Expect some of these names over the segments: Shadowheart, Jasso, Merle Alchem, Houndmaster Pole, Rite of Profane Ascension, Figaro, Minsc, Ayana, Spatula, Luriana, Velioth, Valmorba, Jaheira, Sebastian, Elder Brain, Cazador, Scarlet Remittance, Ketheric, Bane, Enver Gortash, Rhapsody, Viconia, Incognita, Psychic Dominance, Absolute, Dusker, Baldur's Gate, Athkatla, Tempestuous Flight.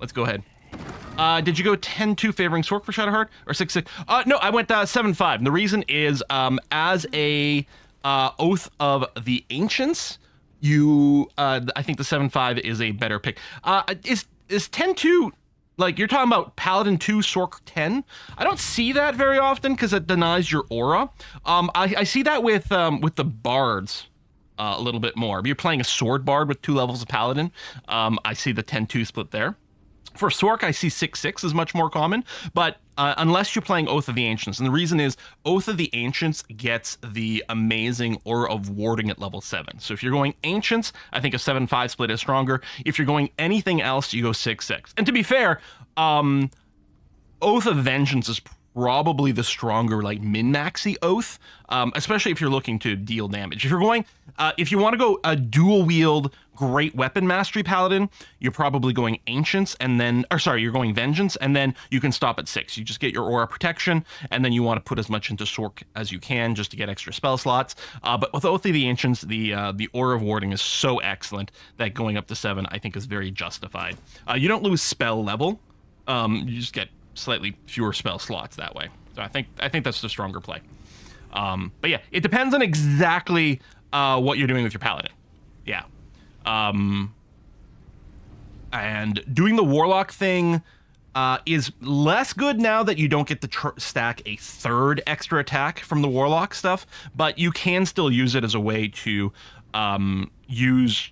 Let's go ahead. Did you go 10-2 favoring Sork for Shadowheart or 6-6? No, I went 7-5. And the reason is as a Oath of the Ancients, you I think the 7-5 is a better pick. Is 10-2, like you're talking about Paladin 2, Sork 10? I don't see that very often because it denies your aura. I see that with the bards. A little bit more. You're playing a sword bard with 2 levels of paladin. I see the 10-2 split there. For Sork, I see 6-6 is much more common, but unless you're playing Oath of the Ancients. And the reason is Oath of the Ancients gets the amazing Aura of Warding at level 7. So if you're going Ancients, I think a 7-5 split is stronger. If you're going anything else, you go 6-6. And to be fair, Oath of Vengeance is probably the stronger, like, min-maxy oath, especially if you're looking to deal damage. If you're going, if you want to go a dual-wield great weapon mastery paladin, you're probably going Ancients, and then, or sorry, you're going Vengeance, and then you can stop at 6. You just get your aura protection, and then you want to put as much into Sork as you can just to get extra spell slots. But with Oath of the Ancients, the Aura of Warding is so excellent that going up to 7, I think, is very justified. You don't lose spell level. You just get slightly fewer spell slots that way. So I think that's the stronger play. But yeah, it depends on exactly what you're doing with your paladin. Yeah. And doing the warlock thing is less good now that you don't get to stack a 3rd extra attack from the warlock stuff, but you can still use it as a way to use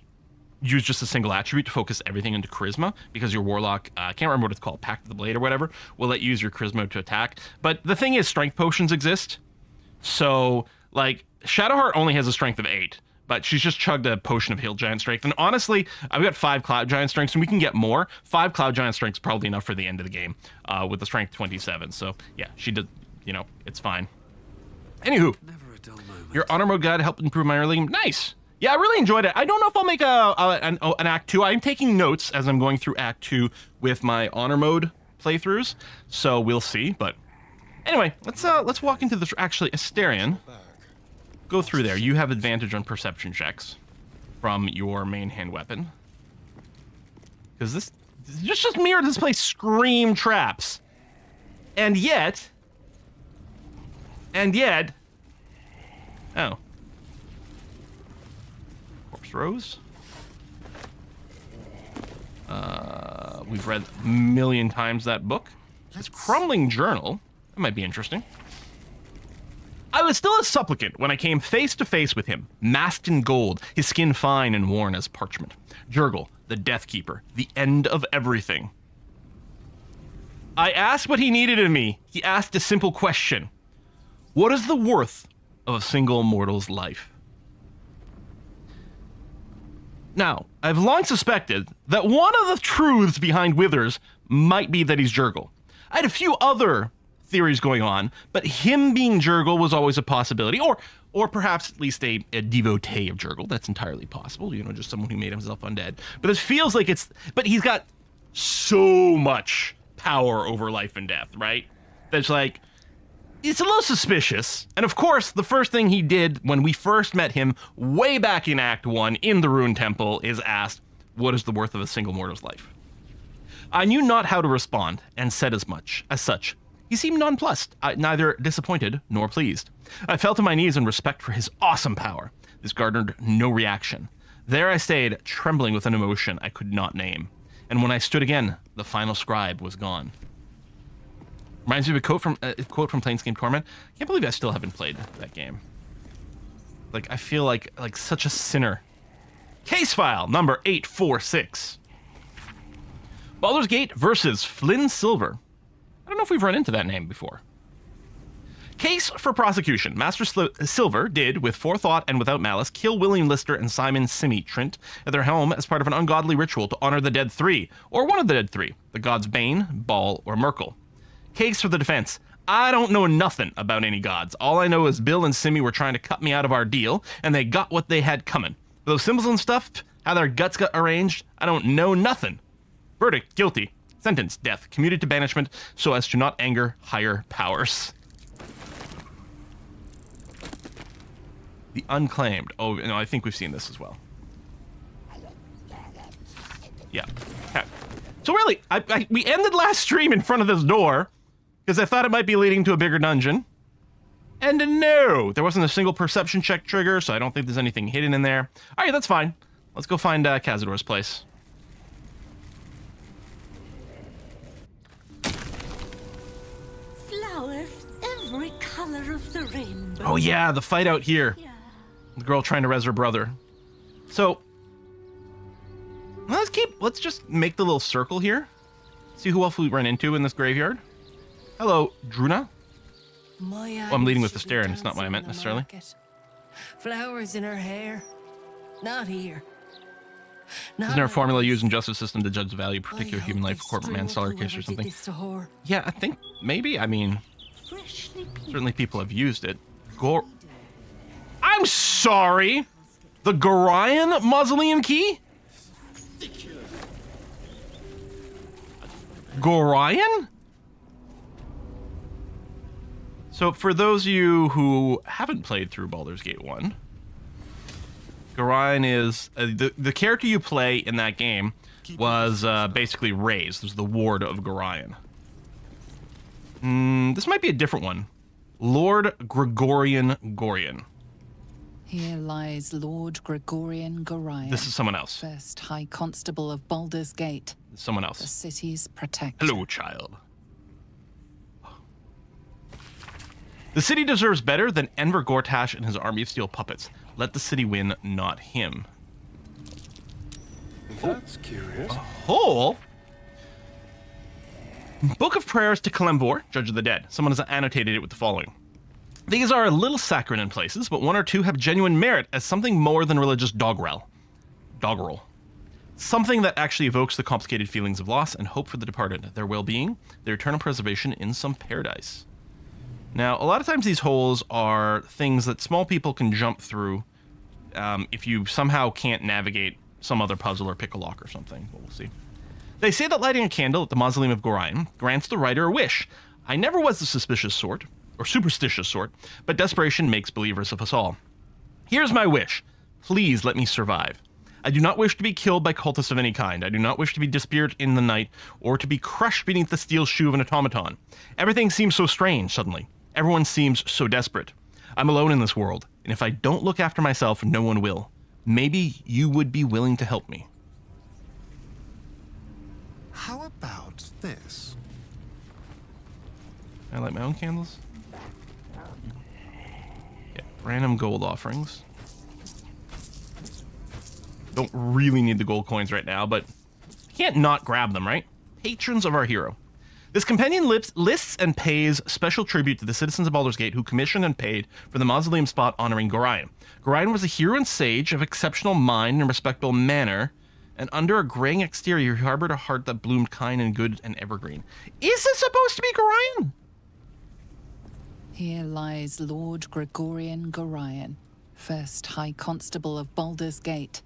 just a single attribute to focus everything into charisma, because your warlock, I can't remember what it's called, Pact of the Blade or whatever, will let you use your charisma to attack. But the thing is, strength potions exist. So, like, Shadowheart only has a strength of 8, but she's just chugged a potion of Hill Giant Strength. And honestly, I've got 5 Cloud Giant Strengths, and we can get more. 5 Cloud Giant Strengths is probably enough for the end of the game with the strength 27. So, yeah, she did, you know, it's fine. Anywho, never a dull moment. Your honor mode guide helped improve my early game. Nice! Yeah, I really enjoyed it. I don't know if I'll make an Act 2. I'm taking notes as I'm going through Act 2 with my Honor Mode playthroughs, so we'll see. But anyway, let's walk into this. Actually, Astarion, go through there. You have advantage on perception checks from your main hand weapon. Because this just mirror this place scream traps, and yet, oh. Rose. We've read a million times that book. It's Crumbling Journal. That might be interesting. I was still a supplicant when I came face to face with him, masked in gold, his skin fine and worn as parchment. Jurgle, the Death Keeper, the end of everything. I asked what he needed of me. He asked a simple question. What is the worth of a single mortal's life? Now, I've long suspected that one of the truths behind Withers might be that he's Jurgle. I had a few other theories going on, but him being Jurgle was always a possibility, or perhaps at least a devotee of Jurgle. That's entirely possible, you know, just someone who made himself undead. But this feels like it's... But he's got so much power over life and death, right? That's like... It's a little suspicious, and of course, the first thing he did when we first met him way back in Act 1 in the Ruined Temple is asked, what is the worth of a single mortal's life? I knew not how to respond, and said as such. He seemed nonplussed, neither disappointed nor pleased. I fell to my knees in respect for his awesome power. This garnered no reaction. There I stayed, trembling with an emotion I could not name. And when I stood again, the final scribe was gone. Reminds me of a quote from Planescape Torment. I can't believe I still haven't played that game. Like, I feel like such a sinner. Case file number 846. Baldur's Gate versus Flynn Silver. I don't know if we've run into that name before. Case for prosecution. Master Silver did, with forethought and without malice, kill William Lister and Simon Simi Trent at their home as part of an ungodly ritual to honor the dead 3, or one of the dead 3, the gods Bane, Baal, or Merkel. Case for the defense. I don't know nothing about any gods. All I know is Bill and Simi were trying to cut me out of our deal, and they got what they had coming. For those symbols and stuff, how their guts got arranged, I don't know nothing. Verdict, guilty. Sentence, death. Commuted to banishment so as to not anger higher powers. The unclaimed. Oh, no, I think we've seen this as well. Yeah. So really, we ended last stream in front of this door because I thought it might be leading to a bigger dungeon. And no, there wasn't a single perception check trigger, so I don't think there's anything hidden in there. All right, that's fine. Let's go find Cazador's place. Flowers, every color of the rainbow. Oh yeah, the fight out here. Yeah. The girl trying to res her brother. So let's just make the little circle here. See who else we run into in this graveyard. Hello, Druna. Well, I'm leading with the stare, and it's not what I meant necessarily. Flowers in her hair. Not here. Isn't there a formula used in justice system to judge the value of particular human life for corporate manslaughter case or something? Yeah, I think maybe. I mean, certainly people have used it. I'm sorry. The Gorion mausoleum key? Gorion? So for those of you who haven't played through Baldur's Gate 1, Gorion is the character you play in that game was basically raised. There's the Ward of Gorion. This might be a different one. Lord Gregorian Gorion. Here lies Lord Gregorian Gorion. This is someone else. First High Constable of Baldur's Gate. Someone else. The city's protector. Hello, child. The city deserves better than Enver Gortash and his army of steel puppets. Let the city win, not him. That's curious. A whole book of prayers to Kelemvor, Judge of the Dead. Someone has annotated it with the following. These are a little saccharine in places, but one or two have genuine merit as something more than religious doggerel. Doggerel. Something that actually evokes the complicated feelings of loss and hope for the departed, their well-being, their eternal preservation in some paradise. Now, a lot of times these holes are things that small people can jump through if you somehow can't navigate some other puzzle or pick a lock or something, but we'll see. They say that lighting a candle at the mausoleum of Gorion grants the writer a wish. I never was the suspicious sort, or superstitious sort, but desperation makes believers of us all. Here's my wish. Please let me survive. I do not wish to be killed by cultists of any kind. I do not wish to be dispirited in the night or to be crushed beneath the steel shoe of an automaton. Everything seems so strange suddenly. Everyone seems so desperate. I'm alone in this world, and if I don't look after myself, no one will. Maybe you would be willing to help me. How about this? Can I light my own candles? Yeah, random gold offerings. Don't really need the gold coins right now, but you can't not grab them, right? Patrons of our hero. This companion lists and pays special tribute to the citizens of Baldur's Gate who commissioned and paid for the mausoleum spot honoring Gorion. Gorion was a hero and sage of exceptional mind and respectable manner, and under a graying exterior he harbored a heart that bloomed kind and good and evergreen. Is this supposed to be Gorion? Here lies Lord Gregorian Gorion, first High Constable of Baldur's Gate,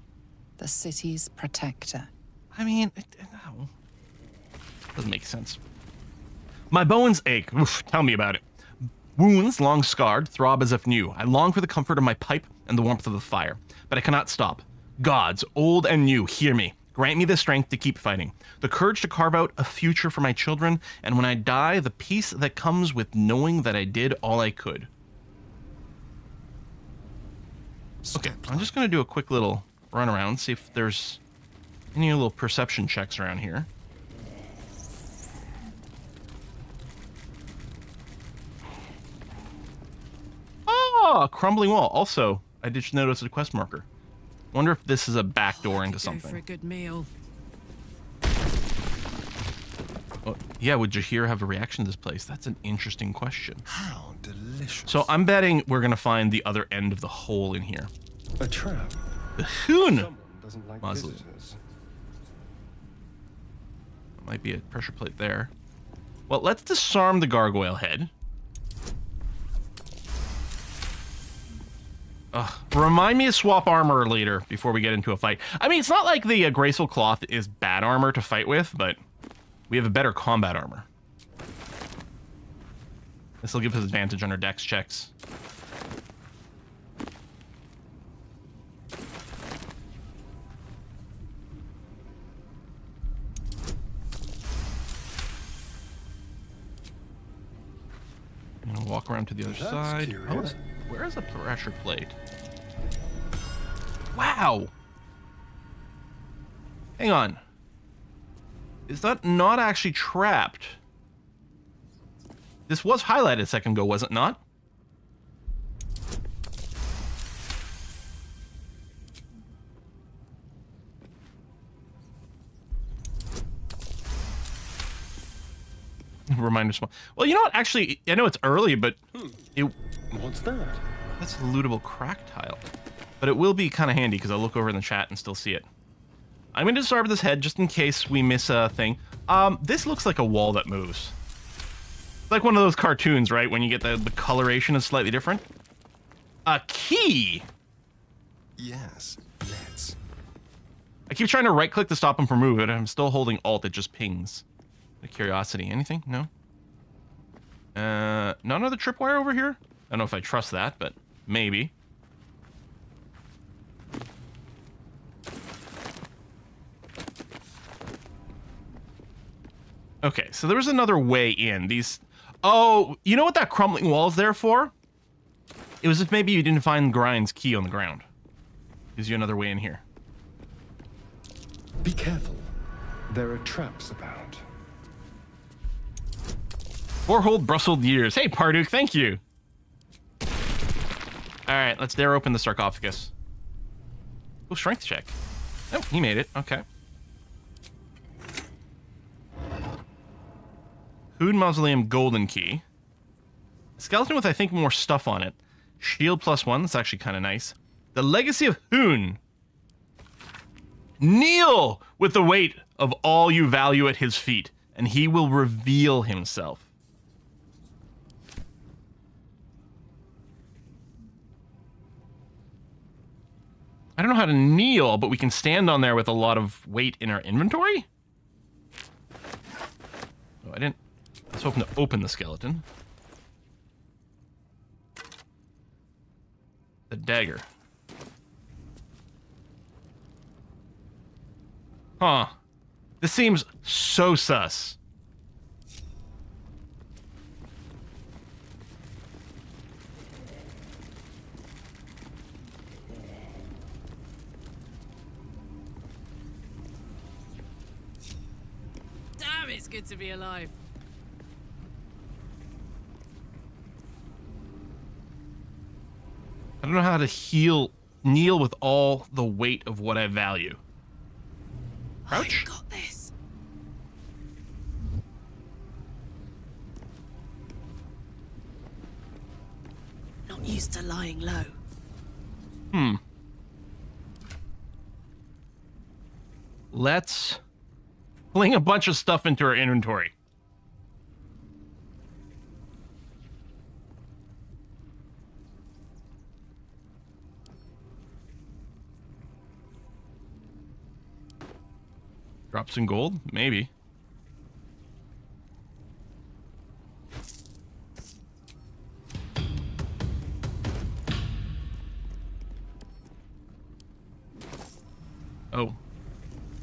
the city's protector. I mean, no. Doesn't make sense. My bones ache. Oof, tell me about it. Wounds, long scarred, throb as if new. I long for the comfort of my pipe and the warmth of the fire, but I cannot stop. Gods, old and new, hear me. Grant me the strength to keep fighting, the courage to carve out a future for my children, and when I die, the peace that comes with knowing that I did all I could. Okay, I'm just going to do a quick little run around, see if there's any little perception checks around here. Oh, crumbling wall. Also, I did notice a quest marker. Wonder if this is a back door into something. For a good meal. Oh, yeah, would Jaheira have a reaction to this place? That's an interesting question. How delicious. So I'm betting we're going to find the other end of the hole in here. A trap. The Hoon mausoleum. Might be a pressure plate there. Well, let's disarm the gargoyle head. Ugh. Remind me to swap armor later before we get into a fight. I mean, it's not like the graceful cloth is bad armor to fight with, but we have a better combat armor. This will give us advantage on our dex checks. walk around to the other side. Oh, where is the pressure plate? Wow! Hang on. Is that not actually trapped? This was highlighted a second ago, was it not? Reminder small. Well, you know what? Actually, I know it's early, but it. What's that? That's a lootable crack tile. But it will be kind of handy because I'll look over in the chat and still see it. I'm going to start with this head just in case we miss a thing. This looks like a wall that moves. It's like one of those cartoons, right? When you get the coloration is slightly different. A key. Yes. Let's. I keep trying to right-click to stop him from moving. I'm still holding Alt. It just pings. Curiosity. Anything? No? Not another tripwire over here? I don't know if I trust that, but maybe. Okay, so there was another way in. These... Oh, you know what that crumbling wall is there for? It was if maybe you didn't find Gorian's key on the ground. Gives you another way in here. Be careful. There are traps about. 4 whole brustled years. Hey, Parduk, thank you. All right, let's dare open the sarcophagus. We'll strength check. Oh, he made it. Okay. Hoon Mausoleum Golden Key. Skeleton with, I think, more stuff on it. Shield +1. That's actually kind of nice. The Legacy of Hoon. Kneel with the weight of all you value at his feet, and he will reveal himself. I don't know how to kneel, but we can stand on there with a lot of weight in our inventory? Oh, I didn't... I was hoping to open the skeleton. The dagger. Huh. This seems so sus. It's good to be alive. I don't know how to kneel with all the weight of what I value. Crouch. I got this. Not used to lying low. Hmm. Let's fling a bunch of stuff into our inventory. Drop some gold? Maybe. Oh.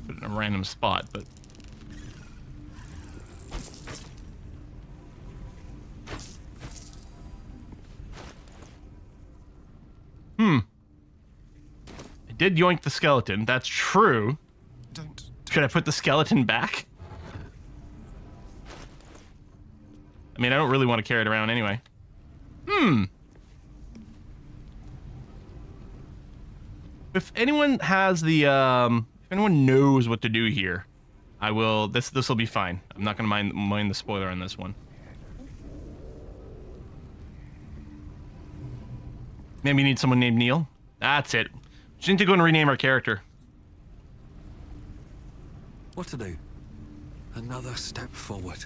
Put it in a random spot, but... Did yoink the skeleton, that's true. Should I put the skeleton back? I mean, I don't really want to carry it around anyway. Hmm. If anyone has the, if anyone knows what to do here, I will, this'll be fine. I'm not gonna mind the spoiler on this one. Maybe you need someone named Neil? That's it. She need to go and rename our character. What to do? Another step forward.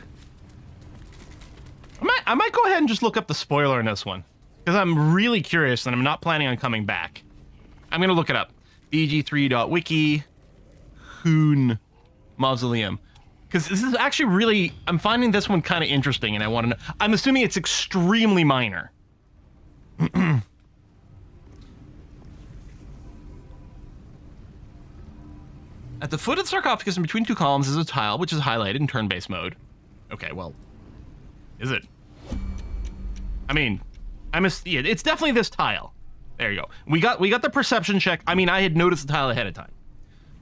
I might go ahead and just look up the spoiler in this one. Because I'm really curious and I'm not planning on coming back. I'm going to look it up. BG3.wiki. Hoon Mausoleum. Because this is actually really... I'm finding this one kind of interesting and I want to know... I'm assuming it's extremely minor. At the foot of the sarcophagus, in between two columns, is a tile, which is highlighted in turn-based mode. Okay, well, is it? I mean, yeah, it's definitely this tile. There you go. We got the perception check. I mean, I had noticed the tile ahead of time.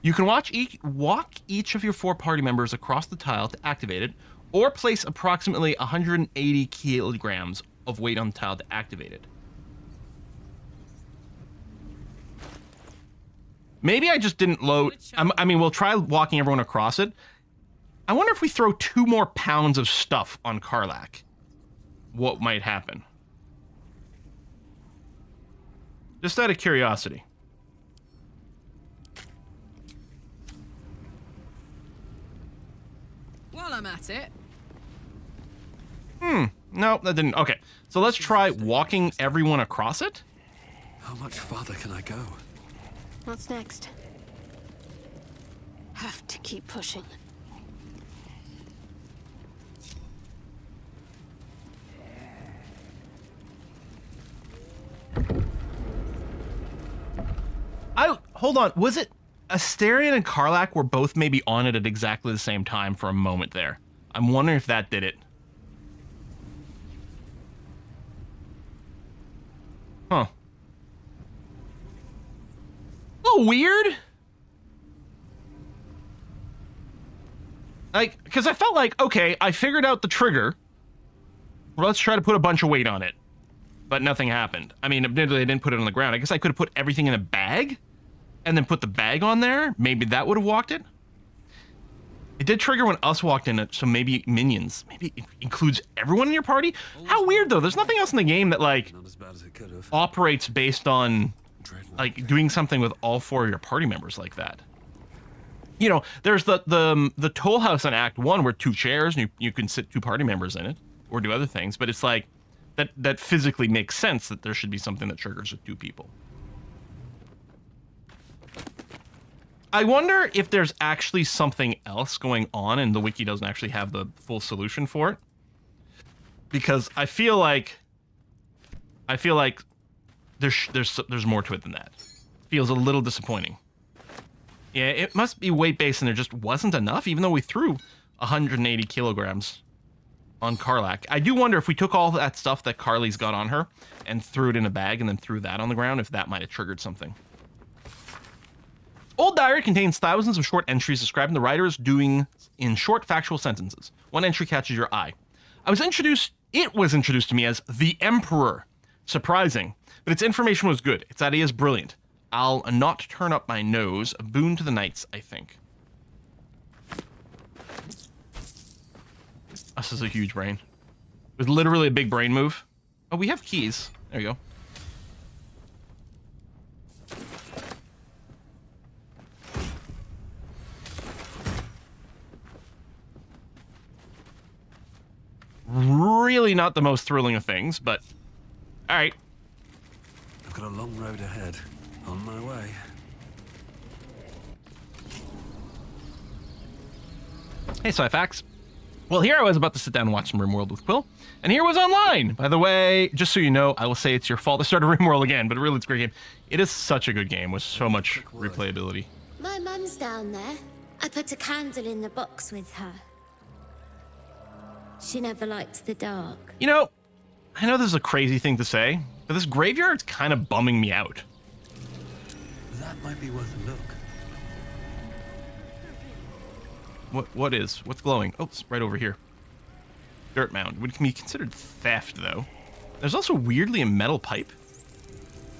You can walk each of your 4 party members across the tile to activate it, or place approximately 180 kilograms of weight on the tile to activate it. Maybe I just didn't load. I mean, we'll try walking everyone across it. I wonder if we throw 2 more pounds of stuff on Karlach, what might happen? Just out of curiosity. While I'm at it. No, that didn't. Okay, so let's try walking everyone across it. How much farther can I go? What's next? Have to keep pushing. Hold on, was it Astarion and Karlach were both maybe on it at exactly the same time for a moment there? I'm wondering if that did it. Huh. A little weird. Like, because I felt like, okay, I figured out the trigger. Well, let's try to put a bunch of weight on it. But nothing happened. I mean, admittedly, I didn't put it on the ground. I guess I could have put everything in a bag and then put the bag on there. Maybe that would have walked it. It did trigger when us walked in it, so maybe minions. Maybe it includes everyone in your party? How weird, though. There's nothing else in the game that, like, operates based on, like, doing something with all 4 of your party members like that. You know, there's the Toll House in Act 1 where 2 chairs, and you can sit 2 party members in it or do other things, but it's like, that physically makes sense that there should be something that triggers with 2 people. I wonder if there's actually something else going on and the wiki doesn't actually have the full solution for it. Because I feel like there's more to it than that. Feels a little disappointing. Yeah, it must be weight based and there just wasn't enough, even though we threw 180 kilograms on Karlach. I do wonder if we took all that stuff that Carly's got on her and threw it in a bag and then threw that on the ground, if that might have triggered something. Old Diary contains thousands of short entries describing the writer's doing in short factual sentences. One entry catches your eye. It was introduced to me as the Emperor. Surprising, but its information was good. Its idea is brilliant. I'll not turn up my nose. A boon to the knights, I think. This is a huge brain. It was literally a big brain move. Oh, we have keys. There you go. Really not the most thrilling of things, but all right. I've got a long road ahead. On my way. Hey, Syfax. Well, here I was about to sit down and watch some RimWorld with Quill, and here was online. By the way, just so you know, I will say it's your fault I started RimWorld again, but really it's a great game. It is such a good game with so much replayability. My mum's down there. I put a candle in the box with her. She never liked the dark. You know, I know this is a crazy thing to say, but this graveyard's kind of bumming me out. That might be worth a look. What is? What's glowing? Oh, it's right over here. Dirt mound. Would be considered theft, though. There's also weirdly a metal pipe.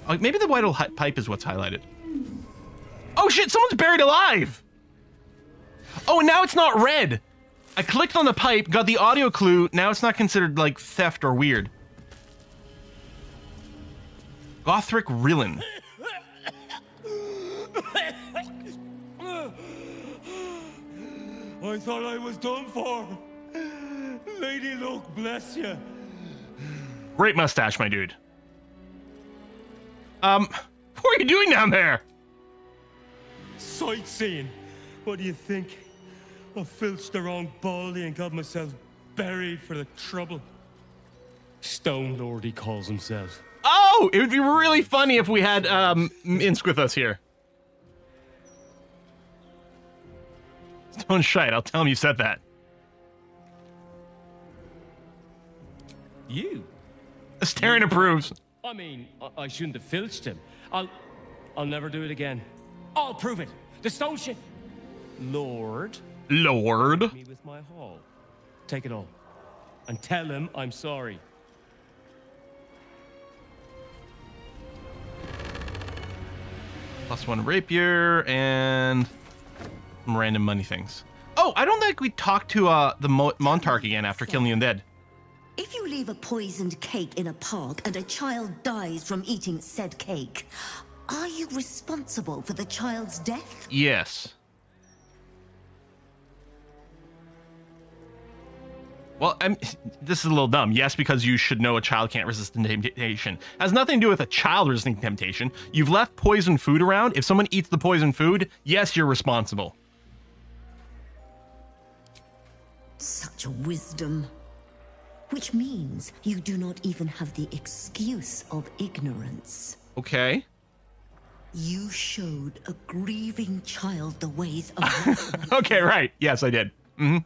Oh, maybe the vital pipe is what's highlighted. Oh shit, someone's buried alive! Oh, and now it's not red! I clicked on the pipe, got the audio clue, now it's not considered, like, theft or weird. Gothric Rillin. I thought I was done for. Lady Luck, bless you. Great mustache, my dude. What are you doing down there? Sightseeing. What do you think? I filched the wrong baldy and got myself buried for the trouble. Stone Lord, he calls himself. Oh, it would be really funny if we had Minsc with us here. Don't shite, I'll tell him you said that. You. Astarion approves. I mean, I shouldn't have filched him. I'll never do it again. I'll prove it. The stone shit. Lord. Me with my haul. Take it all. And tell him I'm sorry. +1 rapier and some random money things. Oh, I don't think we talked to the Montarch again after killing the undead. If you leave a poisoned cake in a park and a child dies from eating said cake, are you responsible for the child's death? Yes. Well, this is a little dumb. Yes, because you should know a child can't resist temptation. Has nothing to do with a child resisting temptation. You've left poisoned food around. If someone eats the poisoned food, yes, you're responsible. Such a wisdom. Which means you do not even have the excuse of ignorance. Okay. You showed a grieving child the ways of... Okay, right. Yes, I did. Mm-hmm.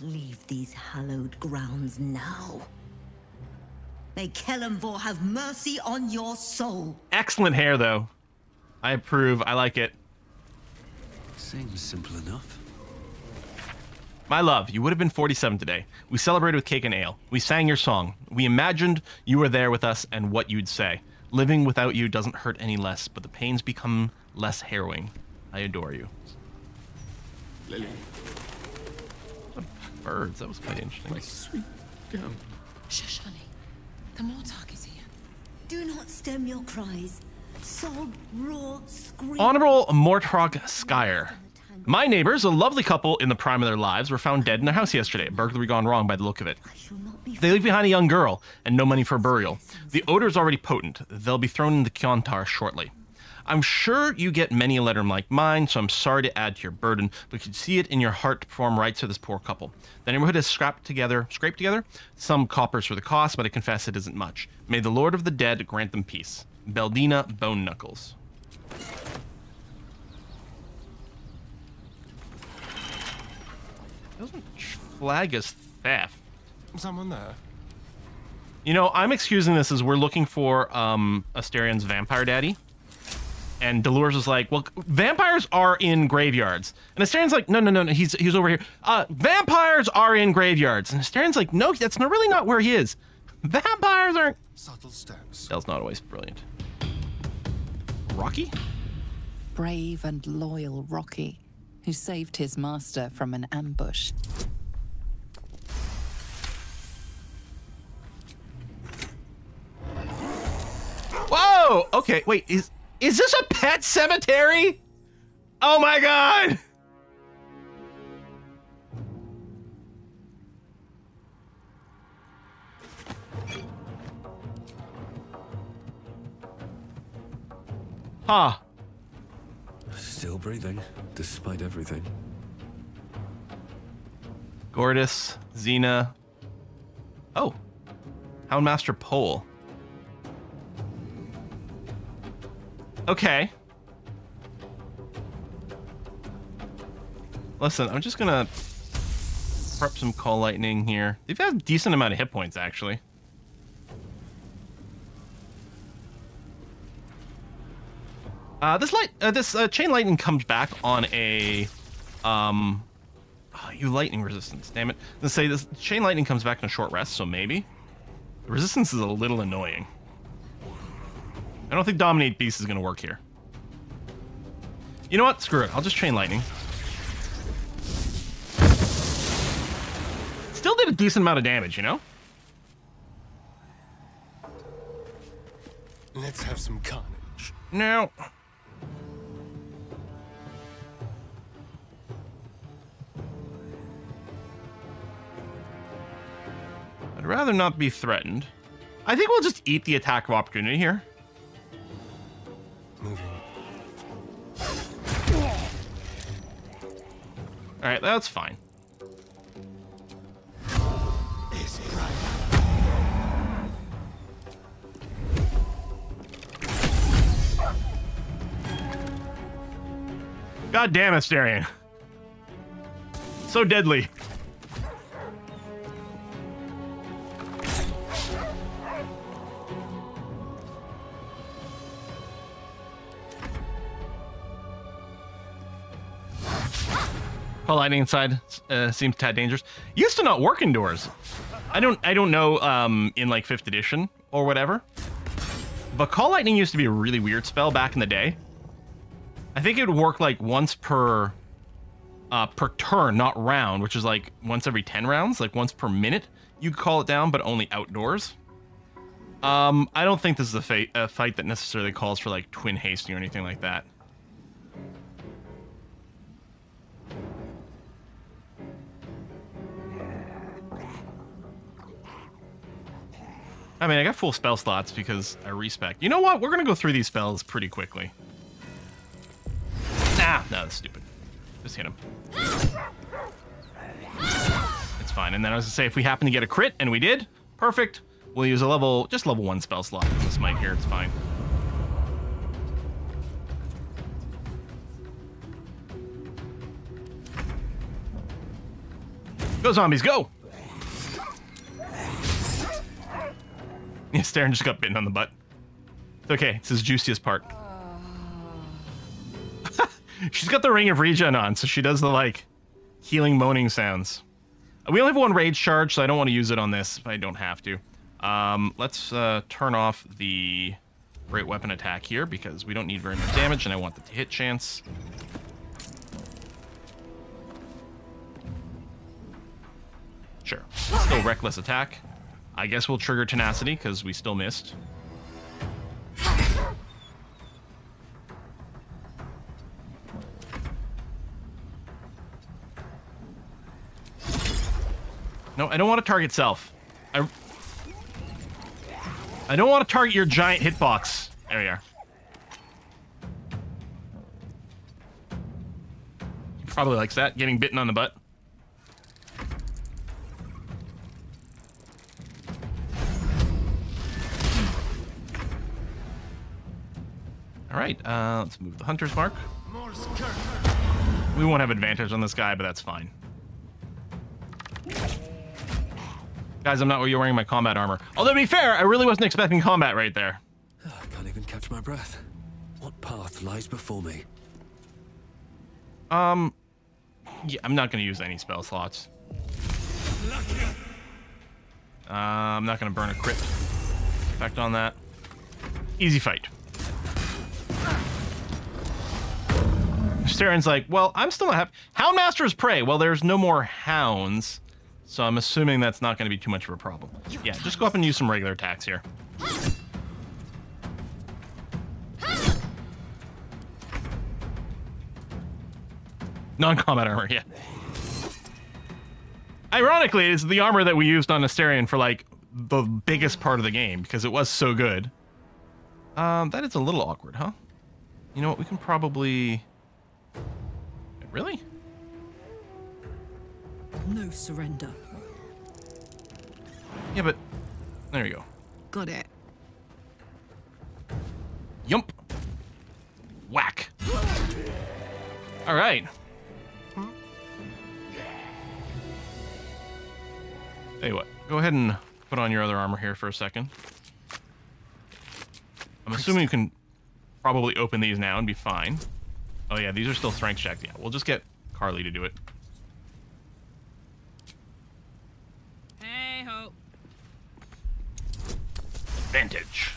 Leave these hallowed grounds now. May Kelemvor have mercy on your soul. Excellent hair, though. I approve. I like it. Seems simple enough. My love, you would have been 47 today. We celebrated with cake and ale. We sang your song. We imagined you were there with us and what you'd say. Living without you doesn't hurt any less, but the pains become less harrowing. I adore you. Lily. Birds. That was quite interesting. My sweet girl. Shush, honey. The Mortark is here. Do not stem your cries. Sob, roar, scream. Honorable Mortark Skyre. My neighbors, a lovely couple in the prime of their lives, were found dead in their house yesterday. Burglary gone wrong by the look of it. They leave behind a young girl and no money for burial. The odor is already potent. They'll be thrown in the Kiontar shortly. I'm sure you get many a letter like mine, so I'm sorry to add to your burden, but you can see it in your heart to perform rites for this poor couple. The neighborhood has scraped together some coppers for the cost, but I confess it isn't much. May the Lord of the Dead grant them peace. Beldina Bone Knuckles. Doesn't flag as theft. Someone there. You know, I'm excusing this as we're looking for Astarion's vampire daddy. And Dolores is like, well, vampires are in graveyards. And Astarion's like, no, he's over here. Vampires are in graveyards. And Astarion's like, no, that's not really not where he is. Vampires aren't. Subtle steps. Dell's not always brilliant. Rocky? Brave and loyal Rocky, who saved his master from an ambush. Whoa! Okay, wait, is this a pet cemetery? Oh my God! Huh. Still breathing, despite everything. Gordas, Xena. Oh, Houndmaster Pole. Okay. Listen, I'm just gonna prep some Call Lightning here. They've got a decent amount of hit points, actually. This chain lightning comes back on a, oh, you lightning resistance, damn it. Let's say this chain lightning comes back on a short rest, so maybe. The resistance is a little annoying. I don't think Dominate Beast is going to work here. You know what? Screw it. I'll just Chain Lightning. Still did a decent amount of damage, you know? Let's have some carnage. No. I'd rather not be threatened. I think we'll just eat the attack of opportunity here. Moving. All right, that's fine. God damn, Astarion. So deadly. Hall lighting inside seems tad dangerous. Used to not work indoors. I don't know in like 5th edition or whatever. But Call Lightning used to be a really weird spell back in the day. I think it would work like once per per turn, not round, which is like once every 10 rounds, like once per minute. You could call it down, but only outdoors. I don't think this is a fight that necessarily calls for like twin hasting or anything like that. I mean, I got full spell slots because I respec. You know what? We're going to go through these spells pretty quickly. Nah, no, that's stupid. Just hit him. It's fine. And then I was going to say, if we happen to get a crit, and we did, perfect. We'll use a level, just level 1 spell slot on this mic here. It's fine. Go, zombies, go! Yeah, Astarion just got bitten on the butt. It's okay. It's his juiciest part. She's got the Ring of Regen on, so she does the, like, healing moaning sounds. We only have 1 Rage Charge, so I don't want to use it on this if I don't have to. Let's turn off the Great Weapon Attack here, because we don't need very much damage, and I want the hit chance. Sure. Still Reckless Attack. I guess we'll trigger Tenacity, because we still missed. No, I don't want to target self. I don't want to target your giant hitbox. There we are. He probably likes that, getting bitten on the butt. All right, let's move the Hunter's Mark. We won't have advantage on this guy, but that's fine. Guys, I'm not wearing my combat armor. Although, to be fair, I really wasn't expecting combat right there. I can't even catch my breath. What path lies before me? Yeah, I'm not going to use any spell slots. I'm not going to burn a crit effect on that. Easy fight. Starion's like, well, I'm still not happy. Houndmasters Prey. Well, there's no more hounds, so I'm assuming that's not going to be too much of a problem. Yeah, just go up and use some regular attacks here. Non-combat armor, yeah. Ironically, it's the armor that we used on Astarion for, like, the biggest part of the game, because it was so good. That is a little awkward, huh? You know what, we can probably... Really? No surrender. Yeah, but there you go. Got it. Yump. Whack. All right. Huh? Tell you what, go ahead and put on your other armor here for a second. I'm assuming you can probably open these now and be fine. Oh yeah, these are still strength checked. Yeah, we'll just get Carly to do it. Hey ho. Vantage.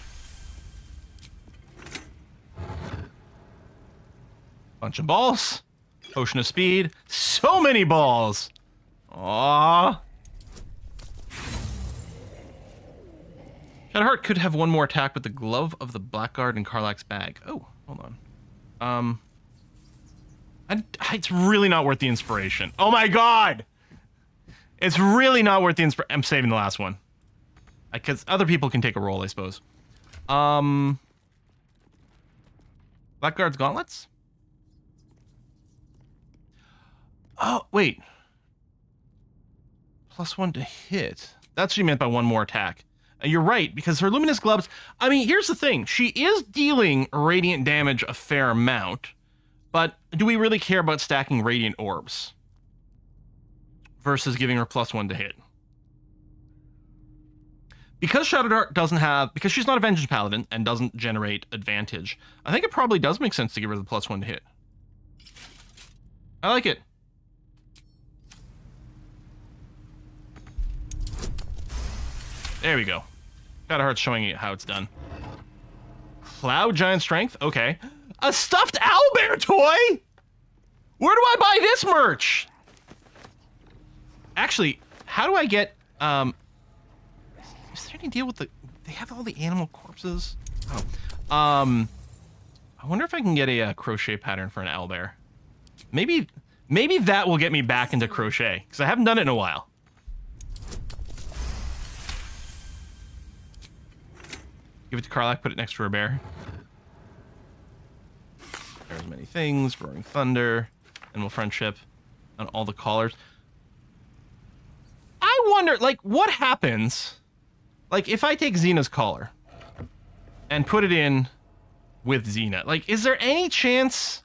Bunch of balls. Potion of speed. So many balls. Aww. Shadowheart could have 1 more attack with the Glove of the Blackguard in Karlach's bag. Oh, hold on. It's really not worth the inspiration. Oh my god! It's really not worth the inspiration. I'm saving the last one. Because other people can take a roll, I suppose. Blackguard's Gauntlets? Oh, wait. +1 to hit. That's what she meant by 1 more attack. You're right, because her Luminous Gloves... I mean, here's the thing. She is dealing radiant damage a fair amount. But do we really care about stacking Radiant Orbs versus giving her +1 to hit? Because Shadowheart doesn't have... Because she's not a Vengeance Paladin and doesn't generate advantage, I think it probably does make sense to give her the +1 to hit. I like it. There we go. Got a heart showing you how it's done. Cloud Giant Strength? Okay. A stuffed owlbear toy? Where do I buy this merch? Actually, how do I get... is there any deal with the... They have all the animal corpses? Oh. I wonder if I can get a crochet pattern for an owlbear. Maybe that will get me back into crochet, because I haven't done it in a while. Give it to Karlach, put it next to her bear. There's many things, Roaring Thunder, Animal Friendship, and all the collars. I wonder, like, what happens, like, if I take Xena's collar and put it in with Xena, like, is there any chance...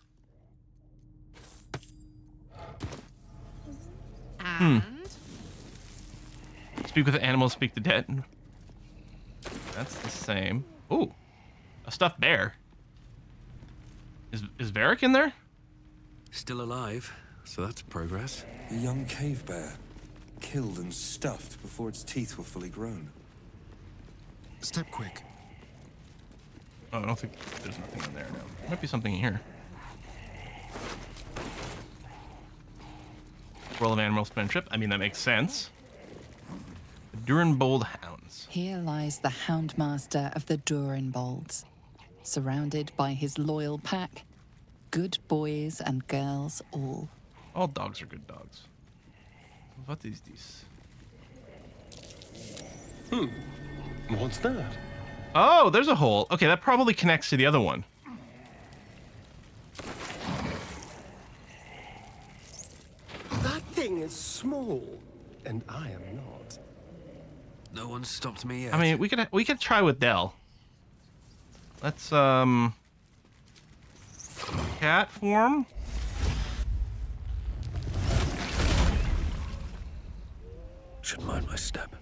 Speak with the animals, speak the dead. That's the same. Ooh, a stuffed bear. Is Varric in there? Still alive, so that's progress. A young cave bear, killed and stuffed before its teeth were fully grown. Step quick. Oh, I don't think there's nothing in there now. There might be something in here. World of Animal Friendship. I mean, that makes sense. The Durrinbold Hounds. Here lies the Houndmaster of the Durrinbolds, surrounded by his loyal pack. Good boys and girls all. All dogs are good dogs. What is this? What's that? Oh, there's a hole. Okay, that probably connects to the other one. Is small, and I am not. No one stopped me yet. I mean, we could try with Dell. Let's cat form. Should mind my step.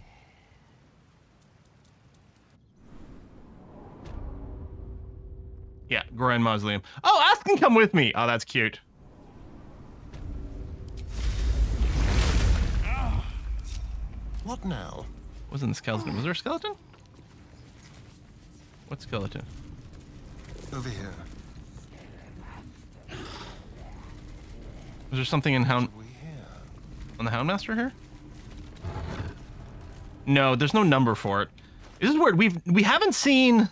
Yeah, Gorion Mausoleum. Oh, Ask can come with me. Oh, that's cute. What now? Wasn't the skeleton? Was there a skeleton? What skeleton? Over here. Was there something in Hound? On the Houndmaster here? No, there's no number for it. This is weird. We haven't seen.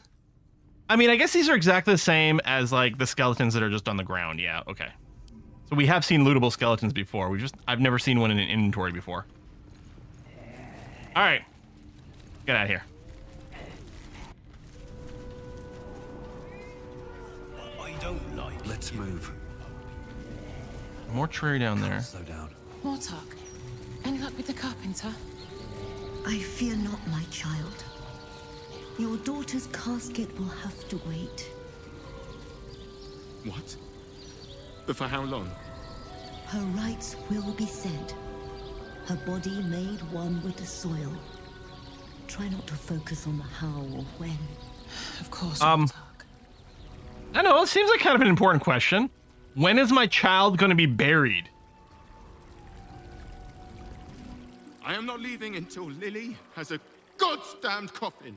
I mean, I guess these are exactly the same as like the skeletons that are just on the ground. Yeah. Okay. So we have seen lootable skeletons before. I've never seen one in an inventory before. All right, get out of here. I don't like. Let's move. Mortuary down there. Slow down. Mortok, any luck with the carpenter? I fear not, my child. Your daughter's casket will have to wait. What? But for how long? Her rites will be said. Her body made one with the soil. Try not to focus on the how or when. Of course. I don't know, it seems like kind of an important question. When is my child going to be buried? I am not leaving until Lily has a goddamned coffin.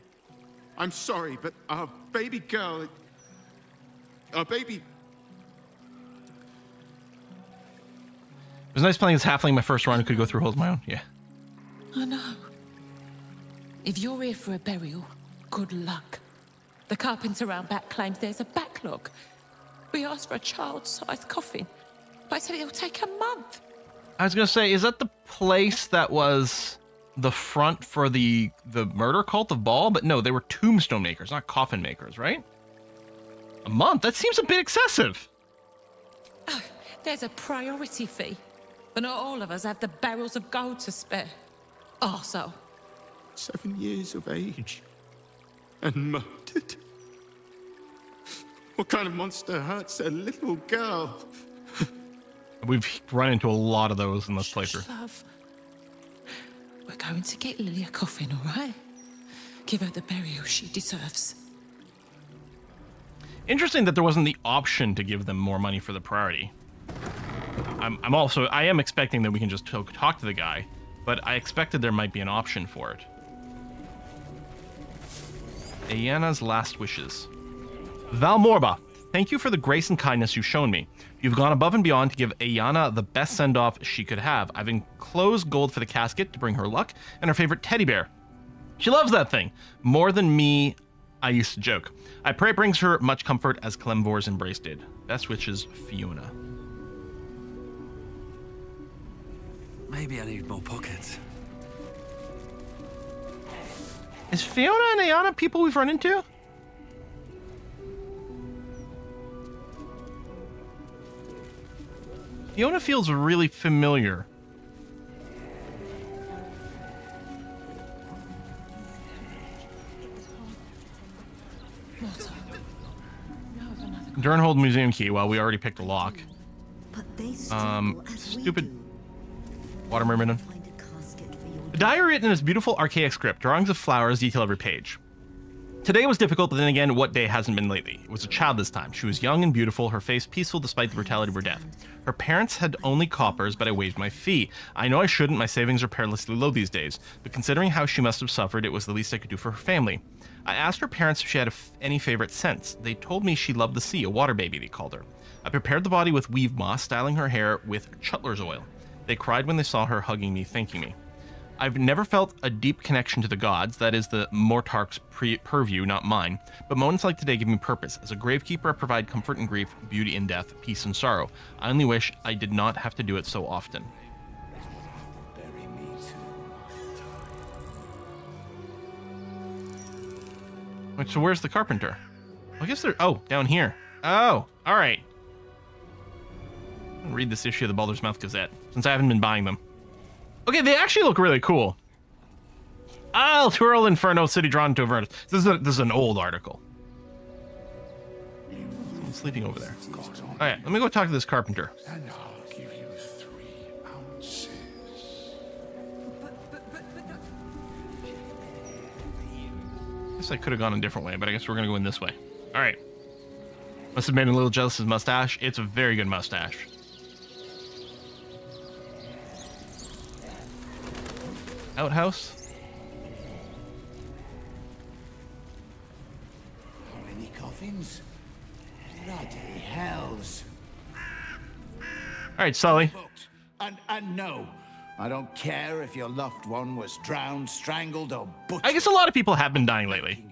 I'm sorry, but our baby girl... Our baby... It was nice playing as halfling my first round. I could go through holes of my own. Yeah. I know. If you're here for a burial, good luck. The carpenter round back claims there's a backlog. We asked for a child-sized coffin, but I said it'll take a month. I was gonna say, is that the place that was the front for the murder cult of Baal? But no, they were tombstone makers, not coffin makers, right? A month? That seems a bit excessive. Oh, there's a priority fee. But not all of us have the barrels of gold to spare. Also, 7 years of age and murdered. What kind of monster hurts a little girl? We've run into a lot of those in this playthrough. Love, we're going to get Lily a coffin, all right? Give her the burial she deserves. Interesting that there wasn't the option to give them more money for the priority. I am expecting that we can just talk to the guy, but I expected there might be an option for it. Ayana's last wishes. Valmorba, thank you for the grace and kindness you've shown me. You've gone above and beyond to give Ayana the best send-off she could have. I've enclosed gold for the casket to bring her luck and her favorite teddy bear. She loves that thing more than me, I used to joke. I pray it brings her much comfort as Kelemvor's embrace did. Best wishes, Fiona. Maybe I need more pockets. Is Fiona and Ayana people we've run into? Fiona feels really familiar. Durrinbold Museum Key. Well, we already picked a lock. Stupid water mermaid. The diary written in this beautiful archaic script. Drawings of flowers detail every page. Today was difficult, but then again, what day hasn't been lately? It was a child this time. She was young and beautiful, her face peaceful despite the brutality of her death. Her parents had only coppers, but I waived my fee. I know I shouldn't, my savings are perilously low these days, but considering how she must have suffered, it was the least I could do for her family. I asked her parents if she had any favorite scents. They told me she loved the sea, a water baby, they called her. I prepared the body with weave moss, styling her hair with chutler's oil. They cried when they saw her, hugging me, thanking me. I've never felt a deep connection to the gods, that is the Mortark's purview, not mine, but moments like today give me purpose. As a gravekeeper, I provide comfort and grief, beauty and death, peace and sorrow. I only wish I did not have to do it so often. Bury me too. Wait, so where's the carpenter? I guess they're, oh, down here. Oh, all right. I'll read this issue of the Baldur's Mouth Gazette, since I haven't been buying them. Okay, they actually look really cool. I'll twirl Inferno City drawn to Avernus. This is an old article. I'm sleeping over there. All right, let me go talk to this carpenter. And I'll give you 3 ounces. I guess I could have gone a different way, but I guess we're gonna go in this way. All right. Must have made him a little jealous of his mustache. It's a very good mustache. Outhouse. How many coffins? Bloody hells! All right, Sully. And no, I don't care if your loved one was drowned, strangled, or butchered. I guess a lot of people have been dying lately.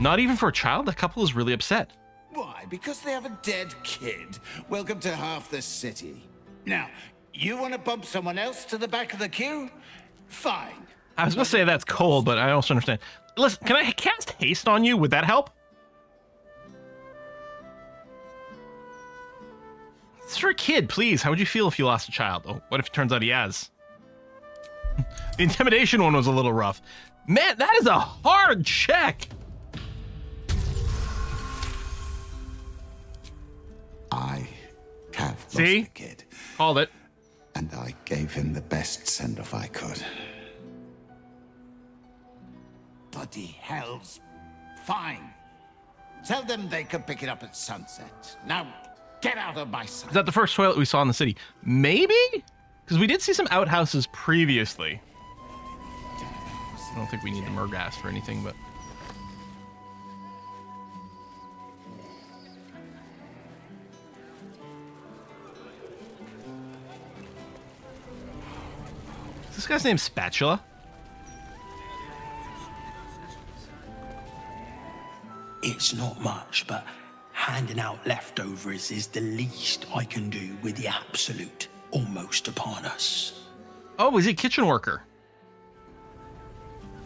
Not even for a child. The couple is really upset. Why? Because they have a dead kid. Welcome to half the city. Now. You want to bump someone else to the back of the queue? Fine. I was going to say that's cold, but I also understand. Listen, can I cast haste on you? Would that help? It's for a kid, please. How would you feel if you lost a child? Oh, what if it turns out he has? The intimidation one was a little rough. Man, that is a hard check. I have lost a kid. Called it. And I gave him the best send-off I could. Bloody hells. Fine. Tell them they could pick it up at sunset. Now, get out of my sight. Is that the first toilet we saw in the city? Maybe? Because we did see some outhouses previously. I don't think we need the Murgas for anything, but... This guy's name's Spatula. It's not much, but handing out leftovers is the least I can do with the absolute almost upon us. Oh, is he a kitchen worker?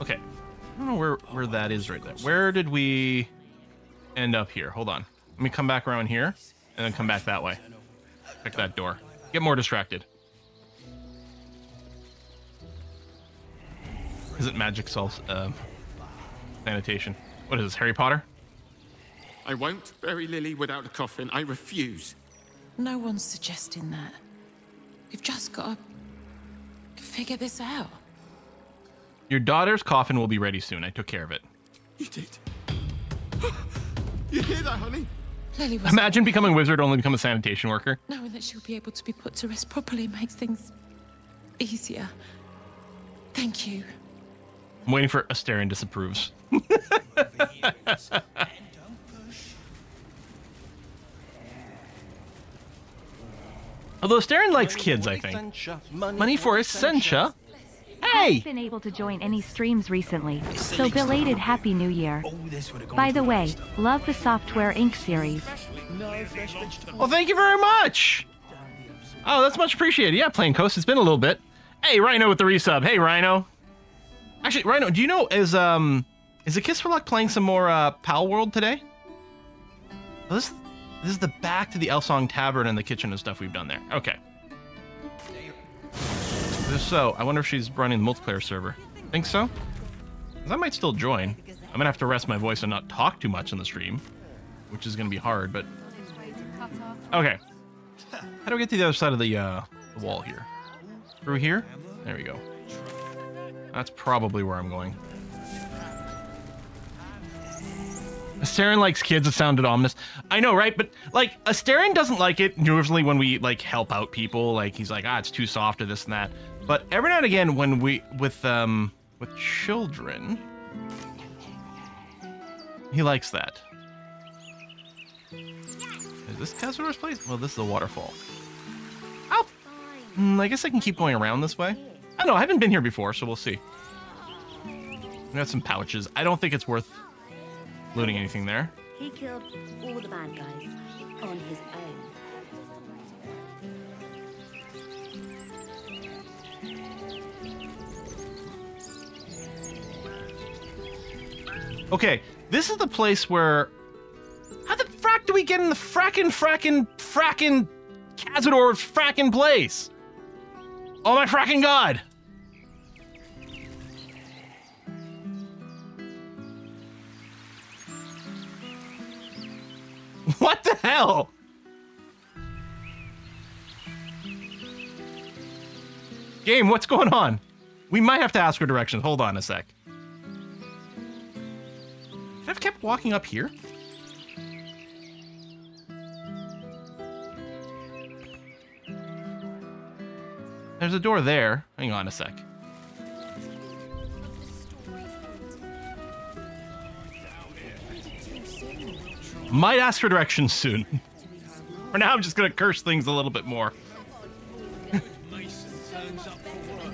Okay. I don't know where that is right there. Where did we end up here? Hold on. Let me come back around here and then come back that way. Check that door. Get more distracted. Isn't magic solves sanitation? What is this, Harry Potter? I won't bury Lily without a coffin. I refuse. No one's suggesting that. You've just got to figure this out. Your daughter's coffin will be ready soon. I took care of it. You did. You hear that, honey? Lily was Imagine becoming a wizard, only become a sanitation worker. Knowing that she'll be able to be put to rest properly makes things easier. Thank you. I'm waiting for Astarion disapproves. Although Astarion likes kids, I think. Money for Essentia? Hey! I've been able to join any streams recently, so belated Happy New Year. By the way, love the Software Inc. series. Well, thank you very much! Oh, that's much appreciated. Yeah, Plain Coast, it's been a little bit. Hey, Rhino with the resub. Hey, Rhino. Actually, Rhino, do you know, is A Kiss for Luck playing some more Pal World today? Oh, this is the back to the Elsong Tavern and the kitchen and stuff we've done there. Okay. If so, I wonder if she's running the multiplayer server. Think so? Because I might still join. I'm gonna have to rest my voice and not talk too much in the stream, which is gonna be hard, but... Okay. How do we get to the other side of the wall here? Through here? There we go. That's probably where I'm going. Astarion likes kids. It sounded ominous. I know, right? But, like, Astarion doesn't like it usually when we, like, help out people. Like, he's like, ah, it's too soft or this and that. But every now and again when we, with children, he likes that. Is this Cazador's place? Well, this is a waterfall. Oh! I guess I can keep going around this way. I don't know. I haven't been here before, so we'll see. We got some pouches. I don't think it's worth looting anything there. He killed all the bad guys on his own. Okay, this is the place where... How the frack do we get in the frackin' Cazador's frackin' place? Oh my frackin' god! What the hell? Game, what's going on? We might have to ask for directions. Hold on a sec. Should I have kept walking up here? There's a door there. Hang on a sec. Might ask for directions soon. For now, I'm just gonna curse things a little bit more. Mason turns up for work.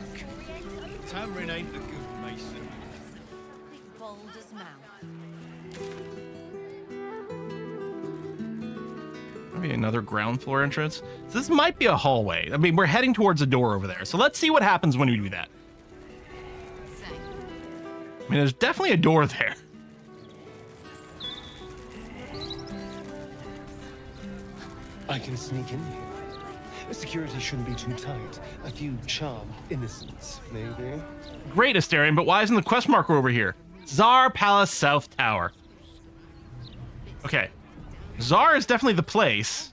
Tamrin ain't the good Mason. Boulder's mouth. Maybe another ground floor entrance. So this might be a hallway. I mean, we're heading towards a door over there. So let's see what happens when we do that. I mean, there's definitely a door there. I can sneak in here. Security shouldn't be too tight. A few charmed innocents, maybe. Great, Astarion, but why isn't the quest marker over here? Szarr Palace South Tower. Okay. Szarr is definitely the place.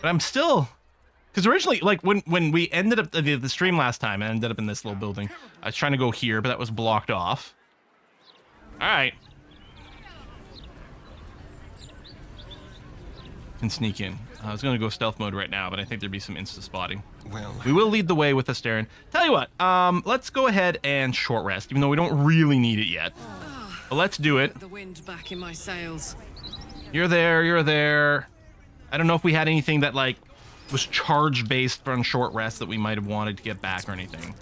But I'm still... Because originally, like, when we ended up the stream last time, I ended up in this little building. I was trying to go here, but that was blocked off. All right. And sneak in. I was going to go stealth mode right now, but I think there'd be some insta-spotting. Well, we will lead the way with Astarion. Tell you what, let's go ahead and short rest, even though we don't really need it yet. But let's do it. The wind back in my sails. You're there, you're there. I don't know if we had anything that, like, was charge-based on short rest that we might have wanted to get back or anything.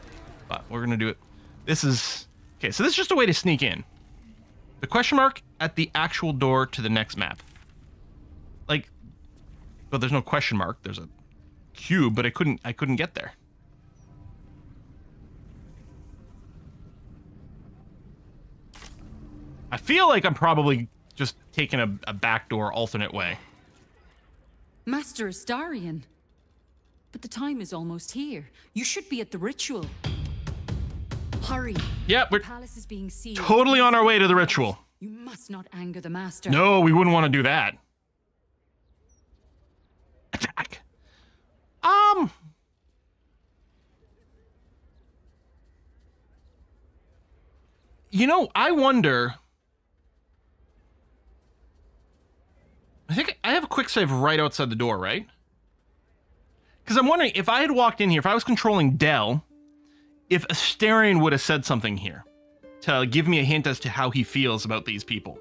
But we're going to do it. This is... Okay, so this is just a way to sneak in. The question mark at the actual door to the next map. Like... But there's no question mark. There's a cube, but I couldn't get there. I feel like I'm probably just taking a backdoor alternate way. Master Astarion, but the time is almost here. You should be at the ritual. Hurry. Yeah, we're totally on our way to the ritual. You must not anger the master. No, we wouldn't want to do that. Attack. You know, I wonder. I think I have a quick save right outside the door, right? Because I'm wondering if I had walked in here, if I was controlling Del, if Astarion would have said something here. to give me a hint as to how he feels about these people.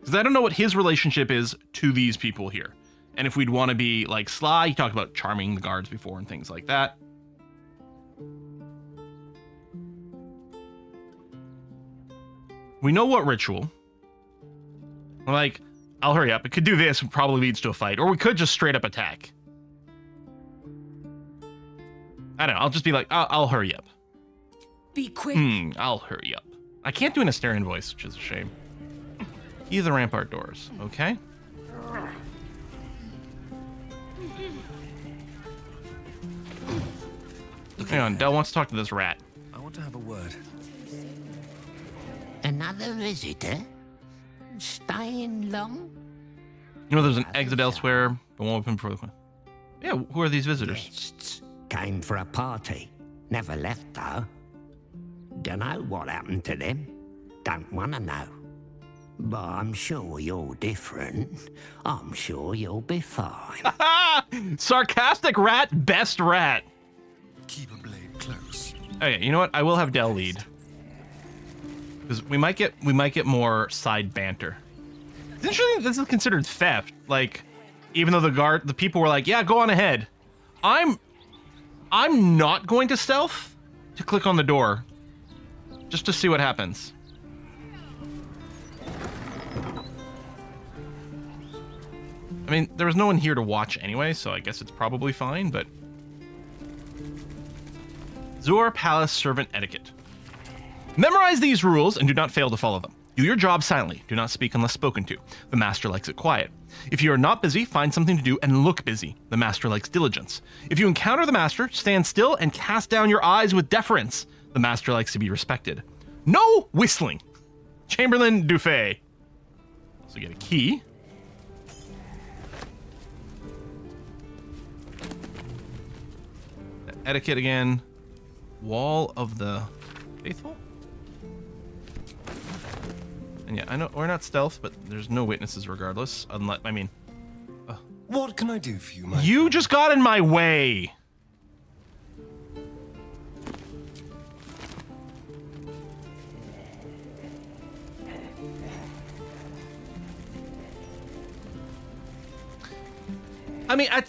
Because I don't know what his relationship is to these people here. And if we'd want to be like sly, he talked about charming the guards before and things like that. We know what ritual. We're like, I'll hurry up. It could do this, it probably leads to a fight. Or we could just straight up attack. I don't know. I'll just be like, I'll hurry up. Be quick. I'll hurry up. I can't do an Astarion voice, which is a shame. Either the rampart doors, okay? Hang on, Del wants to talk to this rat. I want to have a word. Another visitor? Staying long? You know, there's an exit elsewhere, but won't open for the one. Yeah, who are these visitors? Guests came for a party. Never left, though. Dunno what happened to them. Don't want to know. But I'm sure you're different. I'm sure you'll be fine. Sarcastic rat, best rat. Keep a blade close. Okay, you know what? I will have Del lead. Because we might get more side banter. It's interesting that this is considered theft. Like, even though the people were like, yeah, go on ahead. I'm not going to stealth to click on the door. Just to see what happens. I mean, there was no one here to watch anyway, so I guess it's probably fine, but... Zuar Palace Servant Etiquette. Memorize these rules and do not fail to follow them. Do your job silently. Do not speak unless spoken to. The master likes it quiet. If you are not busy, find something to do and look busy. The master likes diligence. If you encounter the master, stand still and cast down your eyes with deference. The master likes to be respected. No whistling. Chamberlain Dufay. So get a key. The etiquette again. Wall of the Faithful. And yeah, I know we're not stealth, but there's no witnesses regardless. Unless, I mean, what can I do for you, my friend? Just got in my way. I mean, I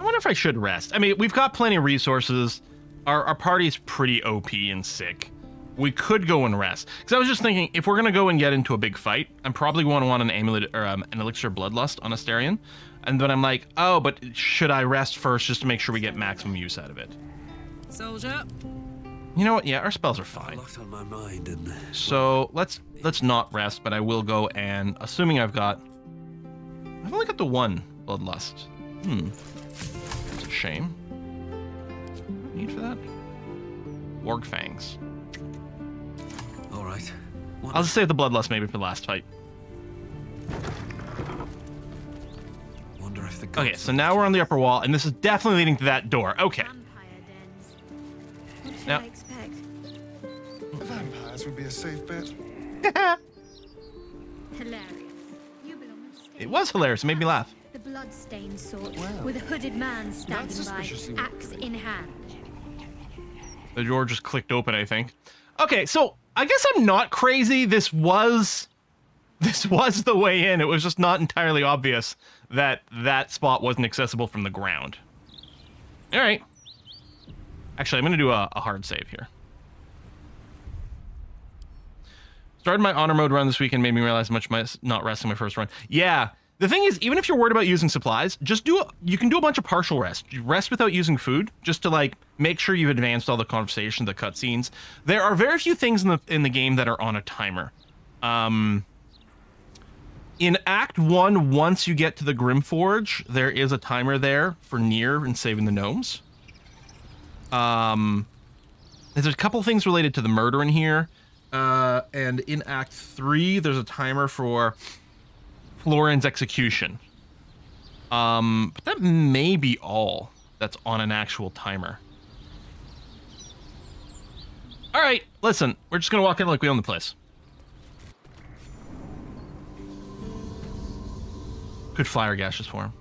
wonder if I should rest. I mean, we've got plenty of resources. Our party's pretty OP and sick. We could go and rest. Because I was just thinking, if we're going to go and get into a big fight, I'm probably going to want an amulet or an elixir of bloodlust on Astarion. And then I'm like, oh, but should I rest first just to make sure we get maximum use out of it? Soldier. You know what? Yeah, our spells are fine. Locked on my mind and... So let's not rest, but I will go and, assuming I've only got the one bloodlust. That's a shame. Need for that? Warg fangs. All right. What? I'll just save the bloodlust maybe for the last fight. Wonder if the okay, so now we're on the upper wall, and this is definitely leading to that door. Okay. What did I expect? Vampires would be a safe bet. Hilarious. You belong in it was hilarious. It made me laugh. The blood-stained sword with a hooded man standing by, axe in hand. The door just clicked open, I think. Okay, so I guess I'm not crazy. This was the way in. It was just not entirely obvious that that spot wasn't accessible from the ground. All right. Actually, I'm going to do a hard save here. Started my honor mode run this weekend, made me realize how much my not resting my first run. Yeah. The thing is, even if you're worried about using supplies, just you can do a bunch of partial rest. You rest without using food, just to like make sure you've advanced all the conversation, the cutscenes. There are very few things in the game that are on a timer. In Act 1, once you get to the Grimforge, there is a timer there for Nier and saving the gnomes. There's a couple things related to the murder in here. And in Act 3, there's a timer for... Florin's execution. But that may be all that's on an actual timer. All right, listen, we're just gonna walk in like we own the place. Good flyer gashes for him.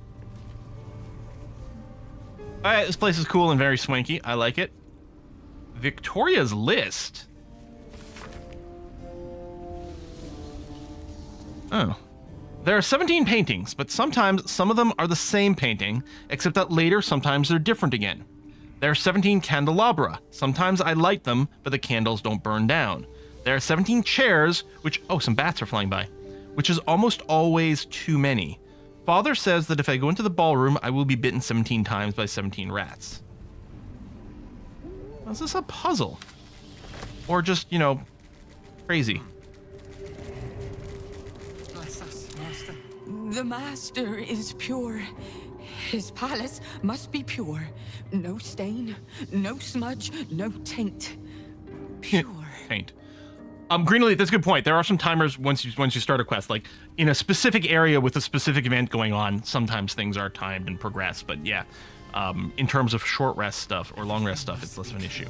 All right, this place is cool and very swanky. I like it. Victoria's list. Oh. There are 17 paintings, but sometimes some of them are the same painting, except that later sometimes they're different again. There are 17 candelabra. Sometimes I light them, but the candles don't burn down. There are 17 chairs, which... Oh, some bats are flying by. Which is almost always too many. Father says that if I go into the ballroom, I will be bitten 17 times by 17 rats. Is this a puzzle? Or just, you know, crazy? Bless us, Master. The Master is pure. His palace must be pure. No stain, no smudge, no taint. Pure. Taint. Greenleaf, that's a good point. There are some timers once you start a quest, like in a specific area with a specific event going on. Sometimes things are timed and progress, but yeah, in terms of short rest stuff or long rest stuff, it's less of an issue.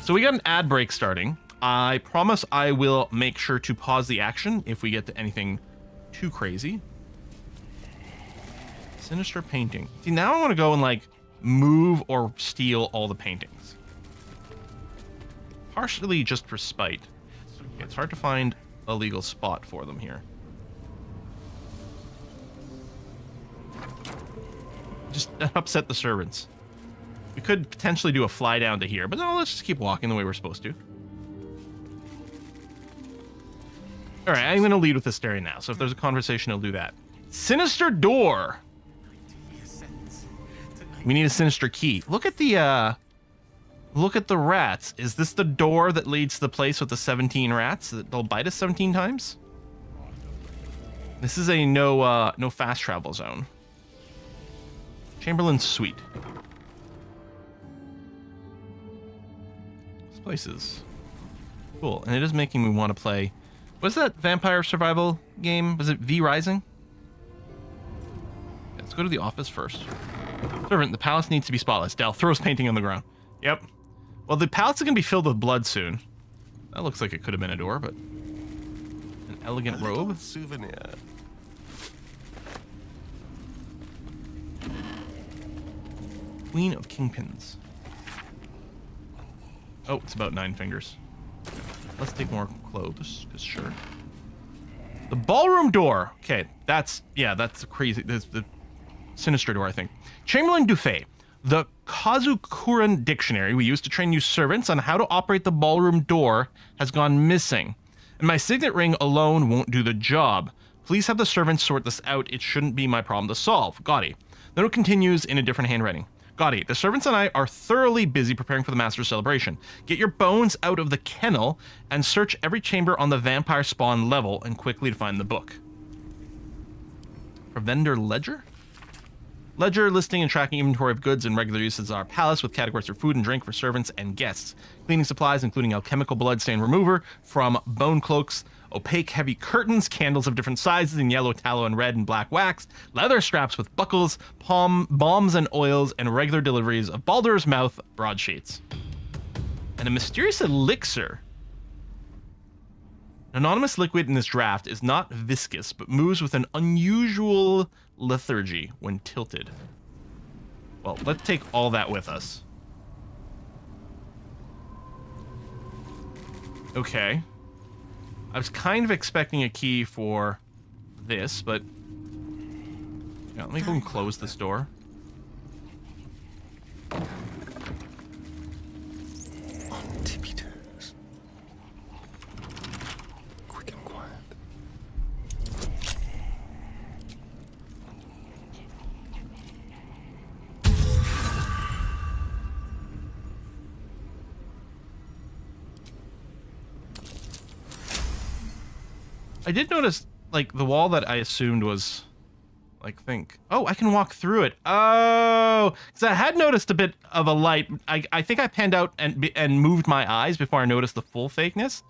So we got an ad break starting. I promise I will make sure to pause the action if we get to anything too crazy. Sinister painting. See, now I want to go and like move or steal all the paintings. Partially just for spite. It's hard to find a legal spot for them here. Just upset the servants. We could potentially do a fly down to here, but no, let's just keep walking the way we're supposed to. All right, I'm going to lead with Astarion now, so if there's a conversation, I'll do that. Sinister door. We need a sinister key. Look at the rats. Is this the door that leads to the place with the 17 rats that they'll bite us 17 times? This is a no fast travel zone. Chamberlain's suite. This place is cool, and it is making me want to play. What's that vampire survival game? Was it V Rising? Let's go to the office first. Servant, the palace needs to be spotless. Dal throws painting on the ground. Yep. Well, the palace is going to be filled with blood soon. That looks like it could have been a door, but... An elegant robe? Souvenir. Queen of Kingpins. Oh, it's about 9 fingers. Let's take more clothes, because sure. The ballroom door! Okay, that's... Yeah, that's crazy. That's the sinister door, I think. Chamberlain Dufay. The Kozakuran dictionary we use to train new servants on how to operate the ballroom door has gone missing, and my signet ring alone won't do the job. Please have the servants sort this out. It shouldn't be my problem to solve. Gotti. Then it continues in a different handwriting. Gotti, the servants and I are thoroughly busy preparing for the master's celebration. Get your bones out of the kennel and search every chamber on the vampire spawn level and quickly to find the book. Provender ledger? Ledger, listing and tracking inventory of goods and regular uses of our palace with categories for food and drink for servants and guests. Cleaning supplies, including alchemical bloodstain remover from bone cloaks, opaque heavy curtains, candles of different sizes in yellow, tallow, and red and black wax, leather straps with buckles, balms and oils, and regular deliveries of Baldur's Mouth broadsheets. And a mysterious elixir. An anonymous liquid in this draft is not viscous, but moves with an unusual lethargy when tilted. Well, let's take all that with us. Okay. I was kind of expecting a key for this, but... Yeah, let me go and close this door. I did notice, like, the wall that I assumed was, like, think. Oh, I can walk through it. Oh, because I had noticed a bit of a light. I think I panned out and moved my eyes before I noticed the full fakeness,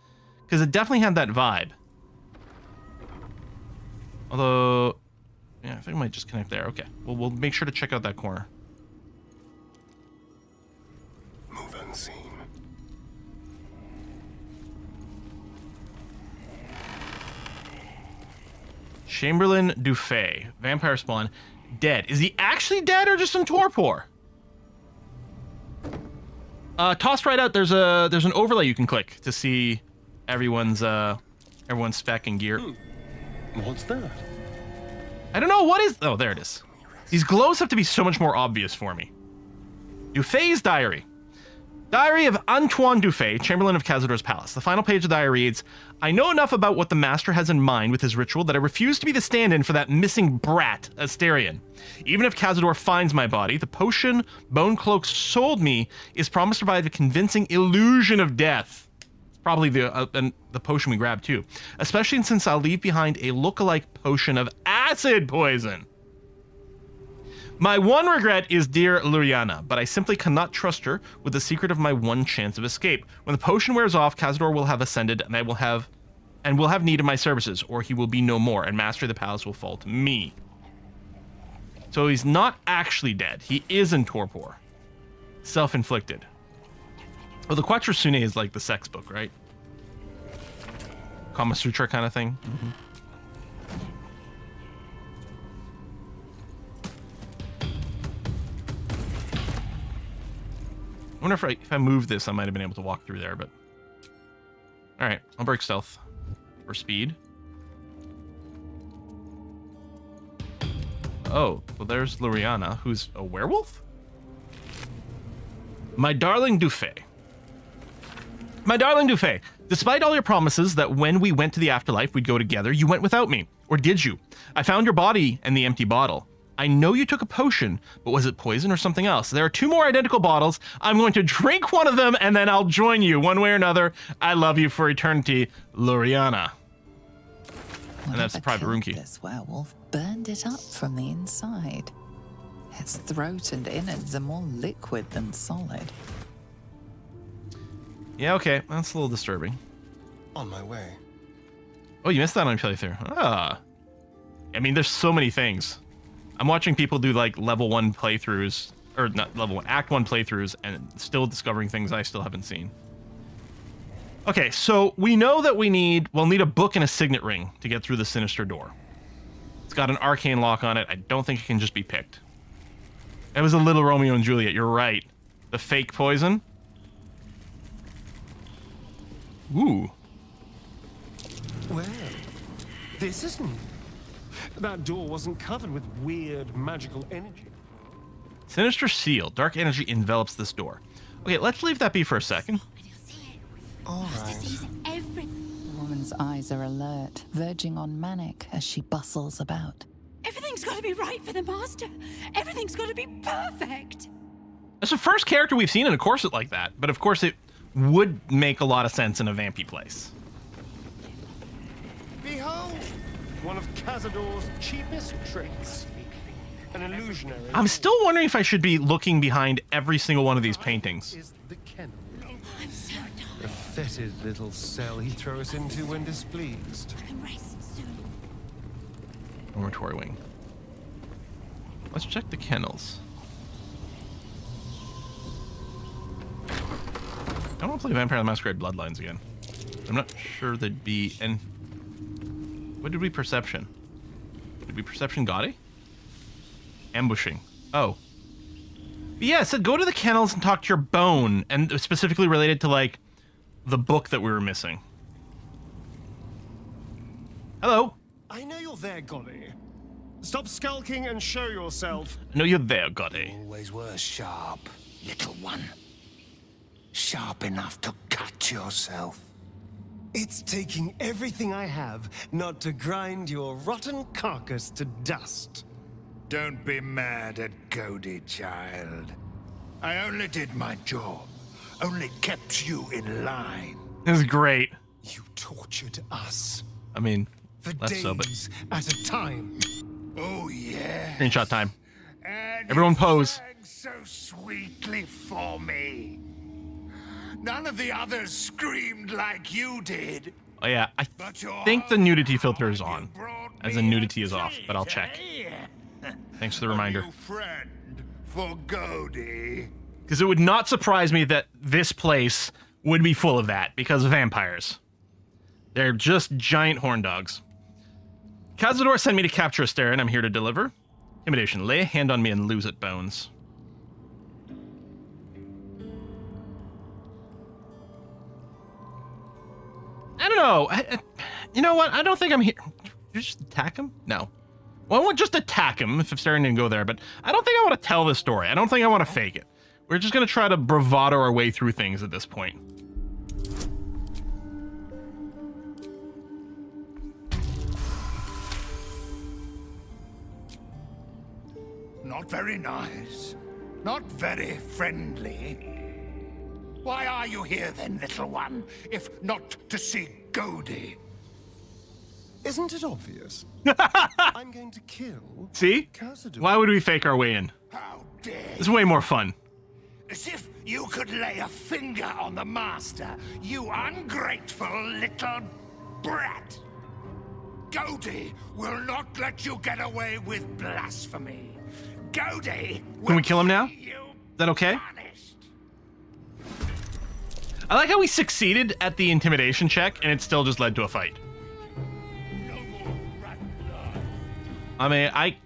because it definitely had that vibe. Although, yeah, I think I might just connect there. Okay, well, we'll make sure to check out that corner. Move unseen. Chamberlain Dufay, vampire spawn, dead. Is he actually dead or just in torpor? Tossed right out. There's an overlay you can click to see everyone's spec and gear. What's that? I don't know. What is... Oh, there it is. These glows have to be so much more obvious for me. Dufay's Diary. Diary of Antoine Dufay, Chamberlain of Cazador's Palace. The final page of the diary reads, I know enough about what the Master has in mind with his ritual that I refuse to be the stand-in for that missing brat, Astarion. Even if Cazador finds my body, the potion Bone Cloak sold me is promised to provide the convincing illusion of death. It's probably the potion we grabbed, too. Especially since I'll leave behind a look-alike potion of acid poison. My one regret is dear Luriana, but I simply cannot trust her with the secret of my one chance of escape. When the potion wears off, Cazador will have ascended, and will have need of my services, or he will be no more, and Master of the Palace will fall to me. So he's not actually dead. He is in torpor. Self-inflicted. Well, the Quattrasune is like the sex book, right? Kama Sutra kind of thing. Mm-hmm. I wonder if I moved this, I might have been able to walk through there, but... Alright, I'll break stealth. Or speed. Oh, well there's Luriana, who's a werewolf? My darling Dufay. My darling Dufay, despite all your promises that when we went to the afterlife we'd go together, you went without me. Or did you? I found your body and the empty bottle. I know you took a potion, but was it poison or something else? There are two more identical bottles. I'm going to drink one of them, and then I'll join you one way or another. I love you for eternity, Luriana. And that's the private room key. This werewolf burned it up from the inside. Its throat and innards are more liquid than solid. Yeah, okay. That's a little disturbing. On my way. Oh, you missed that on your playthrough. Ah. I mean, there's so many things. I'm watching people do like level one playthroughs, or not level one, act one playthroughs, and still discovering things I still haven't seen. Okay, so we know that we'll need a book and a signet ring to get through the sinister door. It's got an arcane lock on it. I don't think it can just be picked. It was a little Romeo and Juliet, you're right. The fake poison. Ooh. Well, this isn't... That door wasn't covered with weird magical energy. Sinister seal. Dark energy envelops this door. Okay, let's leave that be for a second. All right. The woman's eyes are alert, verging on manic as she bustles about. Everything's got to be right for the master. Everything's got to be perfect. That's the first character we've seen in a corset like that, but of course it would make a lot of sense in a vampy place. Behold! One of Cazador's cheapest tricks, an illusionary. I'm still wondering if I should be looking behind every single one of these paintings. Is the kennel. I'm so dumb. The fetid little cell he throws us into when displeased. Dormitory wing. Let's check the kennels. I don't want to play Vampire the Masquerade Bloodlines again. I'm not sure they'd be in. What did we perception? Did we perception Gaudy? Ambushing. Oh. But yeah, so go to the kennels and talk to your bone, and specifically related to, like, the book that we were missing. Hello. I know you're there, Gaudy. Stop skulking and show yourself. I know you're there, Gaudy. Always were sharp, little one. Sharp enough to cut yourself. It's taking everything I have not to grind your rotten carcass to dust. Don't be mad at Gaudy, child. I only did my job. Only kept you in line. It was great. You tortured us. I mean, for days so, but... at a time. Oh, yeah. Screenshot time. And everyone pose. So sweetly for me. None of the others screamed like you did. Oh yeah, I think the nudity filter is on, as the nudity is off, but I'll check. Thanks for the reminder. Because it would not surprise me that this place would be full of that, because of vampires. They're just giant horn dogs. Cazador sent me to capture Astarion, and I'm here to deliver. Intimidation, lay a hand on me and lose it, bones. I don't know. You know what? I don't think I'm here. I just attack him? No. Well, I won't just attack him if Astarion didn't go there, but I don't think I want to tell this story. I don't think I want to fake it. We're just going to try to bravado our way through things at this point. Not very nice. Not very friendly. Why are you here then, little one, if not to see Goldie? Isn't it obvious? I'm going to kill. See? Cazador. Why would we fake our way in? How dare. It's way more fun. As if you could lay a finger on the master, you ungrateful little brat. Goldie will not let you get away with blasphemy. Goldie will. Can we kill him now? Is that okay? Punished. I like how we succeeded at the intimidation check and it still just led to a fight. I mean, I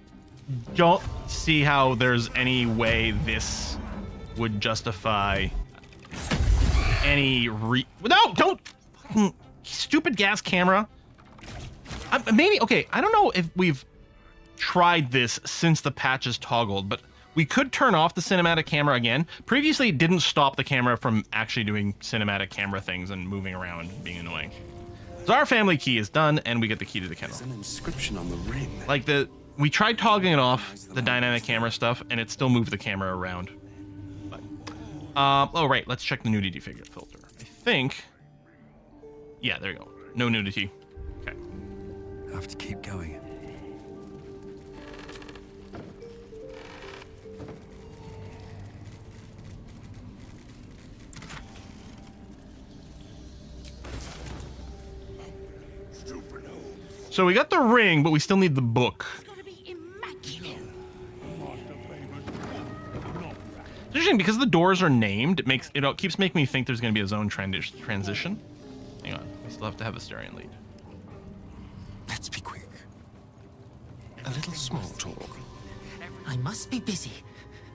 don't see how there's any way this would justify any No, don't! Fucking stupid gas camera. Maybe, okay, I don't know if we've tried this since the patch is toggled, but we could turn off the cinematic camera again. Previously, it didn't stop the camera from actually doing cinematic camera things and moving around and being annoying. So our family key is done, and we get the key to the kennel. There's an inscription on the ring. Like we tried toggling it off, the dynamic camera stuff, and it still moved the camera around. But, oh right, let's check the nudity figure filter. I think, yeah, there you go. No nudity. Okay. I have to keep going. So we got the ring, but we still need the book. It's gotta be immaculate. It's interesting because the doors are named. It makes it keeps making me think there's gonna be a zone transition. Hang on, we still have to have Astarion lead. Let's be quick. A little small talk. I must be busy,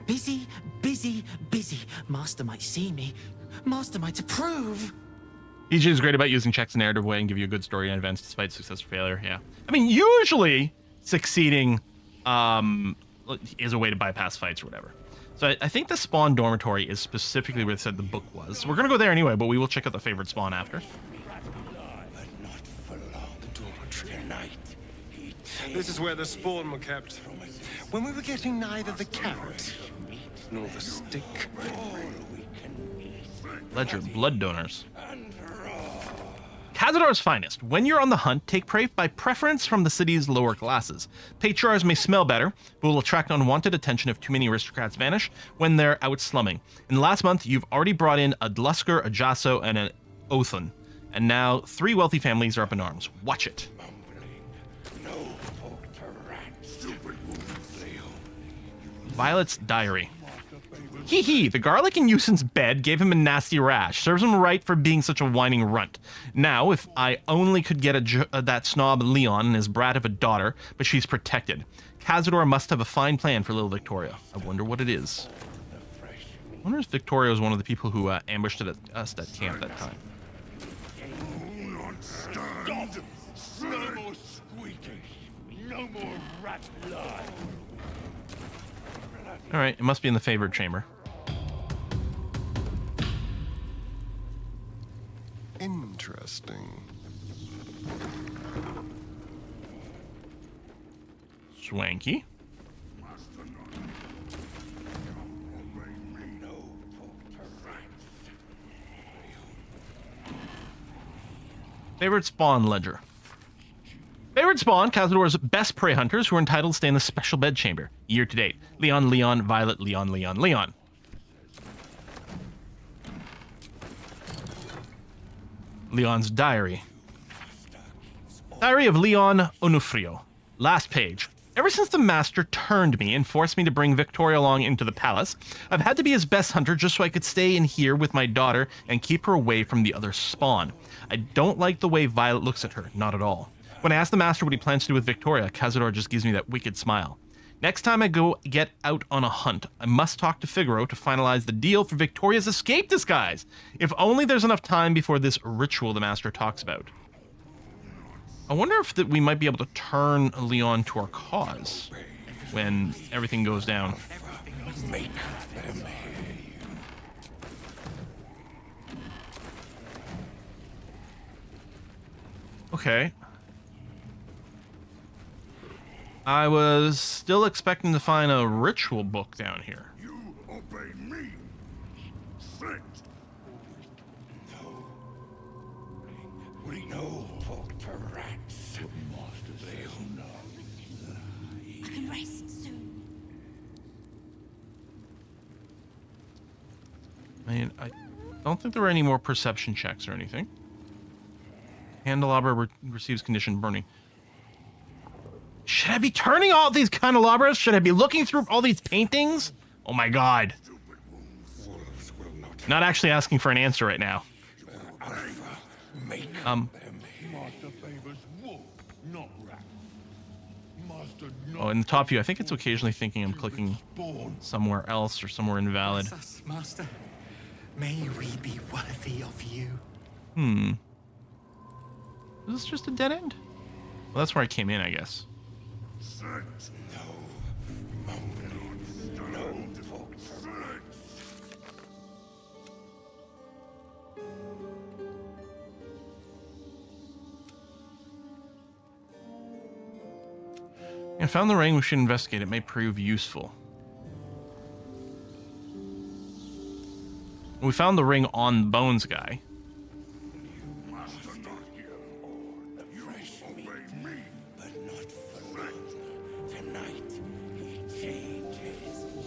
busy, busy, busy. Master might see me. Master might approve. EG is great about using checks in a narrative way and give you a good story in advance despite success or failure. Yeah. I mean, usually succeeding is a way to bypass fights or whatever. So I think the spawn dormitory is specifically where it said the book was. So we're going to go there anyway, but we will check out the favorite spawn after. But not for long. The dormitory tonight. This is where the spawn were kept. When we were getting neither the carrot nor the stick. Ledger, blood donors. Cazador's finest. When you're on the hunt, take prey by preference from the city's lower classes. Patriarchs may smell better, but will attract unwanted attention if too many aristocrats vanish when they're out slumming. In the last month, you've already brought in a Dlusker, a Jasso, and an Othun. And now, 3 wealthy families are up in arms. Watch it. Violet's diary. Hee hee, the garlic in Yusin's bed gave him a nasty rash. Serves him right for being such a whining runt. Now, if I only could get that snob Leon and his brat of a daughter, but she's protected. Cazador must have a fine plan for little Victoria. I wonder what it is. I wonder if Victoria was one of the people who ambushed us at camp that time. No more squeaking. No more rat lies. All right, it must be in the favored chamber. Interesting. Swanky. Favorite spawn ledger. Favorite spawn, Cazador's best prey hunters who are entitled to stay in the special bed chamber. Year to date. Leon, Leon, Violet, Leon, Leon, Leon. Leon's diary. Diary of Leon Onufrio. Last page. Ever since the master turned me and forced me to bring Victoria along into the palace, I've had to be his best hunter just so I could stay in here with my daughter and keep her away from the other spawn. I don't like the way Violet looks at her, not at all. When I ask the master what he plans to do with Victoria, Cazador just gives me that wicked smile. Next time I go get out on a hunt, I must talk to Figaro to finalize the deal for Victoria's escape disguise. If only there's enough time before this ritual the master talks about. I wonder if that we might be able to turn Leon to our cause when everything goes down. Make them hear you. Okay. I was still expecting to find a ritual book down here. You obey me. Sit. No. We know folk for rats. I can rest soon. Man, I don't think there were any more perception checks or anything. Candelabra receives condition burning. Should I be turning all these candelabras? Should I be looking through all these paintings? Oh my god. Not actually asking for an answer right now. Oh, in the top view, I think it's occasionally thinking I'm clicking somewhere else or somewhere invalid. May we be worthy of you. Hmm. Is this just a dead end? Well, that's where I came in, I guess. I found the ring. We should investigate. It may prove useful. We found the ring on the bones guy.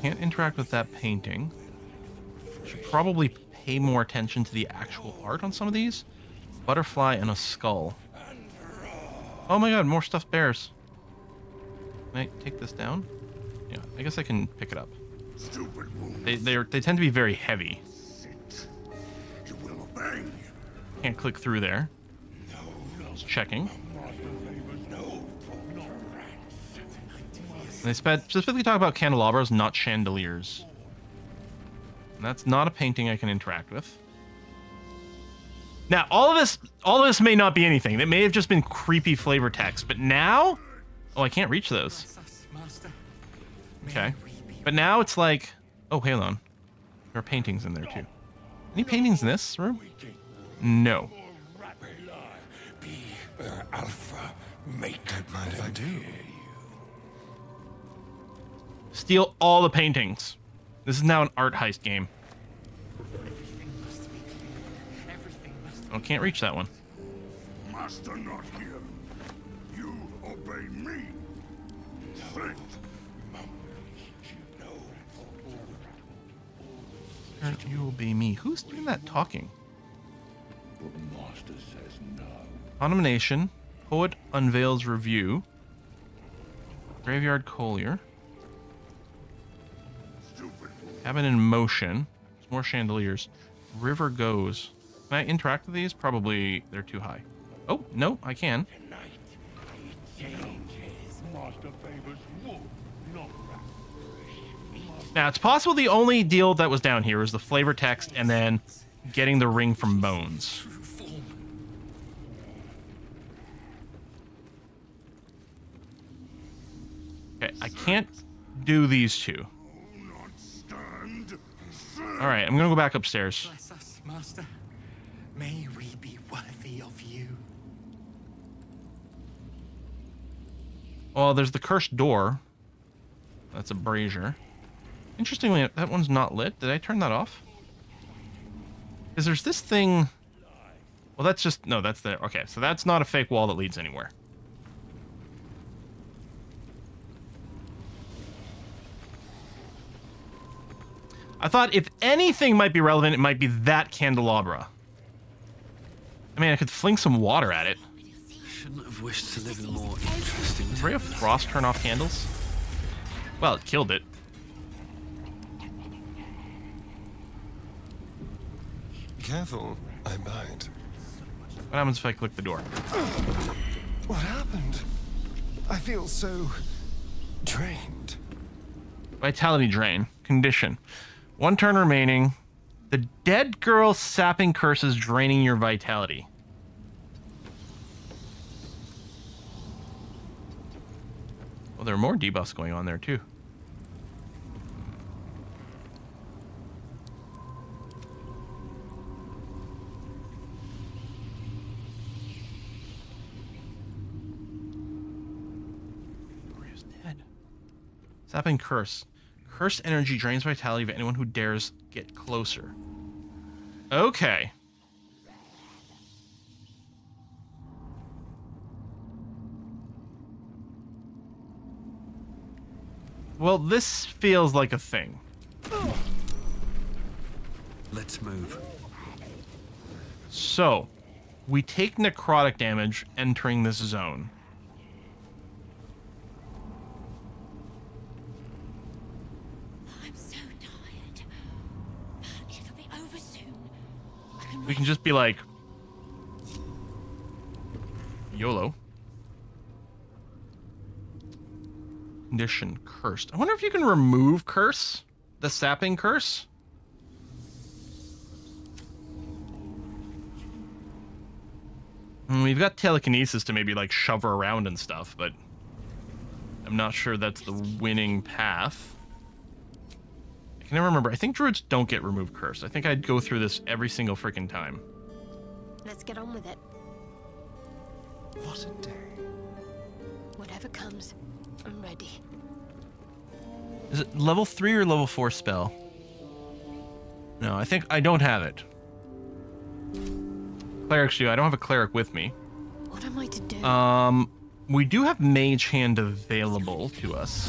Can't interact with that painting. Should probably pay more attention to the actual art on some of these. Butterfly and a skull. Oh my god, more stuffed bears. Can I take this down? Yeah, I guess I can pick it up. They tend to be very heavy. Can't click through there. Just checking. They specifically talk about candelabras, not chandeliers. And that's not a painting I can interact with. Now, all of this may not be anything. That may have just been creepy flavor text, but now... Oh, I can't reach those. Okay. But now it's like... Oh, hang on. There are paintings in there, too. Any paintings in this room? No. Mind if I do? Steal all the paintings. This is now an art heist game. Oh, can't reach that one. Master not here. You obey me. You obey me. Who's doing that talking? Master says no. Condemnation. Poet unveils review. Graveyard Collier. Cabin in motion. There's more chandeliers. River goes. Can I interact with these? Probably they're too high. Oh, no, I can. Now, it's possible the only deal that was down here was the flavor text and then getting the ring from Bones. Okay, I can't do these two. All right, I'm gonna go back upstairs. Bless us, Master. May we be worthy of you. Well, there's the cursed door. That's a brazier. Interestingly, that one's not lit. Did I turn that off? Because there's this thing. Well, that's just no. That's there. Okay, so that's not a fake wall that leads anywhere. I thought if anything might be relevant, it might be that candelabra. I mean, I could fling some water at it. Shouldn't have wished to live in more interesting. Did Ray of Frost turn off candles? Well, it killed it. Careful, I bite. What happens if I click the door? What happened? I feel so drained. Vitality drain. Condition. One turn remaining. The dead girl sapping curses draining your vitality. Well, there are more debuffs going on there too. Gloria's dead. Zap and curse. Cursed energy drains vitality of anyone who dares get closer. Okay. Well, this feels like a thing. Let's move. So, we take necrotic damage entering this zone. I'm so tired. It'll be over soon. We can just be like YOLO. Condition cursed. I wonder if you can remove curse, the sapping curse. We've got telekinesis to maybe like shove her around and stuff, but I'm not sure that's the winning path. I can never remember. I think druids don't get removed cursed. I think I'd go through this every single freaking time. Let's get on with it. What a day. Whatever comes. I'm ready. Is it level 3 or level 4 spell? No, I think I don't have it. Clerics do. I don't have a cleric with me. What am I to do? We do have Mage Hand available to us.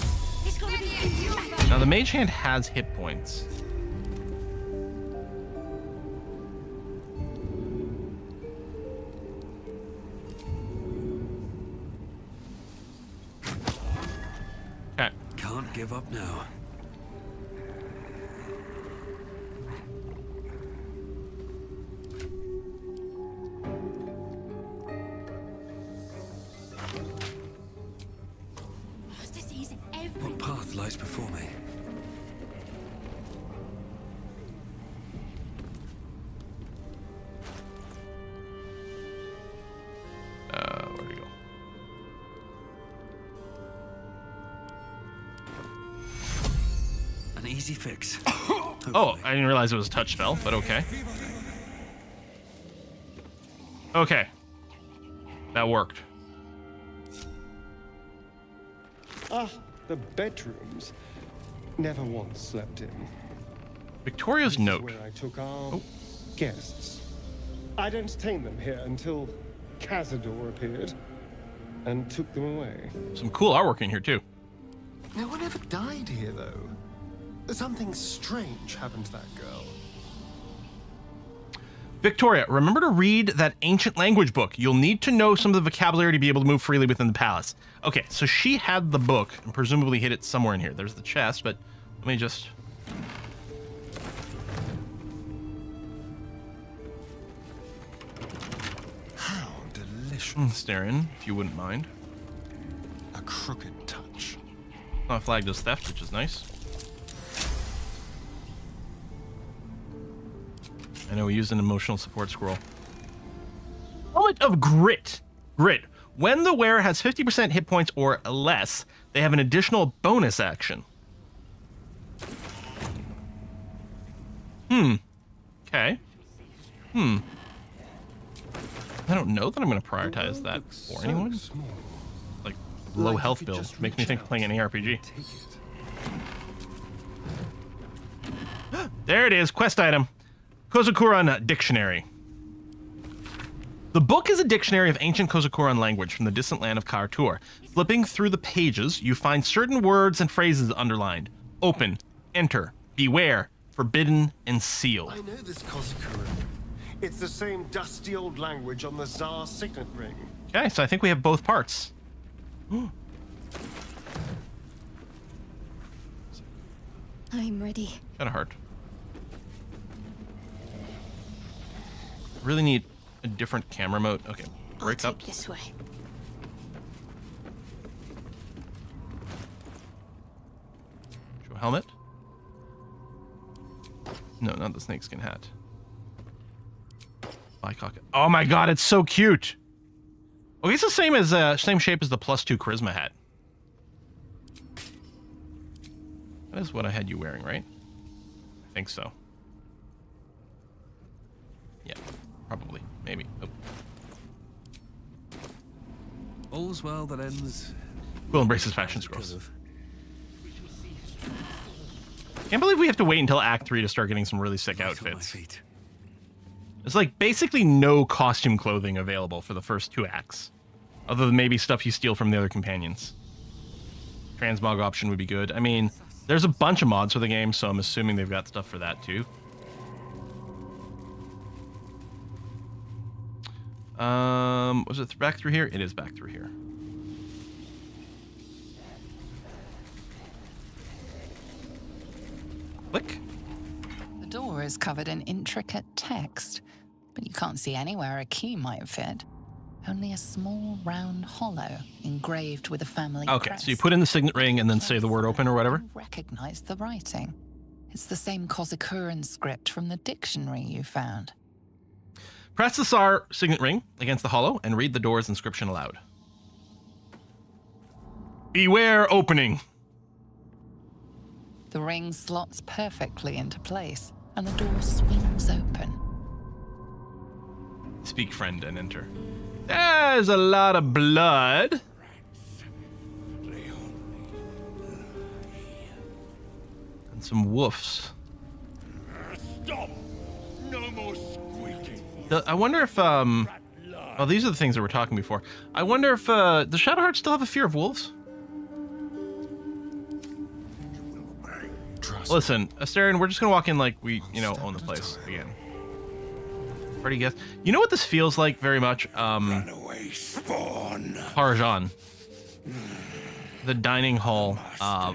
Now the Mage Hand has hit points. Give up now. What path lies before me? Where do we go? Easy fix. Oh, I didn't realize it was a touch spell, but okay. Okay. That worked. Ah, the bedrooms. Never once slept in. Victoria's note. Where I took our guests. I'd entertain them here until Cazador appeared and took them away. Some cool artwork in here too. No one ever died here though. Something strange happened to that girl. Victoria, remember to read that ancient language book. You'll need to know some of the vocabulary to be able to move freely within the palace. Okay, so she had the book and presumably hid it somewhere in here. There's the chest, but let me just... How delicious. Astarion, if you wouldn't mind. A crooked touch. Not flagged as theft, which is nice. I know we used an emotional support scroll. Helmet of Grit. Grit. When the wearer has 50% hit points or less, they have an additional bonus action. Okay. I don't know that I'm going to prioritize that for anyone. Like, low health build. Makes me think of playing an ARPG. There it is. Quest item. Kozakuran Dictionary. The book is a dictionary of ancient Kozakuran language from the distant land of Kartur. Flipping through the pages, you find certain words and phrases underlined. Open, enter, beware, forbidden, and sealed. I know this Kozakuran. It's the same dusty old language on the Szarr signet ring. Okay, so I think we have both parts. I'm ready. Shadowheart. Really need a different camera mode. Okay, break up. This way. Show helmet. No, not the snakeskin hat. Bicock. Oh my god, it's so cute. Okay, it's the same shape as the +2 charisma hat. That is what I had you wearing, right? I think so. Yeah, probably, maybe. Oh. All's well that ends. We'll embrace his fashion scrolls. Can't believe we have to wait until Act 3 to start getting some really sick outfits. There's like basically no costume clothing available for the first two acts, other than maybe stuff you steal from the other companions. Transmog option would be good. I mean, there's a bunch of mods for the game, so I'm assuming they've got stuff for that too. Was it back through here? It is back through here. Click. The door is covered in intricate text, but you can't see anywhere a key might fit. Only a small round hollow engraved with a family crest. Okay, so you put in the signet ring and then say the word open or whatever? Recognize the writing. It's the same Kozakuran script from the dictionary you found. Press the Szarr signet ring against the hollow and read the door's inscription aloud. Beware opening. The ring slots perfectly into place and the door swings open. Speak, friend, and enter. There's a lot of blood. And some woofs. Stop! No more squeaking. I wonder if, oh, these are the things that we're talking before. I wonder if, does Shadowheart still have a fear of wolves? Listen, Astarion, we're just gonna walk in like we, you know, own the place again. Pretty guess. You know what this feels like very much? Runaway spawn. Parajan. The dining hall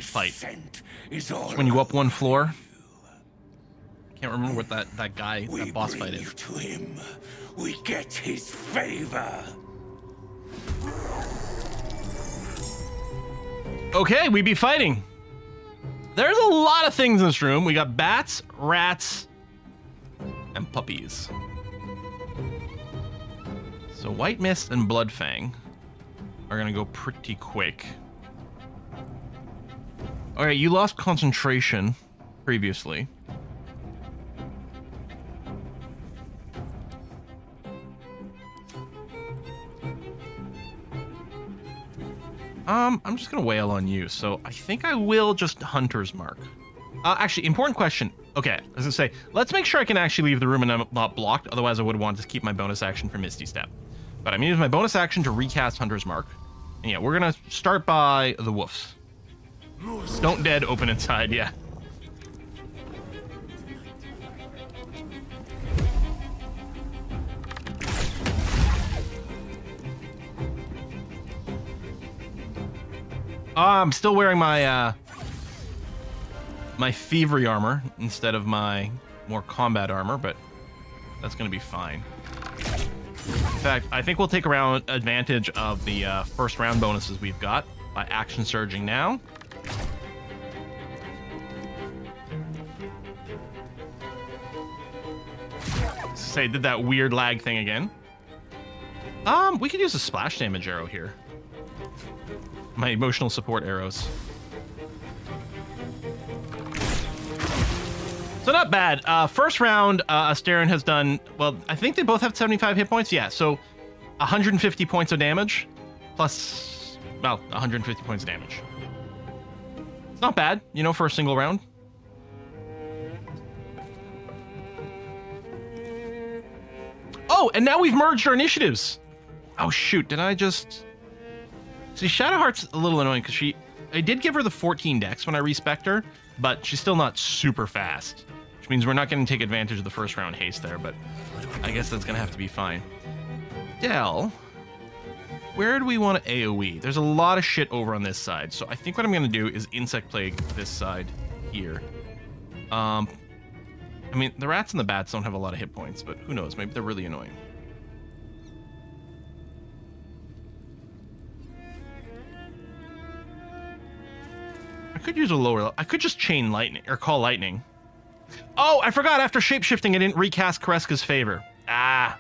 fight. When you go up one floor. I can't remember what that guy, that boss fight is. To him. We get his favor. Okay, we be fighting. There's a lot of things in this room. We got bats, rats, and puppies. So White Mist and Bloodfang are gonna go pretty quick. All right, you lost concentration previously. I'm just gonna wail on you, so I think I will just Hunter's Mark. Actually, important question. Okay, I was gonna say, let's make sure I can actually leave the room and I'm not blocked, otherwise I would want to keep my bonus action for Misty Step. But I'm gonna use my bonus action to recast Hunter's Mark. And yeah, we're gonna start by the wolves. Don't dead, open inside, yeah. I'm still wearing my my thievery armor instead of my more combat armor, but that's gonna be fine. In fact, I think we'll take around advantage of the first round bonuses we've got by action surging now. Say, did that weird lag thing again. We could use a splash damage arrow here. My emotional support arrows. So not bad. First round, Astarion has done, well, I think they both have 75 hit points. Yeah, so 150 points of damage plus, well, 150 points of damage. It's not bad, you know, for a single round. Oh, and now we've merged our initiatives. Oh, shoot. Did I just... See, Shadowheart's a little annoying because she... I did give her the 14 dex when I respec her, but she's still not super fast, which means we're not going to take advantage of the first round haste there, but I guess that's going to have to be fine. Dell, where do we want to AoE? There's a lot of shit over on this side, so I think what I'm going to do is Insect Plague this side here. I mean, the rats and the bats don't have a lot of hit points, but who knows? Maybe they're really annoying. I could use a lower level. I could just chain lightning or call lightning. Oh, I forgot after shapeshifting I didn't recast Kreska's favor. Ah.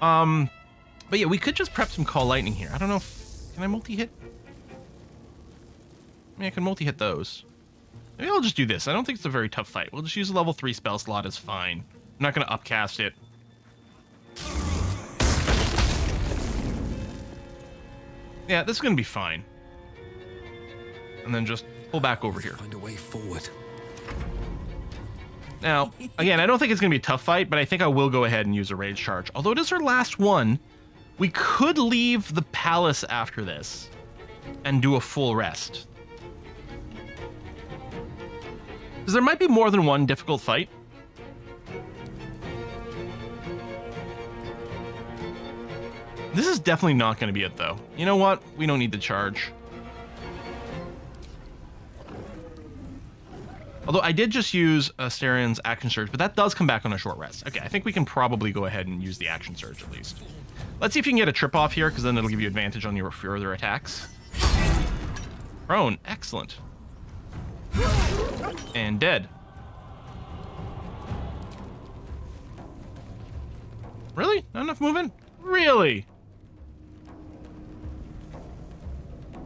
But yeah, we could just prep some call lightning here. I don't know if, can I multi-hit? I mean, I can multi-hit those. Maybe I'll just do this. I don't think it's a very tough fight. We'll just use a level 3 spell slot. It's fine. I'm not going to upcast it. Yeah, this is going to be fine. And then just pull back over here. Find a way forward. Now, again, I don't think it's going to be a tough fight, but I think I will go ahead and use a rage charge. Although it is our last one, we could leave the palace after this and do a full rest. Because there might be more than one difficult fight. This is definitely not going to be it, though. You know what? We don't need the charge. Although I did just use Astarion's action surge, but that does come back on a short rest. Okay, I think we can probably go ahead and use the action surge at least. Let's see if you can get a trip off here, because then it'll give you advantage on your further attacks. Prone, excellent. And dead. Really? Not enough movement? Really?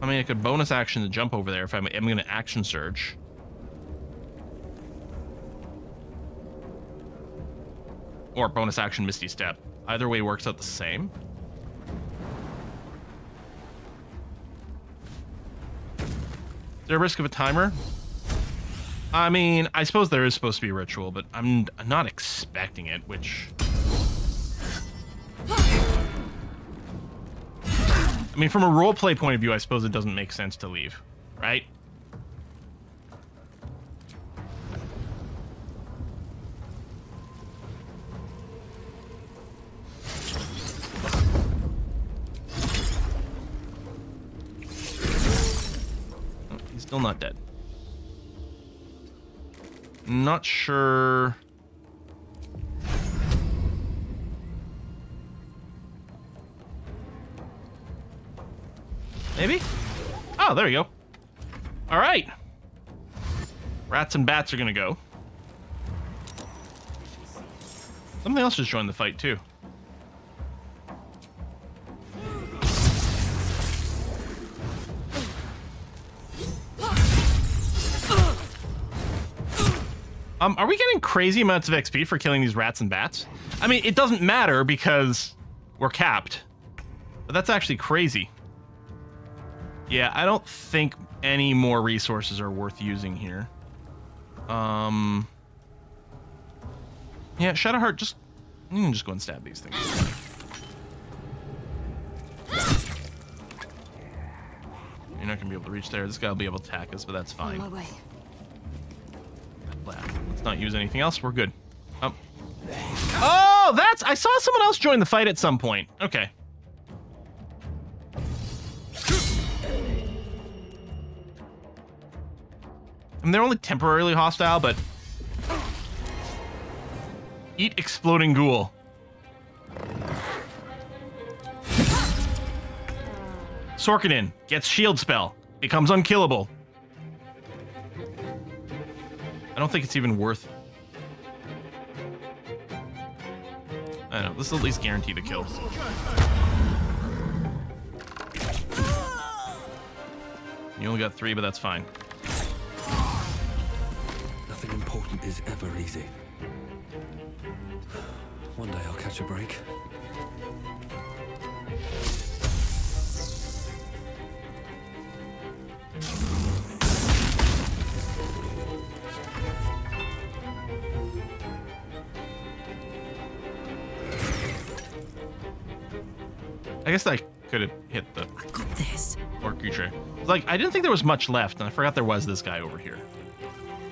I mean, I could bonus action to jump over there if I'm going to action surge. Or bonus action Misty Step. Either way works out the same. Is there a risk of a timer? I mean, I suppose there is supposed to be a ritual, but I'm not expecting it, which... I mean, from a roleplay point of view, I suppose it doesn't make sense to leave, right? Still not dead. Not sure. Maybe? Oh, there we go. All right. Rats and bats are going to go. Something else just joined the fight, too. Are we getting crazy amounts of XP for killing these rats and bats? I mean, it doesn't matter because we're capped. But that's actually crazy. Yeah, I don't think any more resources are worth using here. Yeah, Shadowheart, just... You can just go and stab these things. You're not going to be able to reach there. This guy will be able to attack us, but that's fine. Let's not use anything else. We're good. Oh, that's... I saw someone else join the fight at some point. Okay. I mean, they're only temporarily hostile, but... Eat exploding ghoul. Sorkadin gets shield spell. Becomes unkillable. I don't think it's even worth... I don't know. This will at least guarantee the kill. You only got 3, but that's fine. Nothing important is ever easy. One day I'll catch a break. I guess I could have hit the orc creature. Like, I didn't think there was much left, and I forgot there was this guy over here.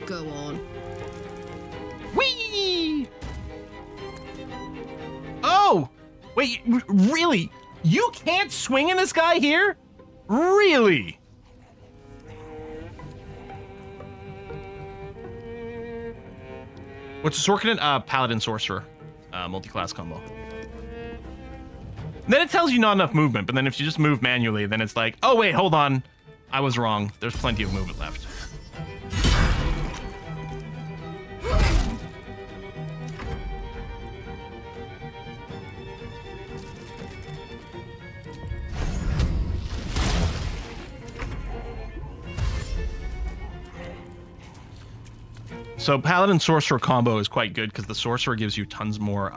Go on. Whee! Oh! Wait, really? You can't swing in this guy here? Really? What's the Sorkadin? Paladin Sorcerer. Multi-class combo. Then it tells you not enough movement, but then if you just move manually, then it's like, oh wait, hold on. I was wrong. There's plenty of movement left. So Paladin Sorcerer combo is quite good because the Sorcerer gives you tons more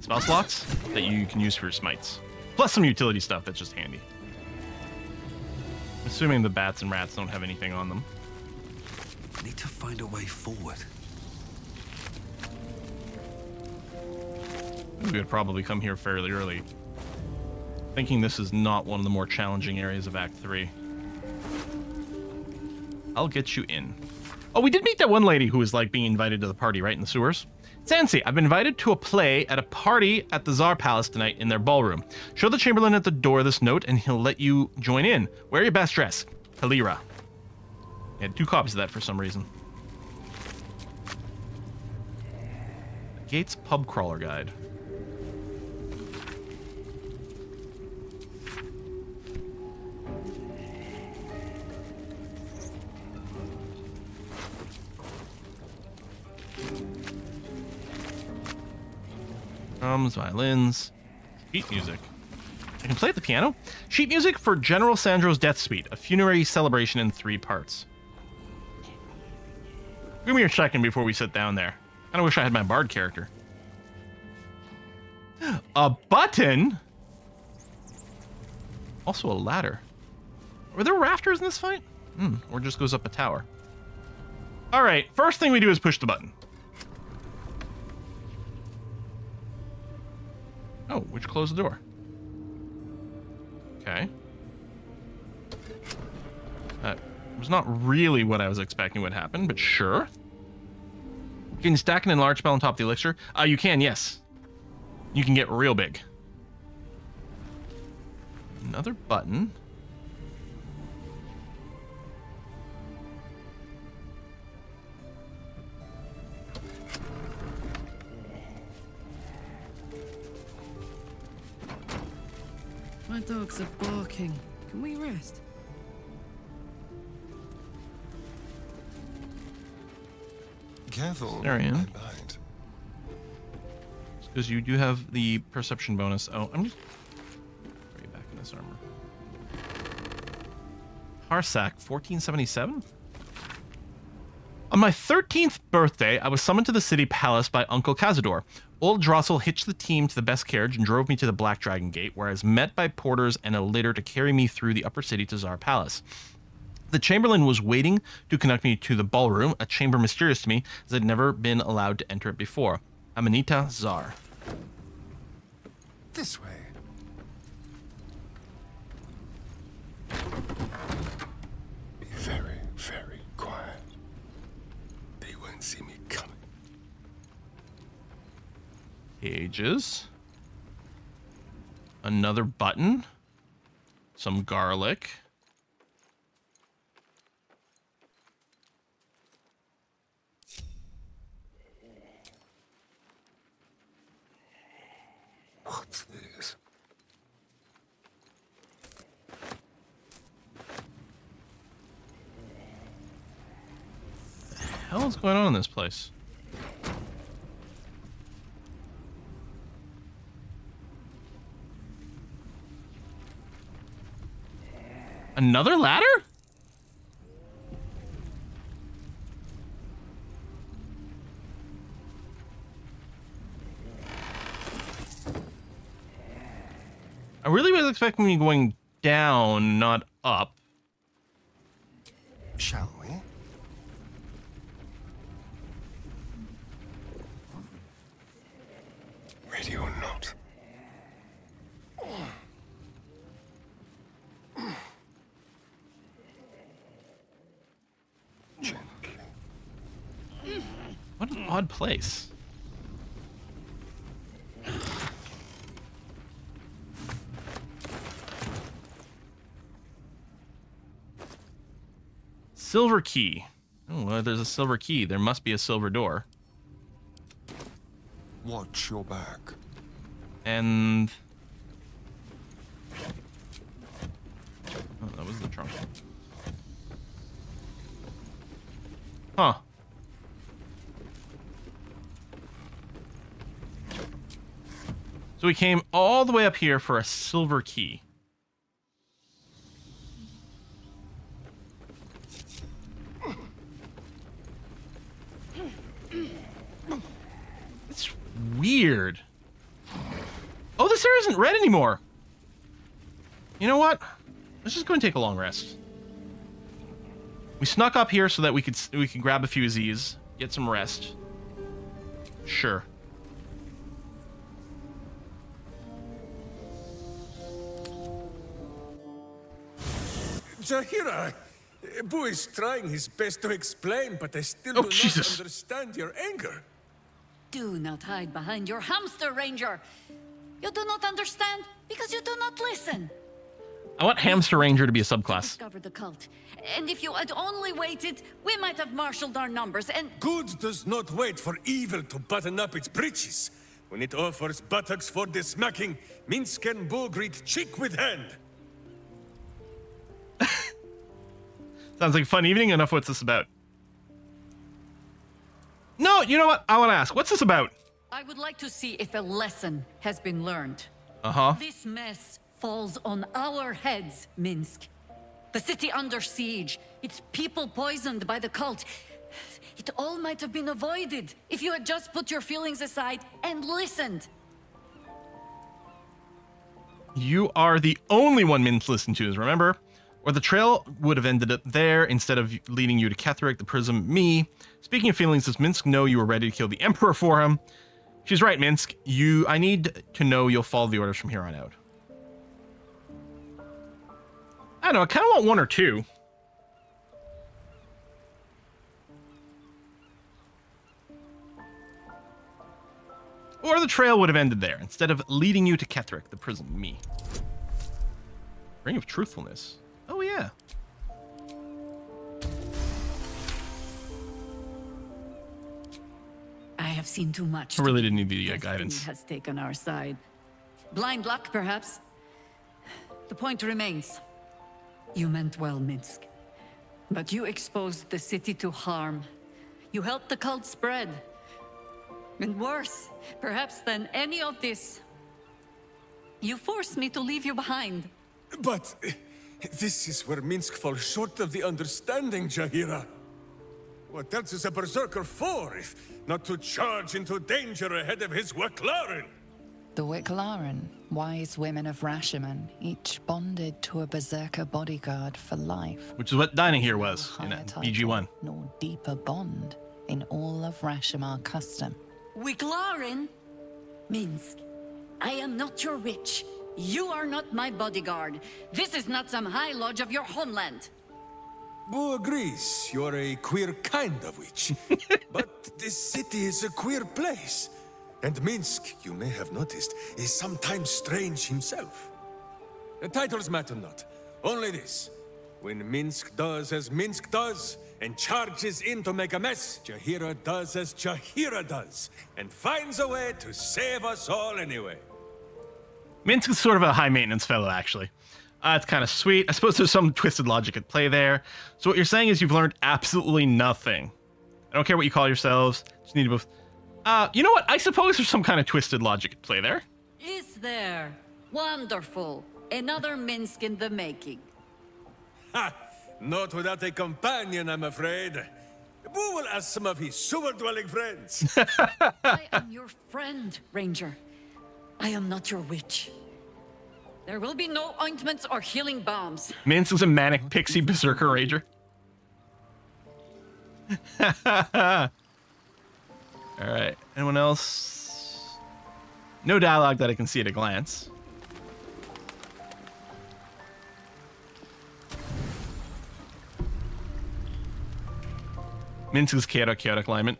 spell slots that you can use for your smites. Plus some utility stuff that's just handy. Assuming the bats and rats don't have anything on them. I need to find a way forward. We would probably come here fairly early. Thinking this is not one of the more challenging areas of Act 3. I'll get you in. Oh, we did meet that one lady who was like being invited to the party, right, in the sewers? Sansi, I've been invited to a play at a party at the Szarr Palace tonight in their ballroom. Show the Chamberlain at the door this note and he'll let you join in. Wear your best dress. Halira. I had 2 copies of that for some reason. Gates Pub Crawler Guide. Drums, violins, sheet music. I can play the piano. Sheet music for General Sandro's death suite, a funerary celebration in 3 parts. Give me a second before we sit down there. I wish I had my bard character. A button? Also a ladder. Were there rafters in this fight? Hmm, or just goes up a tower. All right, first thing we do is push the button. Oh, which closed the door. Okay. That was not really what I was expecting would happen, but sure. Can you stack an enlarge spell on top of the elixir? You can, yes. You can get real big. Another button. My dogs are barking. Can we rest? Careful. Because you do have the perception bonus. Oh, I'm just right back in this armor. Harsack, 1477? On my 13th birthday, I was summoned to the city palace by Uncle Cazador. Old Drossel hitched the team to the best carriage and drove me to the Black Dragon Gate, where I was met by porters and a litter to carry me through the upper city to Szarr Palace. The Chamberlain was waiting to conduct me to the ballroom, a chamber mysterious to me, as I'd never been allowed to enter it before. Amanita Szarr. This way. Very, very quiet. They won't see me coming. Pages. Another button. Some garlic. What's this? What the hell is going on in this place? Another ladder? I really was expecting me going down, not up. Shall we? Ready or not? Gently. What an odd place. Silver key. Oh, well, there's a silver key. There must be a silver door. Watch your back. And... oh, that was the trunk. Huh. So we came all the way up here for a silver key. Weird. Oh, this area isn't red anymore. You know what? Let's just go and take a long rest. We snuck up here so that we could grab a few of these, get some rest. Sure. Jaheira, Boo is trying his best to explain, but I still do not understand your anger. Do not hide behind your hamster, Ranger. You do not understand because you do not listen. I want Hamster Ranger to be a subclass. Discover the cult, and if you had only waited, we might have marshaled our numbers and... Good does not wait for evil to button up its breeches. When it offers buttocks for the smacking, Minsc and Boo greet cheek with hand. Sounds like a fun evening. Enough. What's this about? No, you know what? I want to ask. What's this about? I would like to see if a lesson has been learned. Uh-huh. This mess falls on our heads, Minsc. The city under siege. Its people poisoned by the cult. It all might have been avoided if you had just put your feelings aside and listened. You are the only one Minsc listened to, remember? Or the trail would have ended up there instead of leading you to Ketheric, the Prism, me. Speaking of feelings, does Minsc know you were ready to kill the Emperor for him? She's right, Minsc. I need to know you'll follow the orders from here on out. I don't know, I kind of want one or two. Or the trail would have ended there instead of leading you to Ketheric, the Prism, me. Ring of Truthfulness. Oh, yeah. I have seen too much. I really didn't need the guidance. Has taken our side. Blind luck, perhaps. The point remains. You meant well, Minsc. But you exposed the city to harm. You helped the cult spread. And worse, perhaps, than any of this, you forced me to leave you behind. But... this is where Minsc falls short of the understanding, Jaheira. What else is a berserker for, if not to charge into danger ahead of his Waklaran? The Waklaran, wise women of Rashomon, each bonded to a berserker bodyguard for life. Which is what dining here was, in BG1. Nor deeper bond in all of Rashomon custom. Waklaran? Minsc, I am not your witch. You are not my bodyguard. This is not some high lodge of your homeland. Boo agrees you are a queer kind of witch. But this city is a queer place. And Minsc, you may have noticed, is sometimes strange himself. The titles matter not. Only this. When Minsc does as Minsc does, and charges in to make a mess, Jaheira does as Jaheira does, and finds a way to save us all anyway. Minsc is sort of a high-maintenance fellow, actually. It's kind of sweet. I suppose there's some twisted logic at play there. So what you're saying is you've learned absolutely nothing. I don't care what you call yourselves. Just need to both... you know what? I suppose there's some kind of twisted logic at play there. Is there? Wonderful. Another Minsc in the making. Ha! Not without a companion, I'm afraid. Boo will ask some of his sewer-dwelling friends. I am your friend, Ranger. I am not your witch. There will be no ointments or healing balms. Minsc is a manic pixie berserker rager. Alright, anyone else? No dialogue that I can see at a glance. Minsc is chaotic alignment.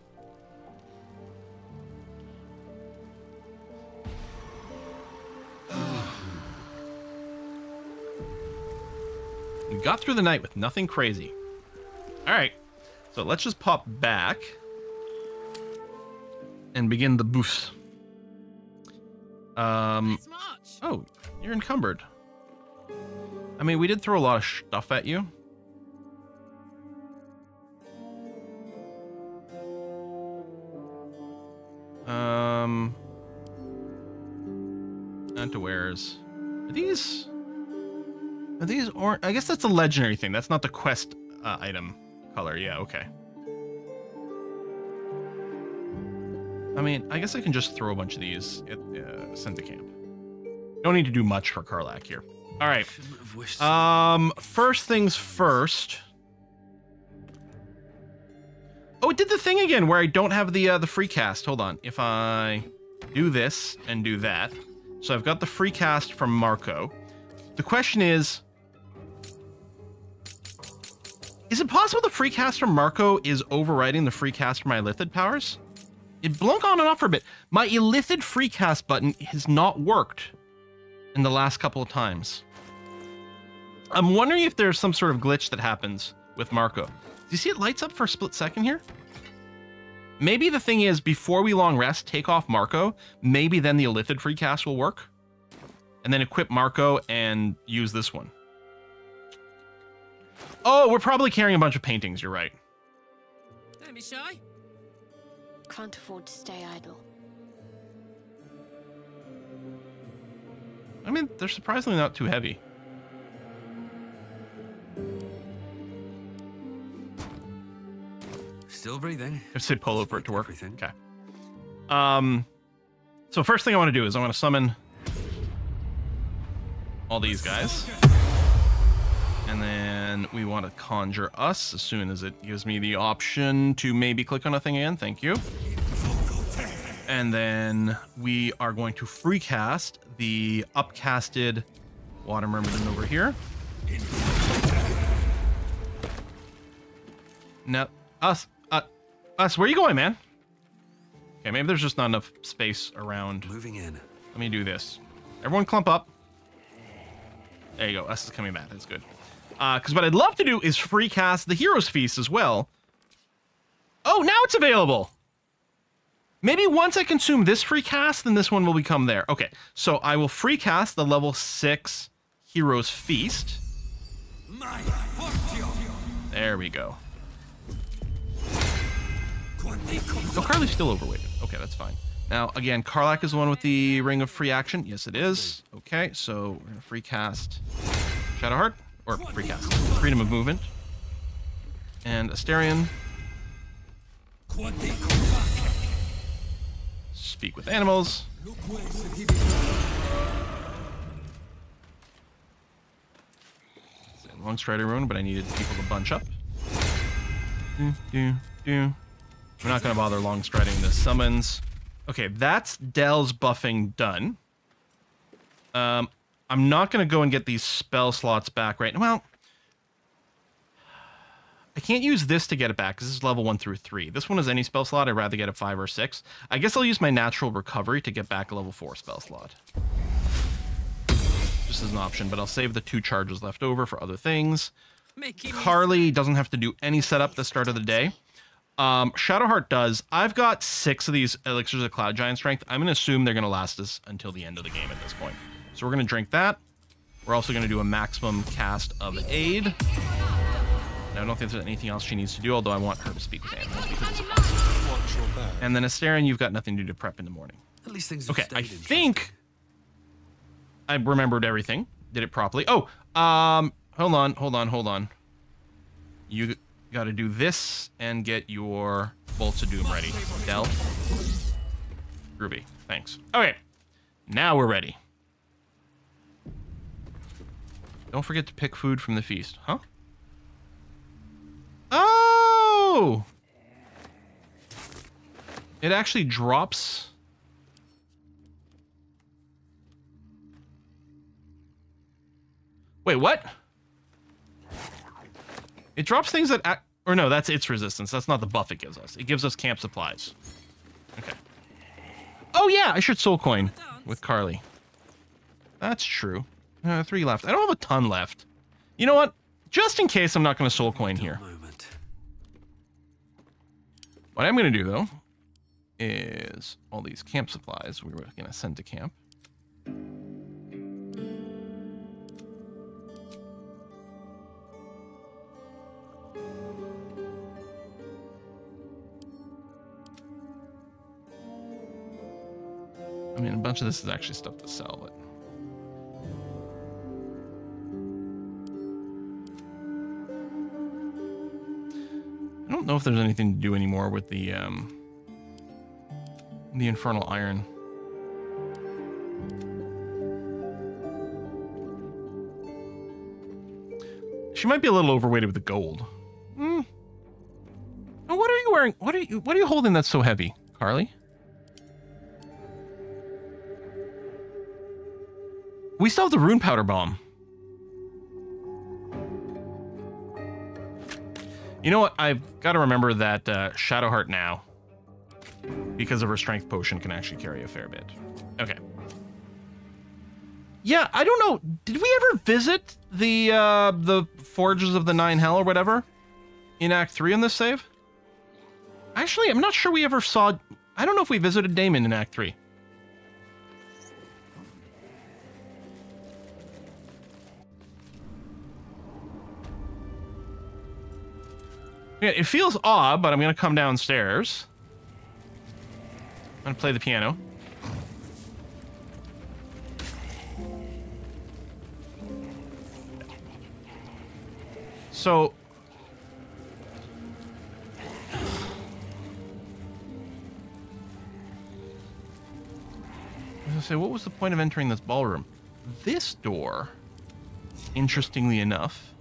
We got through the night with nothing crazy. All right, so let's just pop back and begin the boofs. Oh, you're encumbered. I mean, we did throw a lot of stuff at you. Underwears. Are these... these aren't... I guess that's a legendary thing. That's not the quest item color. Yeah, okay. I mean, I guess I can just throw a bunch of these at send to camp. Don't need to do much for Karlach here. All right. First things first. Oh, it did the thing again where I don't have the free cast. Hold on. If I do this and do that. So I've got the free cast from Marco. The question is it possible the free cast from Marco is overriding the free cast from my Illithid powers? It blunk on and off for a bit. My Illithid free cast button has not worked in the last couple of times. I'm wondering if there's some sort of glitch that happens with Marco. Do you see it lights up for a split second here? Maybe the thing is, before we long rest, take off Marco. Maybe then the Illithid free cast will work. And then equip Marco and use this one. Oh, we're probably carrying a bunch of paintings. You're right. Don't be shy. Can't afford to stay idle. I mean, they're surprisingly not too heavy. Still breathing. I said polo for it to work. Everything. Okay. So first thing I want to do is I want to summon all these guys, and then we want to conjure us as soon as it gives me the option to maybe click on a thing again. Thank you. And then we are going to free cast the upcasted water mermaid over here. Now us, where are you going, man? Okay, maybe there's just not enough space around. Moving in. Let me do this. Everyone clump up. There you go. Us is coming back. That's good. Because what I'd love to do is free cast the Hero's Feast as well. Oh, now it's available. Maybe once I consume this free cast, then this one will become there. Okay, so I will free cast the level 6 Hero's Feast. There we go. Oh, Carly's still overweight. Okay, that's fine. Now, again, Karlach is the one with the Ring of Free Action. Yes, it is. Okay, so we're going to free cast Shadowheart, or free cast Freedom of Movement. And Astarion. Speak with Animals. Long Strider Rune, but I needed people to bunch up. We're not going to bother long striding the summons. Okay, that's Dell's buffing done. I'm not going to go and get these spell slots back right now. Well, I can't use this to get it back because this is level 1 through 3. This one is any spell slot. I'd rather get a 5 or 6. I guess I'll use my natural recovery to get back a level 4 spell slot. Just as an option, but I'll save the 2 charges left over for other things. Carly doesn't have to do any setup at the start of the day. Shadowheart does. I've got 6 of these elixirs of Cloud Giant Strength. I'm going to assume they're going to last us until the end of the game at this point. So we're going to drink that. We're also going to do a maximum cast of Aid. And I don't think there's anything else she needs to do, although I want her to speak with Animals. And then Astarion, you've got nothing to do to prep in the morning. At least things okay, I think I remembered everything. Did it properly. Oh, hold on. You got to do this and get your Bolts of Doom ready. Del. Ruby. Thanks. Okay. Now we're ready. Don't forget to pick food from the feast. Huh? Oh! It actually drops. Wait, what? It drops things that act, or no, that's its resistance. That's not the buff it gives us. It gives us camp supplies. Okay. Oh yeah, I should soul coin with Carly. That's true. 3 left. I don't have a ton left. You know what? Just in case, I'm not going to soul coin here. What I'm going to do though is all these camp supplies we were going to send to camp. I mean, a bunch of this is actually stuff to sell, but I don't know if there's anything to do anymore with the the Infernal Iron. She might be a little overweighted with the gold. Mm. And what are you wearing? What are you holding that's so heavy, Carly? We still have the rune powder bomb. You know what? I've got to remember that Shadowheart now, because of her strength potion, can actually carry a fair bit. Okay. Yeah, I don't know. Did we ever visit the Forges of the Nine Hell or whatever in Act 3 in this save? Actually, I'm not sure we ever saw. I don't know if we visited Daemon in Act 3. Yeah, it feels odd, but I'm going to come downstairs. I'm going to play the piano. So, I was going to say, what was the point of entering this ballroom? This door, interestingly enough,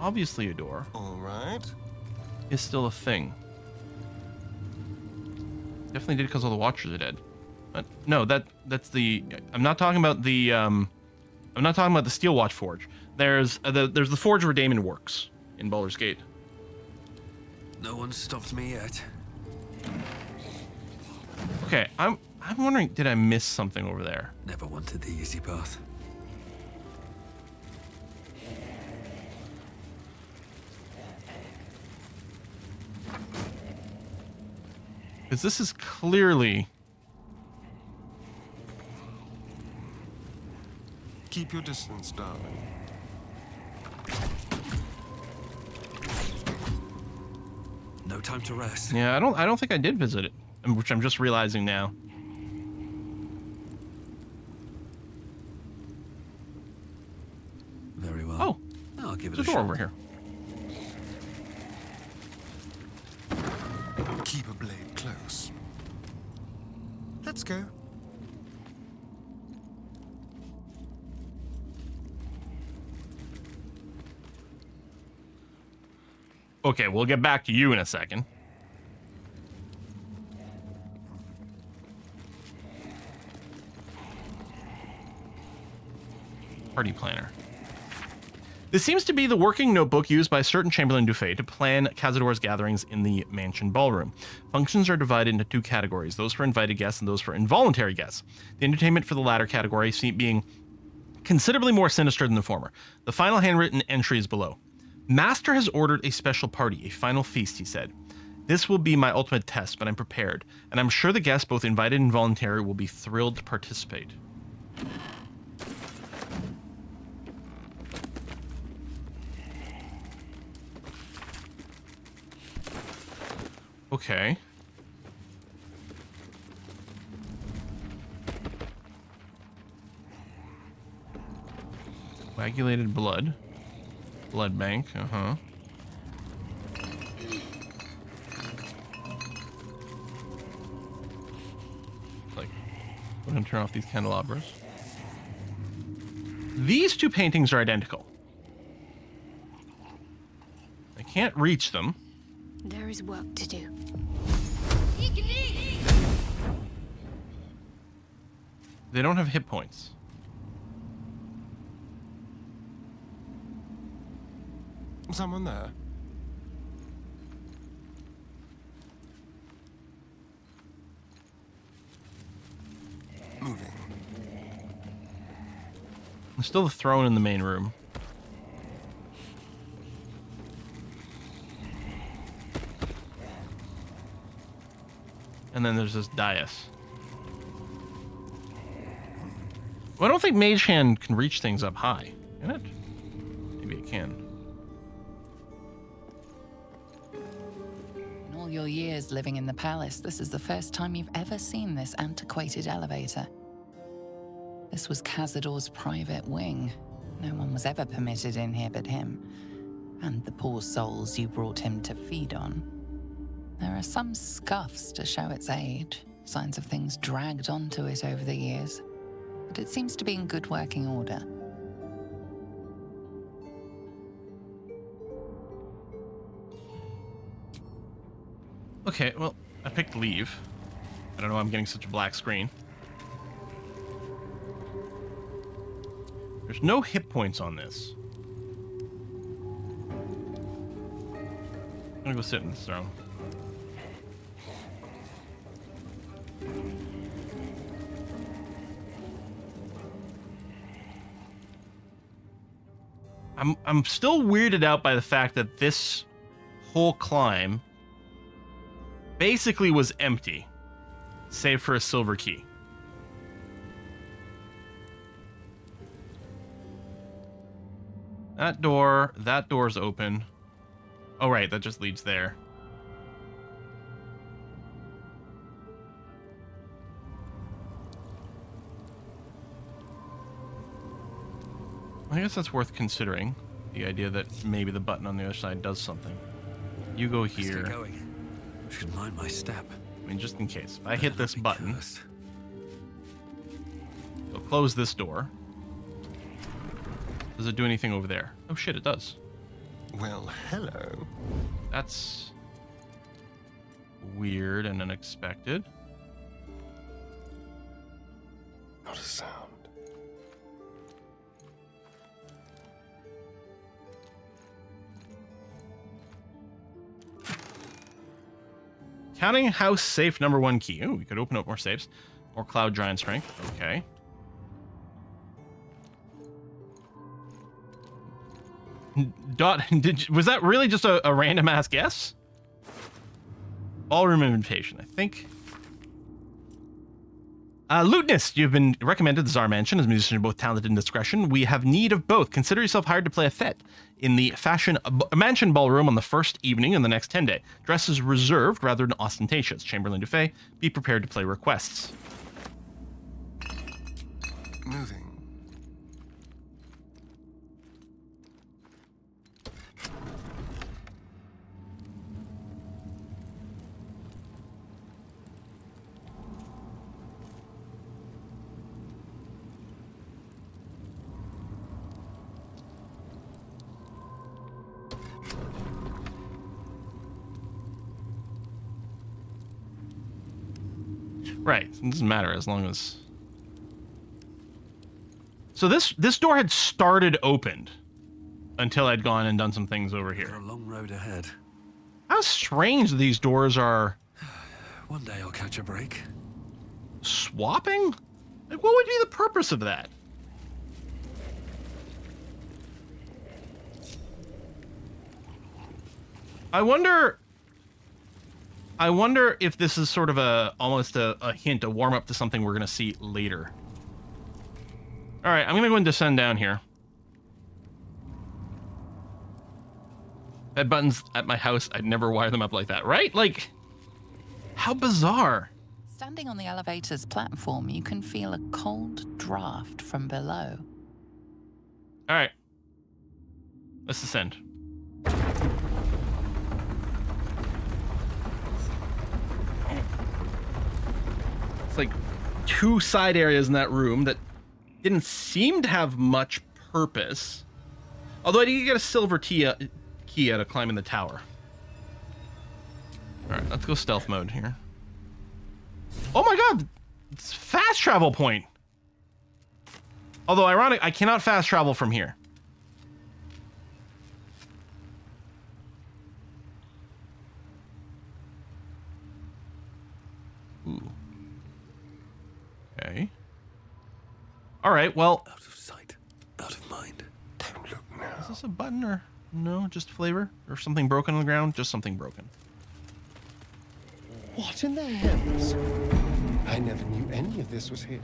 obviously a door. All right. Is still a thing. Definitely did because all the Watchers are dead. But no, that's the. I'm not talking about the. I'm not talking about the Steel Watch Forge. There's the forge where Daemon works in Baldur's Gate. No one stopped me yet. Okay, I'm wondering, did I miss something over there? Never wanted the easy path. Because this is clearly... Keep your distance, darling. No time to rest. Yeah, I don't think I did visit it, which I'm just realizing now. Very well. Oh, I'll give it a shot. There's a door over here. Keep a blade close. Let's go. Okay, we'll get back to you in a second. Party planner. This seems to be the working notebook used by certain Chamberlain Dufay to plan Cazador's gatherings in the mansion ballroom. Functions are divided into two categories, those for invited guests and those for involuntary guests. The entertainment for the latter category being considerably more sinister than the former. The final handwritten entry is below. Master has ordered a special party, a final feast, he said. This will be my ultimate test, but I'm prepared, and I'm sure the guests, both invited and voluntary, will be thrilled to participate. Okay. Coagulated blood. Blood bank, uh-huh. Like, I'm gonna turn off these candelabras. These two paintings are identical. I can't reach them. There is work to do. They don't have hit points. Someone there. Moving. There's still the throne in the main room. And then there's this dais. Well, I don't think Mage Hand can reach things up high, can it? Maybe it can. In all your years living in the palace, this is the first time you've ever seen this antiquated elevator. This was Cazador's private wing. No one was ever permitted in here but him, and the poor souls you brought him to feed on. There are some scuffs to show its age, signs of things dragged onto it over the years, but it seems to be in good working order. Okay, well, I picked leave. I don't know why I'm getting such a black screen. There's no hit points on this. I'm gonna go sit in this throne. I'm still weirded out by the fact that this whole climb basically was empty, save for a silver key. That door's open. Oh, right, that just leads there. I guess that's worth considering, the idea that maybe the button on the other side does something. You go here. I should mind my step. I mean, just in case. If I hit this button, we'll close this door. Does it do anything over there? Oh shit, it does. Well, hello. That's weird and unexpected. Not a sound. Counting house safe #1 key. Ooh, we could open up more safes. More cloud giant strength. Okay. Dot, was that really just a random ass guess? Ballroom invitation, I think. Lutenist, you've been recommended the Szarr Mansion as a musician of both talent and discretion. We have need of both. Consider yourself hired to play a fete in the fashion mansion ballroom on the first evening and the next 10-day. Dress is reserved rather than ostentatious. Chamberlain Dufay, be prepared to play requests. Moving. Right, it doesn't matter as long as... So this door had started opened until I'd gone and done some things over here. A long road ahead. How strange these doors are. One day I'll catch a break. Swapping? Like, what would be the purpose of that? I wonder if this is sort of almost a hint, a warm-up to something we're going to see later. All right, I'm going to go and descend down here. That button's at my house. I'd never wire them up like that, right? Like, how bizarre. Standing on the elevator's platform, you can feel a cold draft from below. All right. Let's descend. Like two side areas in that room that didn't seem to have much purpose. Although I did get a silver key out of climbing the tower. All right, let's go stealth mode here. Oh my God, it's fast travel point. Although ironic, I cannot fast travel from here. Ooh. Okay. All right, well. Out of sight, out of mind. Don't look now. Is this a button or no, just flavor? Or something broken on the ground? Just something broken. What in the heavens? I never knew any of this was here.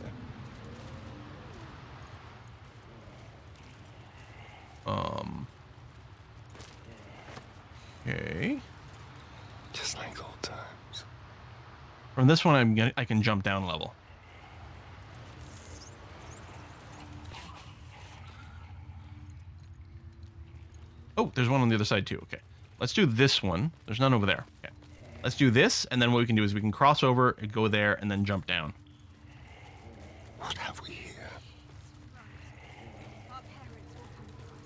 Okay. Just like old times. From this one, I can jump down a level. Oh, there's one on the other side too. Okay, let's do this one. There's none over there. Okay. Let's do this, and then what we can do is we can cross over, go there, and then jump down. What have we here?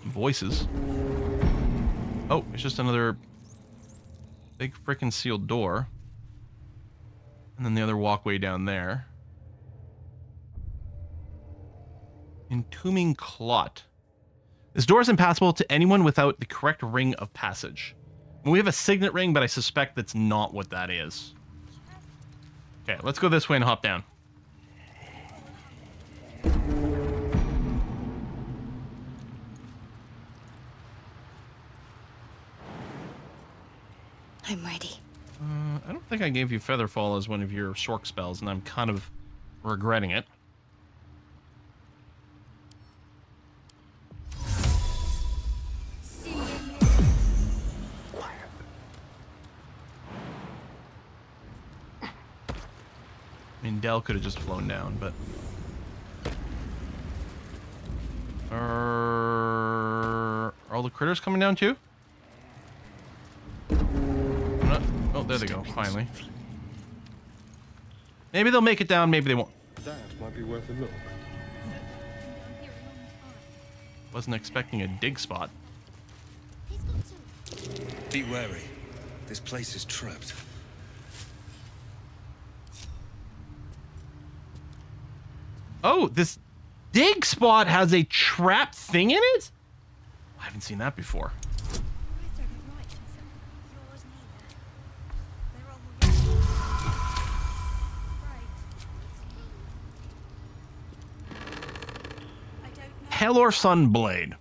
Voices. Oh, it's just another big frickin' sealed door. And then the other walkway down there. Entombing Clot. This door is impassable to anyone without the correct ring of passage. We have a signet ring, but I suspect that's not what that is. Okay, let's go this way and hop down. I'm ready. I don't think I gave you Featherfall as one of your Sork spells, and I'm kind of regretting it. Dell could have just flown down, but are all the critters coming down too? Not... Oh, there they go. Finally, maybe they'll make it down. Maybe they won't. That might be worth a look. Wasn't expecting a dig spot. Be wary. This place is trapped. Oh, this dig spot has a trap thing in it? I haven't seen that before. Hellor Sunblade.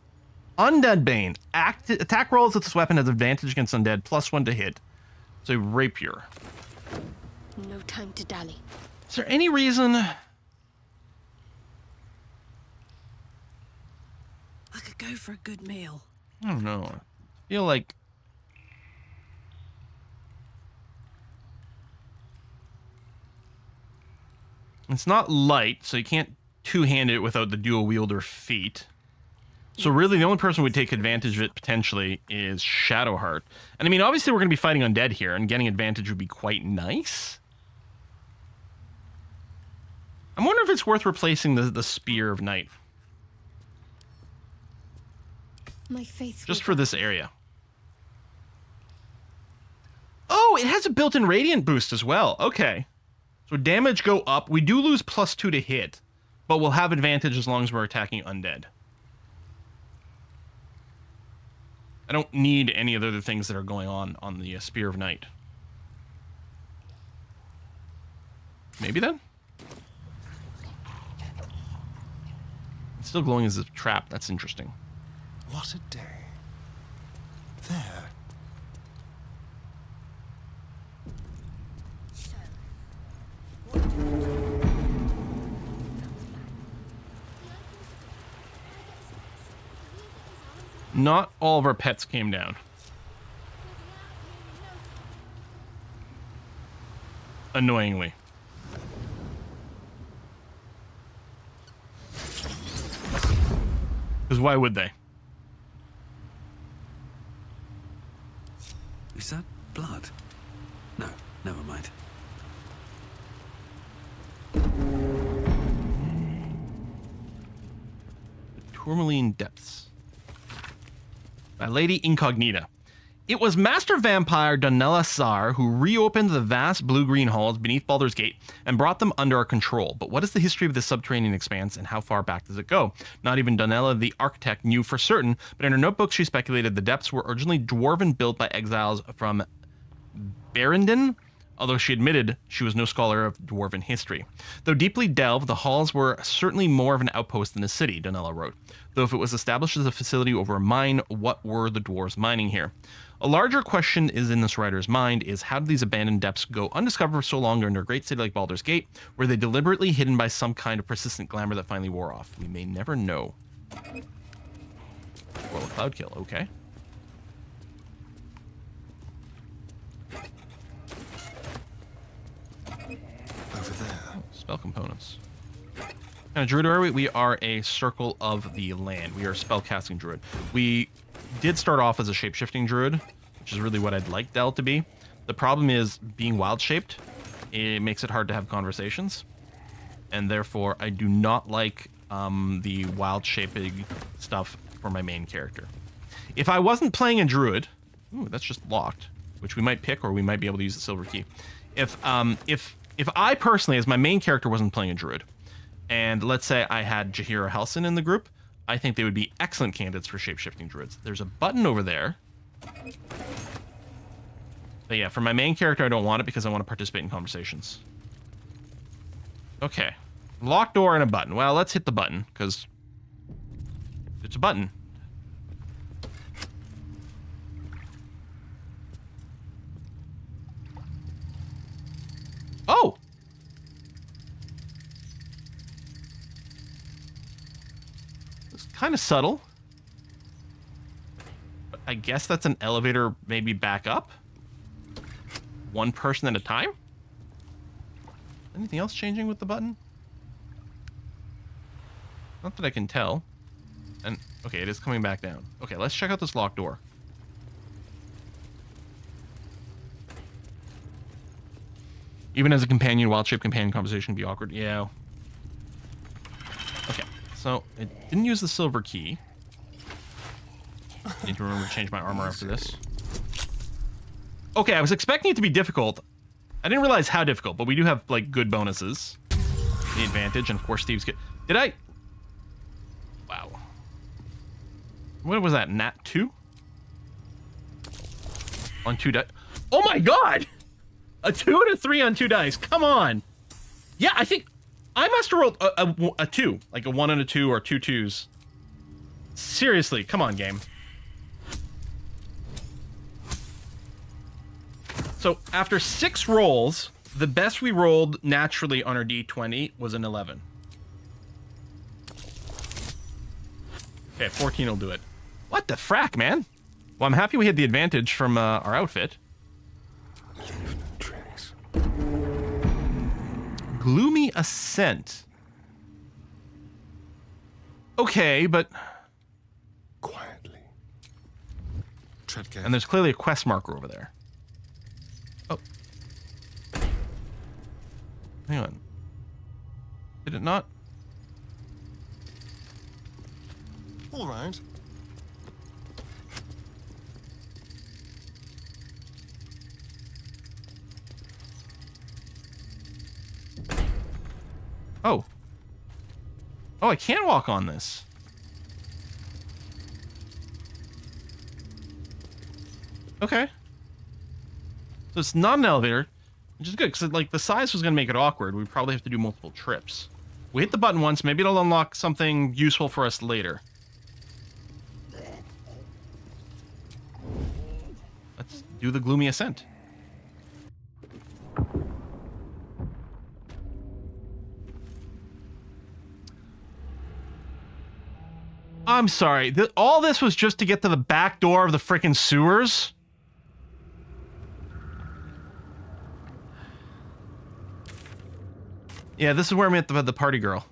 Undead Bane. Attack rolls with this weapon has advantage against undead, +1 to hit. It's a rapier. No time to dally. Is there any reason... I could go for a good meal. I don't know. I feel like... It's not light, so you can't two-hand it without the dual-wielder feat. So really, the only person who would take advantage of it, potentially, is Shadowheart. And I mean, obviously, we're going to be fighting undead here, and getting advantage would be quite nice. I'm wondering if it's worth replacing the Spear of Night. My faith just for this area. Oh, it has a built-in radiant boost as well. Okay. So damage go up. We do lose +2 to hit, but we'll have advantage as long as we're attacking undead. I don't need any of the other things that are going on the Spear of Night. Maybe then? It's still glowing as a trap. That's interesting. What a day. There. Not all of our pets came down. Annoyingly. Because why would they? Is that blood? No, never mind. The Tourmaline Depths. By Lady Incognita. It was Master Vampire Donella Szarr who reopened the vast blue-green halls beneath Baldur's Gate and brought them under our control. But what is the history of this subterranean expanse, and how far back does it go? Not even Donella the Architect knew for certain, but in her notebook she speculated the depths were originally dwarven built by exiles from Berendon, although she admitted she was no scholar of dwarven history. Though deeply delved, the halls were certainly more of an outpost than a city, Donella wrote. Though if it was established as a facility over a mine, what were the dwarves mining here? A larger question is in this writer's mind is how did these abandoned depths go undiscovered for so long under a great city like Baldur's Gate? Were they deliberately hidden by some kind of persistent glamour that finally wore off? We may never know. Well, a cloud kill, okay. Spell components. What kind of druid are we? We are a Circle of the Land. We are a spellcasting druid. We did start off as a shapeshifting druid, which is really what I'd like Del to be. The problem is being wild shaped. It makes it hard to have conversations, and therefore I do not like the wild shaping stuff for my main character. If I wasn't playing a druid, ooh, that's just locked, which we might pick, or we might be able to use the silver key. If I personally, as my main character, wasn't playing a druid, and let's say I had Jaheira Helsin in the group, I think they would be excellent candidates for shapeshifting druids. There's a button over there. But yeah, for my main character, I don't want it because I want to participate in conversations. Okay. Locked door and a button. Well, let's hit the button, because it's a button. Oh! It's kind of subtle. But I guess that's an elevator maybe back up? One person at a time? Anything else changing with the button? Not that I can tell. And okay, it is coming back down. Okay, let's check out this locked door. Even as a companion, wild-shaped companion conversation can be awkward. Yeah. Okay, so it didn't use the silver key. I need to remember to change my armor after this. Okay, I was expecting it to be difficult. I didn't realize how difficult, but we do have, like, good bonuses. The advantage, and of course Steve's good. Did I? Wow. What was that, nat 2? On 2 dice. Oh my god! A 2 and a 3 on 2 dice. Come on. Yeah, I think I must have rolled a 2, like a 1 and a 2 or 2 2s. Seriously, come on, game. So after 6 rolls, the best we rolled naturally on our D20 was an 11. Okay, 14 will do it. What the frack, man? Well, I'm happy we had the advantage from our outfit. Gloomy Ascent. Okay, but quietly. Tread carefully. And there's clearly a quest marker over there. Oh, hang on. Did it not? All right. Oh. Oh, I can walk on this. Okay. So it's not an elevator, which is good, because like the size was going to make it awkward. We probably have to do multiple trips. We hit the button once. Maybe it'll unlock something useful for us later. Let's do the Gloomy Ascent. I'm sorry. All this was just to get to the back door of the frickin' sewers? Yeah, this is where I met the party girl.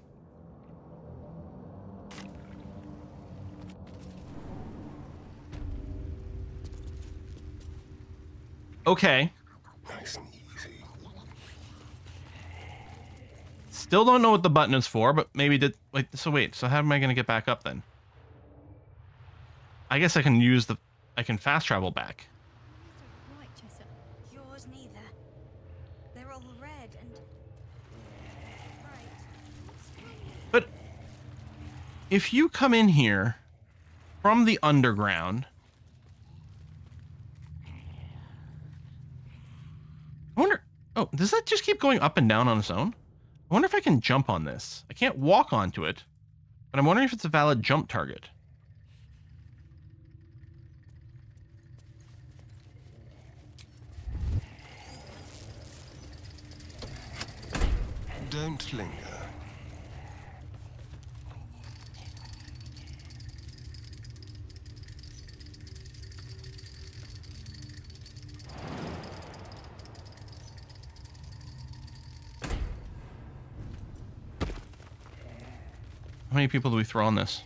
Okay. Nice and easy. Still don't know what the button is for, but maybe did... Wait, so wait, so how am I going to get back up then? I guess I can use the... I can fast travel back. Yours neither. They're all red and bright. But if you come in here from the underground, I wonder... Oh, does that just keep going up and down on its own? I wonder if I can jump on this. I can't walk onto it, but I'm wondering if it's a valid jump target. Don't linger. How many people do we throw on this?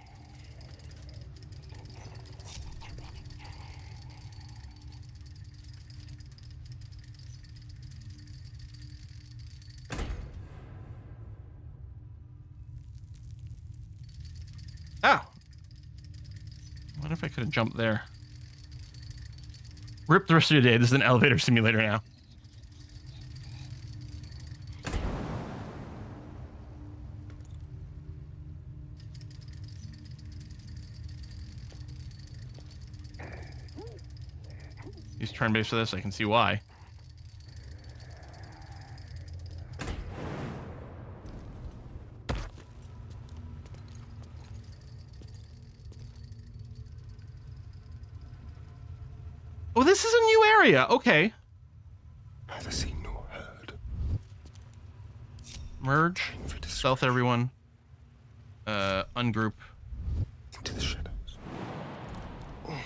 Ow! I wonder if I could have jumped there. Rip the rest of your day. This is an elevator simulator now. Use turn-based for this. I can see why. Oh, this is a new area. Okay. Neither seen nor heard. Merge. Stealth everyone. Ungroup. Into the shadows. Oh.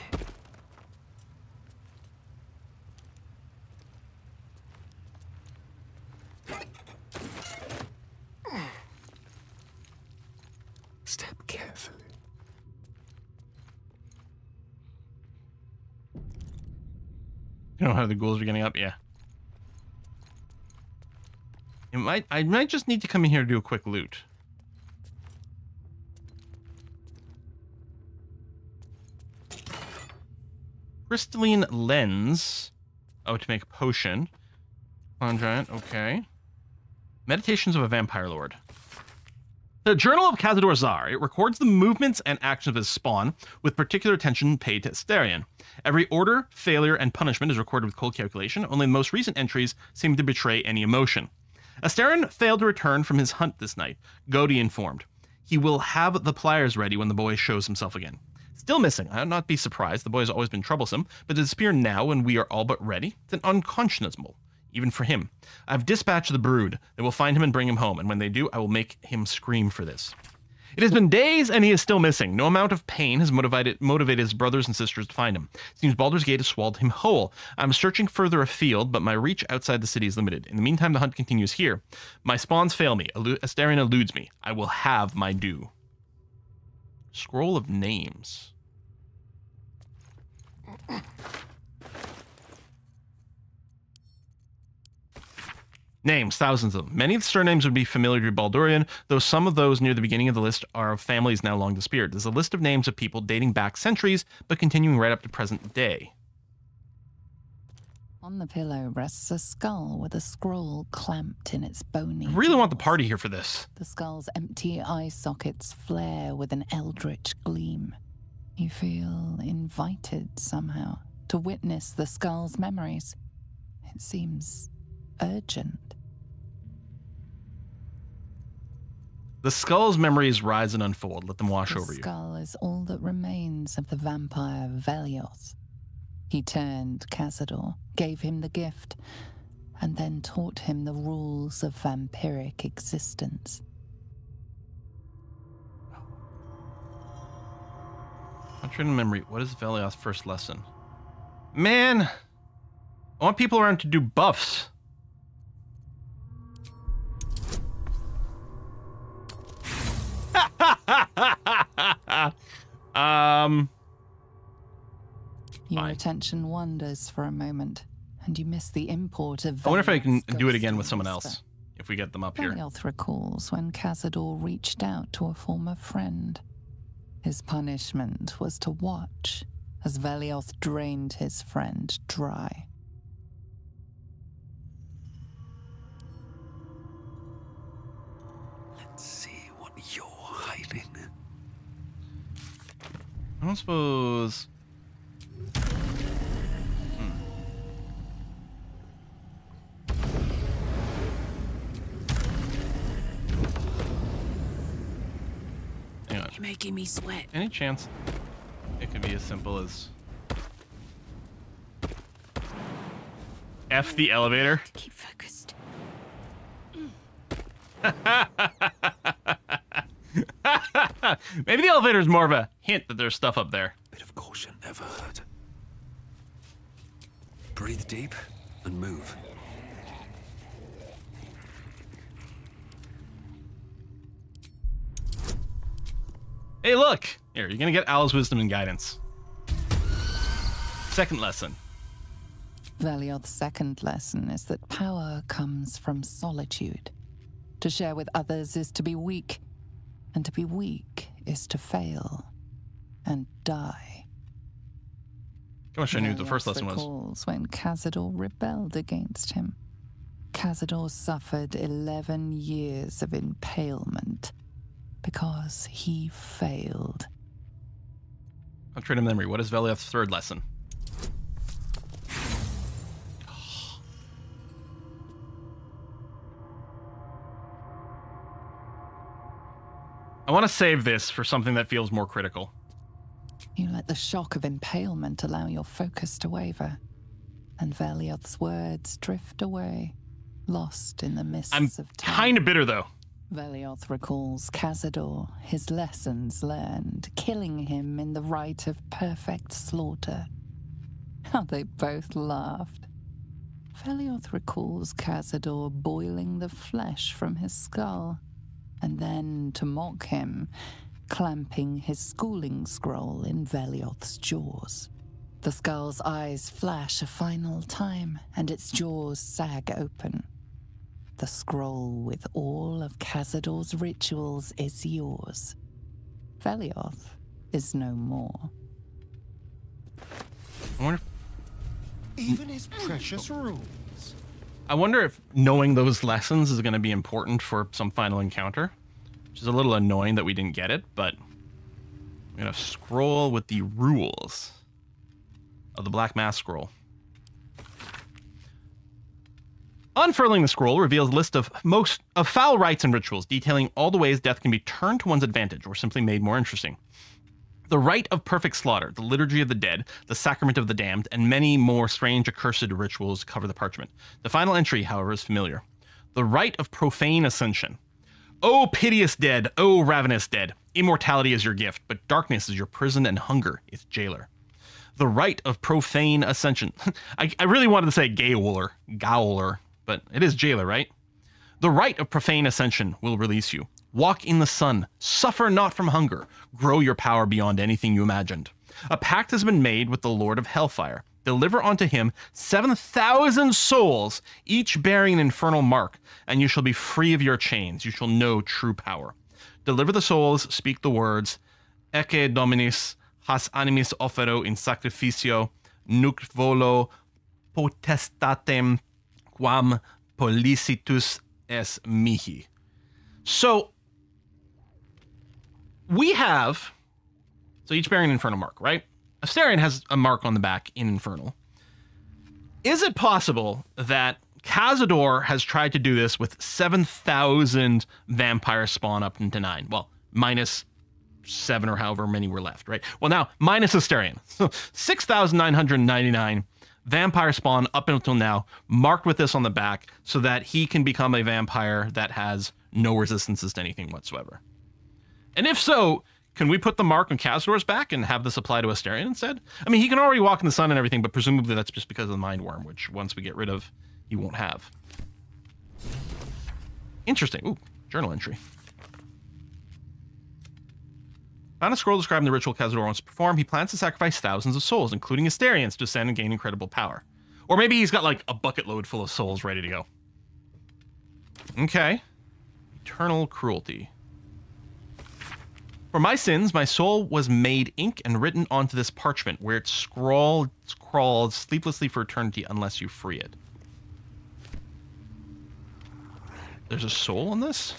Step carefully. You know how the ghouls are getting up? Yeah. I might just need to come in here to do a quick loot. Crystalline lens. Oh, to make a potion. Clown giant, okay. Meditations of a Vampire Lord. The Journal of Cazador Szarr. It records the movements and actions of his spawn, with particular attention paid to Astarion. Every order, failure, and punishment is recorded with cold calculation. Only the most recent entries seem to betray any emotion. Astarion failed to return from his hunt this night, Godi informed. He will have the pliers ready when the boy shows himself again. Still missing. I would not be surprised. The boy has always been troublesome, but to disappear now when we are all but ready, it's an unconscionable. Even for him. I've dispatched the brood. They will find him and bring him home, and when they do, I will make him scream for this. It has been days, and he is still missing. No amount of pain has motivated his brothers and sisters to find him. It seems Baldur's Gate has swallowed him whole. I'm searching further afield, but my reach outside the city is limited. In the meantime, the hunt continues here. My spawns fail me. Astarion eludes me. I will have my due. Scroll of names. Names, thousands of them. Many of the surnames would be familiar to Baldurian, though some of those near the beginning of the list are of families now long disappeared. There's a list of names of people dating back centuries, but continuing right up to present day. On the pillow rests a skull with a scroll clamped in its bony. I really want the party here for this. The skull's empty eye sockets flare with an eldritch gleam. You feel invited somehow to witness the skull's memories. It seems urgent. The skull's memories rise and unfold. Let them wash over you. The skull is all that remains of the vampire Velioth. He turned Cazador, gave him the gift, and then taught him the rules of vampiric existence. I'm trying to memory. What is Velioth's first lesson? Man, I want people around to do buffs. Your attention wanders for a moment, and you miss the import of. I wonder if I can do it again with someone else, if we get them up here. Velioth recalls when Cazador reached out to a former friend. His punishment was to watch as Velioth drained his friend dry. Let's see what you're hiding. I don't suppose. Hang on. You're making me sweat. Any chance it could be as simple as F the elevator? To keep focused. Maybe the elevator is more of a hint that there's stuff up there. Bit of caution ever hurt. Breathe deep and move. Hey, look! Here, you're going to get Owl's Wisdom and Guidance. Second lesson. Velioth's second lesson is that power comes from solitude. To share with others is to be weak. And to be weak is to fail and die. I wish I knew what the first lesson was. When Cazador rebelled against him, Cazador suffered 11 years of impalement because he failed. I've traded memory. What is Velioth's third lesson? I want to save this for something that feels more critical. You let the shock of impalement allow your focus to waver, and Velioth's words drift away, lost in the mists of time. I'm kind of bitter, though. Velioth recalls Cazador, his lessons learned, killing him in the rite of perfect slaughter. How they both laughed. Velioth recalls Cazador boiling the flesh from his skull, and then, to mock him, clamping his schooling scroll in Velioth's jaws. The skull's eyes flash a final time, and its jaws sag open. The scroll with all of Cazador's rituals is yours. Velioth is no more. I wonder if... Even his precious rules. I wonder if knowing those lessons is going to be important for some final encounter, which is a little annoying that we didn't get it, but I'm going to scroll with the rules of the Black Mass Scroll. Unfurling the scroll reveals a list of foul rites and rituals, detailing all the ways death can be turned to one's advantage or simply made more interesting. The Rite of Perfect Slaughter, the Liturgy of the Dead, the Sacrament of the Damned, and many more strange accursed rituals cover the parchment. The final entry, however, is familiar. The Rite of Profane Ascension. O piteous dead, O ravenous dead, immortality is your gift, but darkness is your prison and hunger is jailer. The Rite of Profane Ascension. I really wanted to say Gowler, but it is jailer, right? The Rite of Profane Ascension will release you. Walk in the sun, suffer not from hunger, grow your power beyond anything you imagined. A pact has been made with the Lord of Hellfire. Deliver unto him 7,000 souls, each bearing an infernal mark, and you shall be free of your chains. You shall know true power. Deliver the souls, speak the words, Ecce Dominis has animis offero in sacrificio, nuc volo potestatem quam policitus es mihi. So, we have, so each bearing an infernal mark, right? Astarion has a mark on the back in infernal. Is it possible that Cazador has tried to do this with 7,000 vampire spawn up into 9? Well, minus 7 or however many were left, right? Well, now, minus Astarion. So 6,999 vampire spawn up until now, marked with this on the back so that he can become a vampire that has no resistances to anything whatsoever. And if so, can we put the mark on Cazador's back and have this apply to Astarion instead? I mean, he can already walk in the sun and everything, but presumably that's just because of the Mind Worm, which once we get rid of, he won't have. Interesting. Ooh, journal entry. Found a scroll describing the ritual Cazador wants to perform. He plans to sacrifice thousands of souls, including Astarion's, to ascend and gain incredible power. Or maybe he's got, like, a bucket load full of souls ready to go. Okay. Eternal Cruelty. For my sins, my soul was made ink and written onto this parchment, where it crawled sleeplessly for eternity unless you free it. There's a soul in this?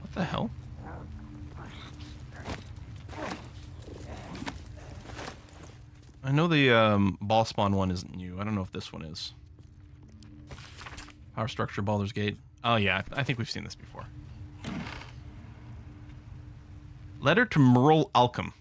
What the hell? I know the ball spawn one isn't new. I don't know if this one is. Power structure, Baldur's Gate. Oh, yeah, I think we've seen this before. Letter to Merle Alchem.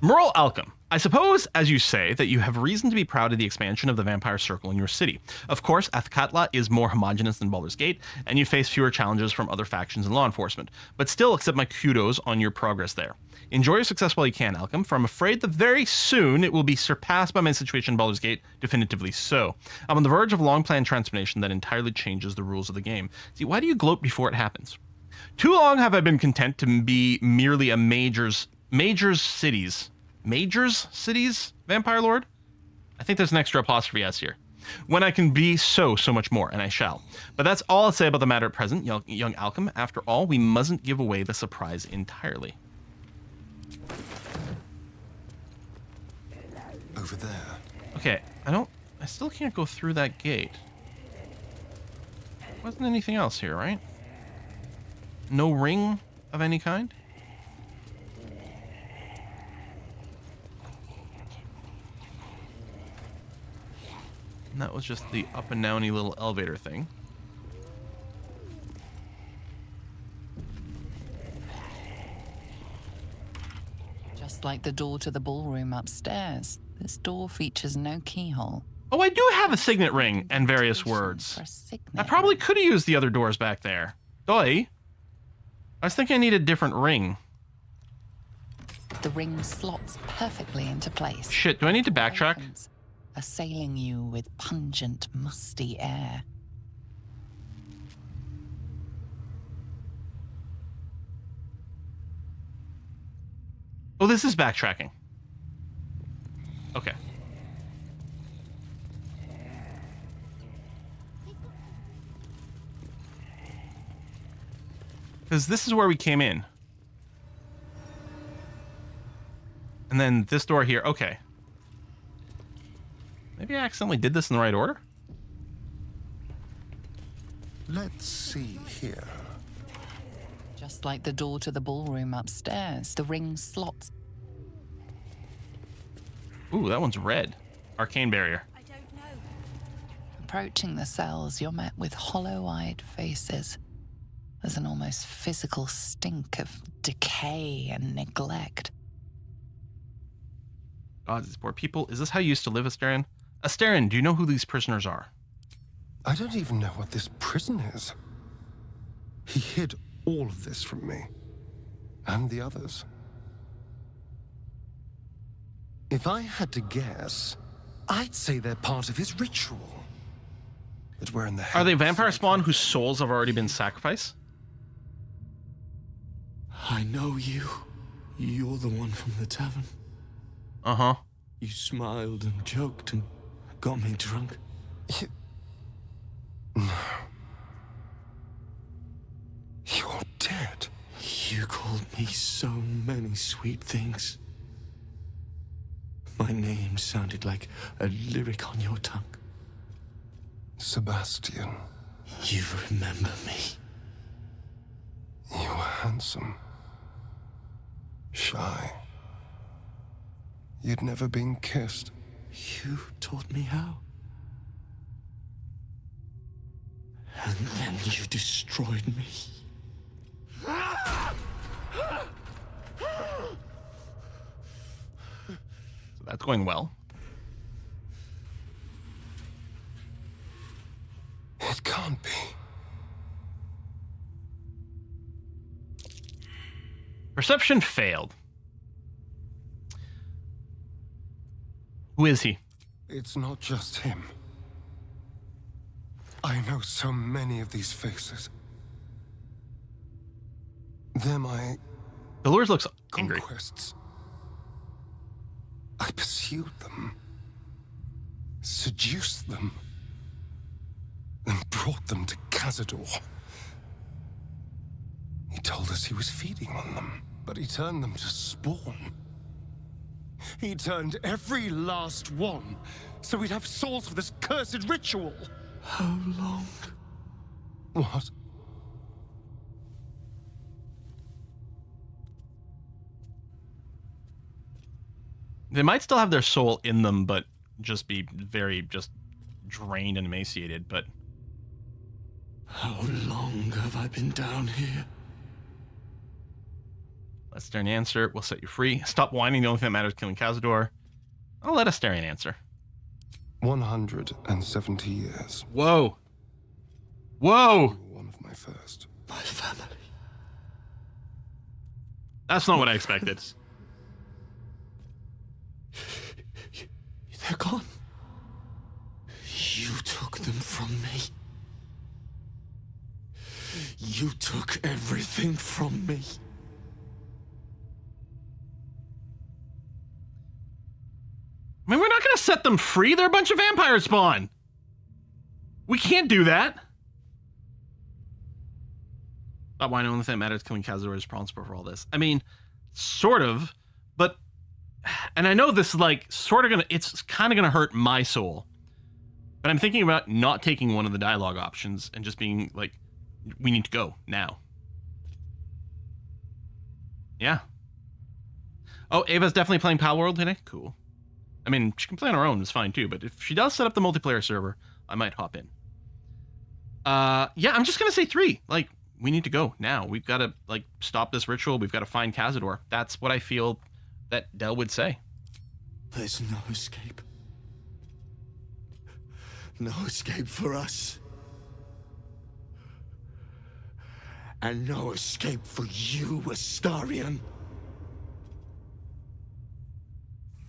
Merle Alchem, I suppose, as you say, that you have reason to be proud of the expansion of the vampire circle in your city. Of course, Athkatla is more homogenous than Baldur's Gate, and you face fewer challenges from other factions and law enforcement. But still, accept my kudos on your progress there. Enjoy your success while you can, Alchem, for I'm afraid that very soon it will be surpassed by my situation in Baldur's Gate, definitively so. I'm on the verge of a long-planned transformation that entirely changes the rules of the game. See, why do you gloat before it happens? Too long have I been content to be merely a Major's Cities vampire lord? I think there's an extra apostrophe S here. when I can be so much more, and I shall. But that's all I'll say about the matter at present, young Alchem. After all, we mustn't give away the surprise entirely. Over there. Okay, I still can't go through that gate. Wasn't anything else here, right? No ring of any kind? And that was just the up and downy little elevator thing. Just like the door to the ballroom upstairs, this door features no keyhole. Oh, I do have a signet ring and various words. I probably could have used the other doors back there. Doi. I was thinking I need a different ring. The ring slots perfectly into place. Shit, do I need to backtrack? Assailing you with pungent, musty air. Oh, this is backtracking. Okay. Because this is where we came in. And then this door here. Okay. Maybe I accidentally did this in the right order? Let's see here. Just like the door to the ballroom upstairs, the ring slots. Ooh, that one's red. Arcane barrier. I don't know. Approaching the cells, you're met with hollow-eyed faces. There's an almost physical stink of decay and neglect. God, these poor people. Is this how you used to live, Astarion? Astarion, do you know who these prisoners are? I don't even know what this prison is. He hid all of this from me. And the others. If I had to guess, I'd say they're part of his ritual. But we're in the Are they vampire spawn whose souls have already been sacrificed? I know you. You're the one from the tavern. Uh-huh. You smiled and joked and got me drunk. You're dead. You called me so many sweet things. My name sounded like a lyric on your tongue. Sebastian. You remember me. You were handsome. Shy. You'd never been kissed. You taught me how. And then you destroyed me. So that's going well. It can't be. Perception failed. Who is he? It's not just him. I know so many of these faces. They're my... The Lord looks angry. Conquests. I pursued them. Seduced them. And brought them to Cazador. He told us he was feeding on them, but he turned them to spawn. He turned every last one, so we'd have souls for this cursed ritual. How long? What? They might still have their soul in them, but just be very just drained and emaciated, but... How long have I been down here? Let Astarion answer. We'll set you free. Stop whining. The only thing that matters is killing Cazador. I'll let Astarion answer. 170 years. Whoa. Whoa. You were one of my first. My family. That's not what I expected. They're gone. You took them from me. You took everything from me. I mean, we're not going to set them free. They're a bunch of vampire spawn. We can't do that. Not why no one thing that matters coming Cazador is responsible for all this. I mean, sort of, but, and I know this is like sort of gonna, it's kind of gonna hurt my soul, but I'm thinking about not taking one of the dialogue options and just being like, we need to go now. Yeah. Oh, Ava's definitely playing Pal World today? Cool. I mean, she can play on her own, it's fine too, but if she does set up the multiplayer server, I might hop in. Yeah, I'm just gonna say 3. Like, we need to go now. We've got to, like, stop this ritual. We've got to find Cazador. That's what I feel that Del would say. There's no escape. No escape for us. And no escape for you, Astarion.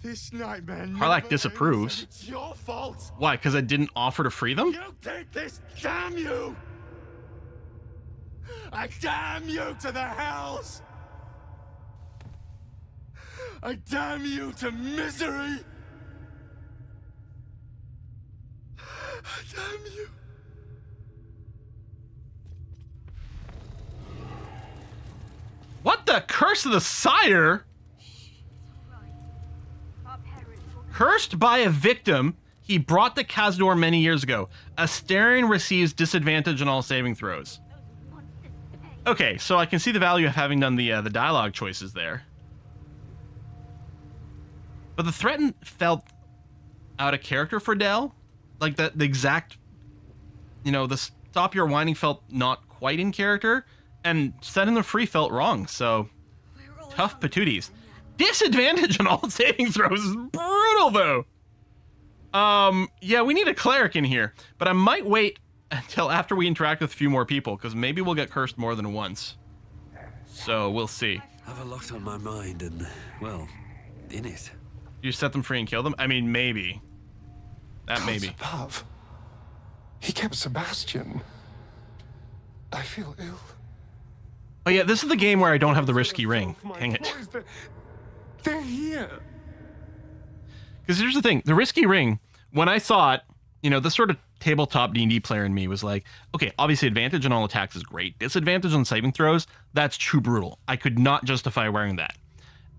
This nightmare. Karlach disapproves. It's your fault. Why? Because I didn't offer to free them? You did this, damn you! I damn you to the hells! I damn you to misery! I damn you! What the curse of the sire? Cursed by a victim he brought to Cazador many years ago. Astarion receives disadvantage on all saving throws. Okay, so I can see the value of having done the dialogue choices there. But the threat felt out of character for Del. Like, the exact, you know, the stop your whining felt not quite in character. And setting the free felt wrong, so tough patooties. Disadvantage on all saving throws is brutal, though. Yeah, we need a cleric in here, but I might wait until after we interact with a few more people, because maybe we'll get cursed more than once. So we'll see. I have a lot on my mind and, well, in it. You set them free and kill them? I mean, maybe. That maybe. Above. He kept Sebastian. I feel ill. Oh yeah, this is the game where I don't have the risky ring. Dang it. They're here. Because here's the thing, the risky ring, when I saw it, you know, this sort of tabletop D&D player in me was like, okay, obviously advantage on all attacks is great. Disadvantage on saving throws, that's too brutal. I could not justify wearing that.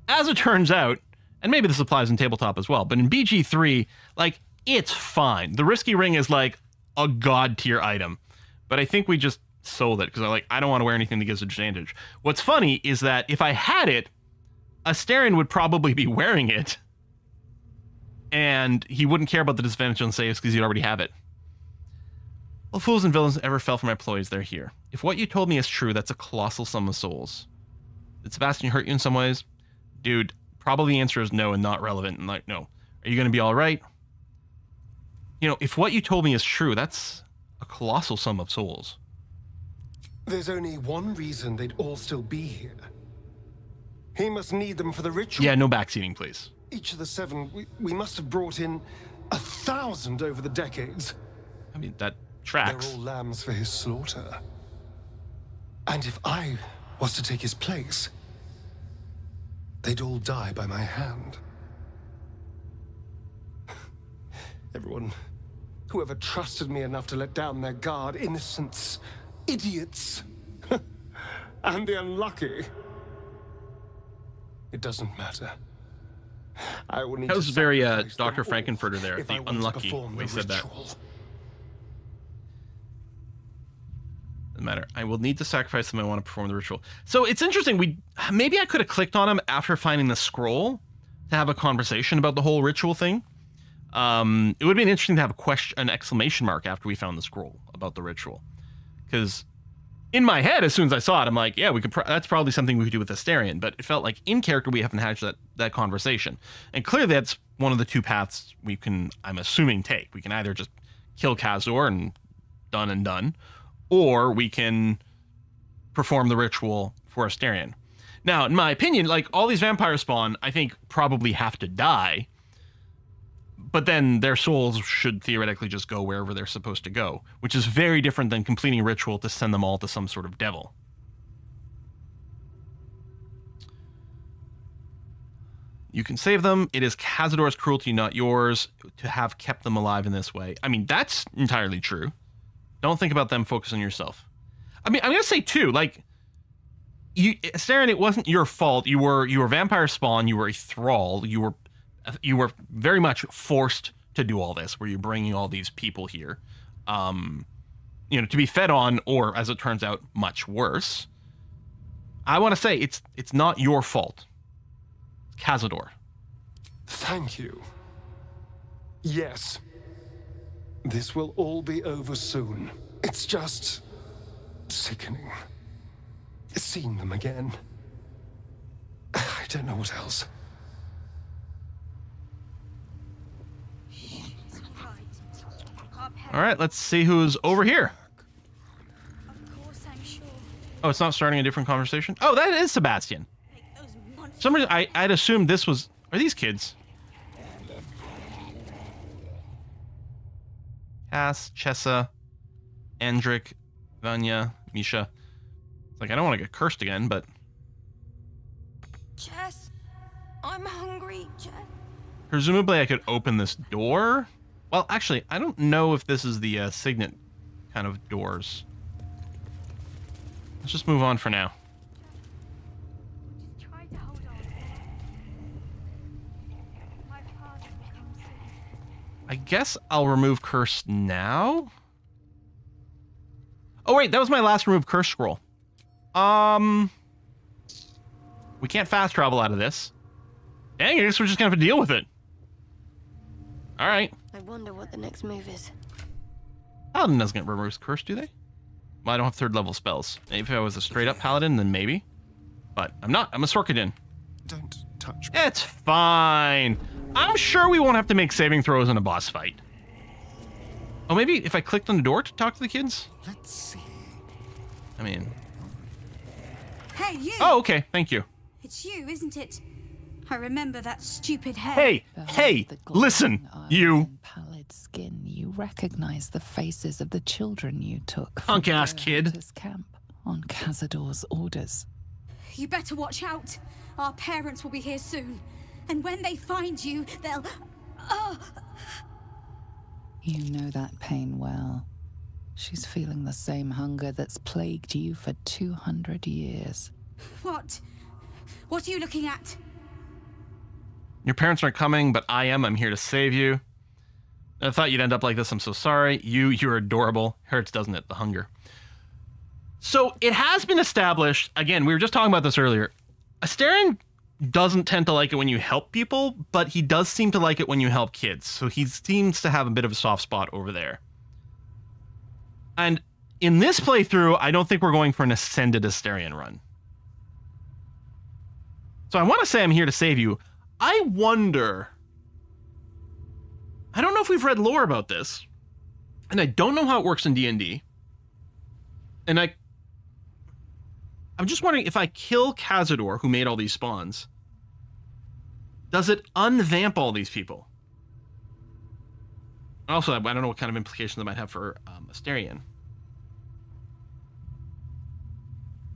As it turns out, and maybe this applies in tabletop as well, but in BG3, like, it's fine. The risky ring is like a god tier item. But I think we just sold it because I don't want to wear anything that gives advantage. What's funny is that if I had it, Astarion would probably be wearing it, and he wouldn't care about the disadvantage on saves because he'd already have it. All fools and villains ever fell for my ploys, they're here. If what you told me is true, that's a colossal sum of souls. Did Sebastian hurt you in some ways? Dude, probably the answer is no and not relevant, and like, no. Are you going to be all right? You know, if what you told me is true, that's a colossal sum of souls. There's only one reason they'd all still be here. He must need them for the ritual. Yeah, no backseating, please. Each of the 7, we must have brought in 1,000 over the decades. I mean, that tracks. They're all lambs for his slaughter. And if I was to take his place, they'd all die by my hand. Everyone, whoever trusted me enough to let down their guard, innocents, idiots, and the unlucky. It doesn't matter. I will need that was very Dr. Frankenfurter there, the unlucky. We said that. Doesn't matter. I will need to sacrifice them. I want to perform the ritual. So it's interesting. Maybe I could have clicked on him after finding the scroll to have a conversation about the whole ritual thing. It would have been interesting to have a question, an exclamation mark after we found the scroll about the ritual, because in my head, as soon as I saw it, I'm like, yeah, we could. That's probably something we could do with Astarion, but it felt like in character we haven't had that conversation. And clearly that's one of the two paths we can, I'm assuming, take. We can either just kill Cazador and done, or we can perform the ritual for Astarion. Now, in my opinion, like, all these vampire spawn, I think, probably have to die, but then their souls should theoretically just go wherever they're supposed to go, which is very different than completing a ritual to send them all to some sort of devil. You can save them. It is Cazador's cruelty, not yours, to have kept them alive in this way. I mean, that's entirely true. Don't think about them. Focus on yourself. I mean, I'm going to say too, like, you, Astarion, it wasn't your fault. You were vampire spawn. You were a thrall. You were very much forced to do all this, where you're bringing all these people here, you know, to be fed on, or as it turns out, much worse. I want to say it's not your fault. Cazador. Thank you. Yes. This will all be over soon. It's just sickening. Seeing them again. I don't know what else. All right, let's see who's over here. Oh, it's not starting a different conversation? Oh, that is Sebastian. For some reason, I'd assumed this was... Are these kids? Cass, Chessa, Andric, Vanya, Misha. It's like, I don't want to get cursed again, but... Chess, I'm hungry, Chess. Presumably I could open this door? Well, actually, I don't know if this is the signet kind of doors. Let's just move on for now. Just try to hold on. I guess I'll remove curse now. Oh wait, that was my last remove curse scroll. We can't fast travel out of this. Dang, I guess we're just gonna have to deal with it. All right. I wonder what the next move is. Paladin doesn't get reverse curse, do they? Well, I don't have third level spells. If I was a straight up paladin, then maybe. But I'm not. I'm a Sorkadin. Don't touch me. It's fine. I'm sure we won't have to make saving throws in a boss fight. Oh, maybe if I clicked on the door to talk to the kids? Let's see. I mean... Hey, you! Oh, okay. Thank you. It's you, isn't it? I remember that stupid hair. Hey, hey, listen, you. Pallid skin, you recognize the faces of the children you took. Punk ass kid. Camp on Cazador's orders. You better watch out. Our parents will be here soon, and when they find you, they'll. Oh. You know that pain well. She's feeling the same hunger that's plagued you for 200 years. What? What are you looking at? Your parents aren't coming, but I am. I'm here to save you. I thought you'd end up like this. I'm so sorry. You're adorable. Hurts, doesn't it? The hunger. So it has been established. Again, we were just talking about this earlier. Astarion doesn't tend to like it when you help people, but he does seem to like it when you help kids. So he seems to have a bit of a soft spot over there. And in this playthrough, I don't think we're going for an ascended Astarion run. So I want to say I'm here to save you. I wonder, I don't know if we've read lore about this, and I don't know how it works in D&D, and I'm just wondering if I kill Cazador, who made all these spawns, does it unvamp all these people? Also, I don't know what kind of implications that might have for Astarion.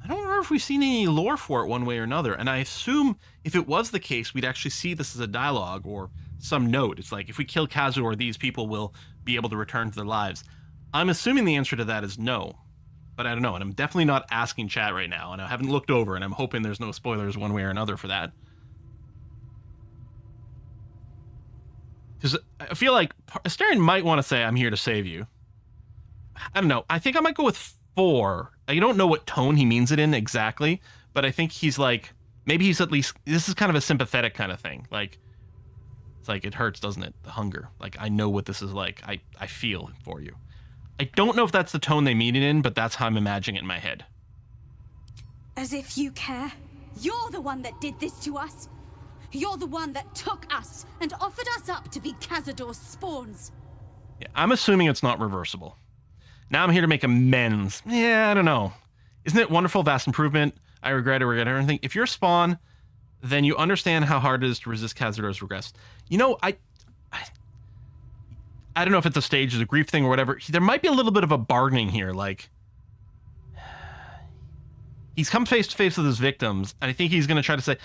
I don't remember if we've seen any lore for it one way or another, and I assume if it was the case, we'd actually see this as a dialogue or some note. It's like, if we kill Cazador, these people will be able to return to their lives. I'm assuming the answer to that is no, but I don't know, and I'm definitely not asking chat right now, and I haven't looked over, and I'm hoping there's no spoilers one way or another for that. Because I feel like Astarion might want to say, I'm here to save you. I don't know. I think I might go with 4. I don't know what tone he means it in exactly, but I think he's like, maybe he's at least, this is kind of a sympathetic kind of thing. Like, it's like, it hurts, doesn't it? The hunger. Like, I know what this is like. I feel for you. I don't know if that's the tone they mean it in, but that's how I'm imagining it in my head. As if you care. You're the one that did this to us. You're the one that took us and offered us up to be Cazador's spawns. Yeah, I'm assuming it's not reversible. Now I'm here to make amends. Yeah, I don't know. Isn't it wonderful? Vast improvement. I regret it. Regret everything. If you're a spawn, then you understand how hard it is to resist Cazador's regress. You know, I don't know if it's a stage, it's a grief thing or whatever. There might be a little bit of a bargaining here. Like, he's come face to face with his victims, and I think he's going to try to say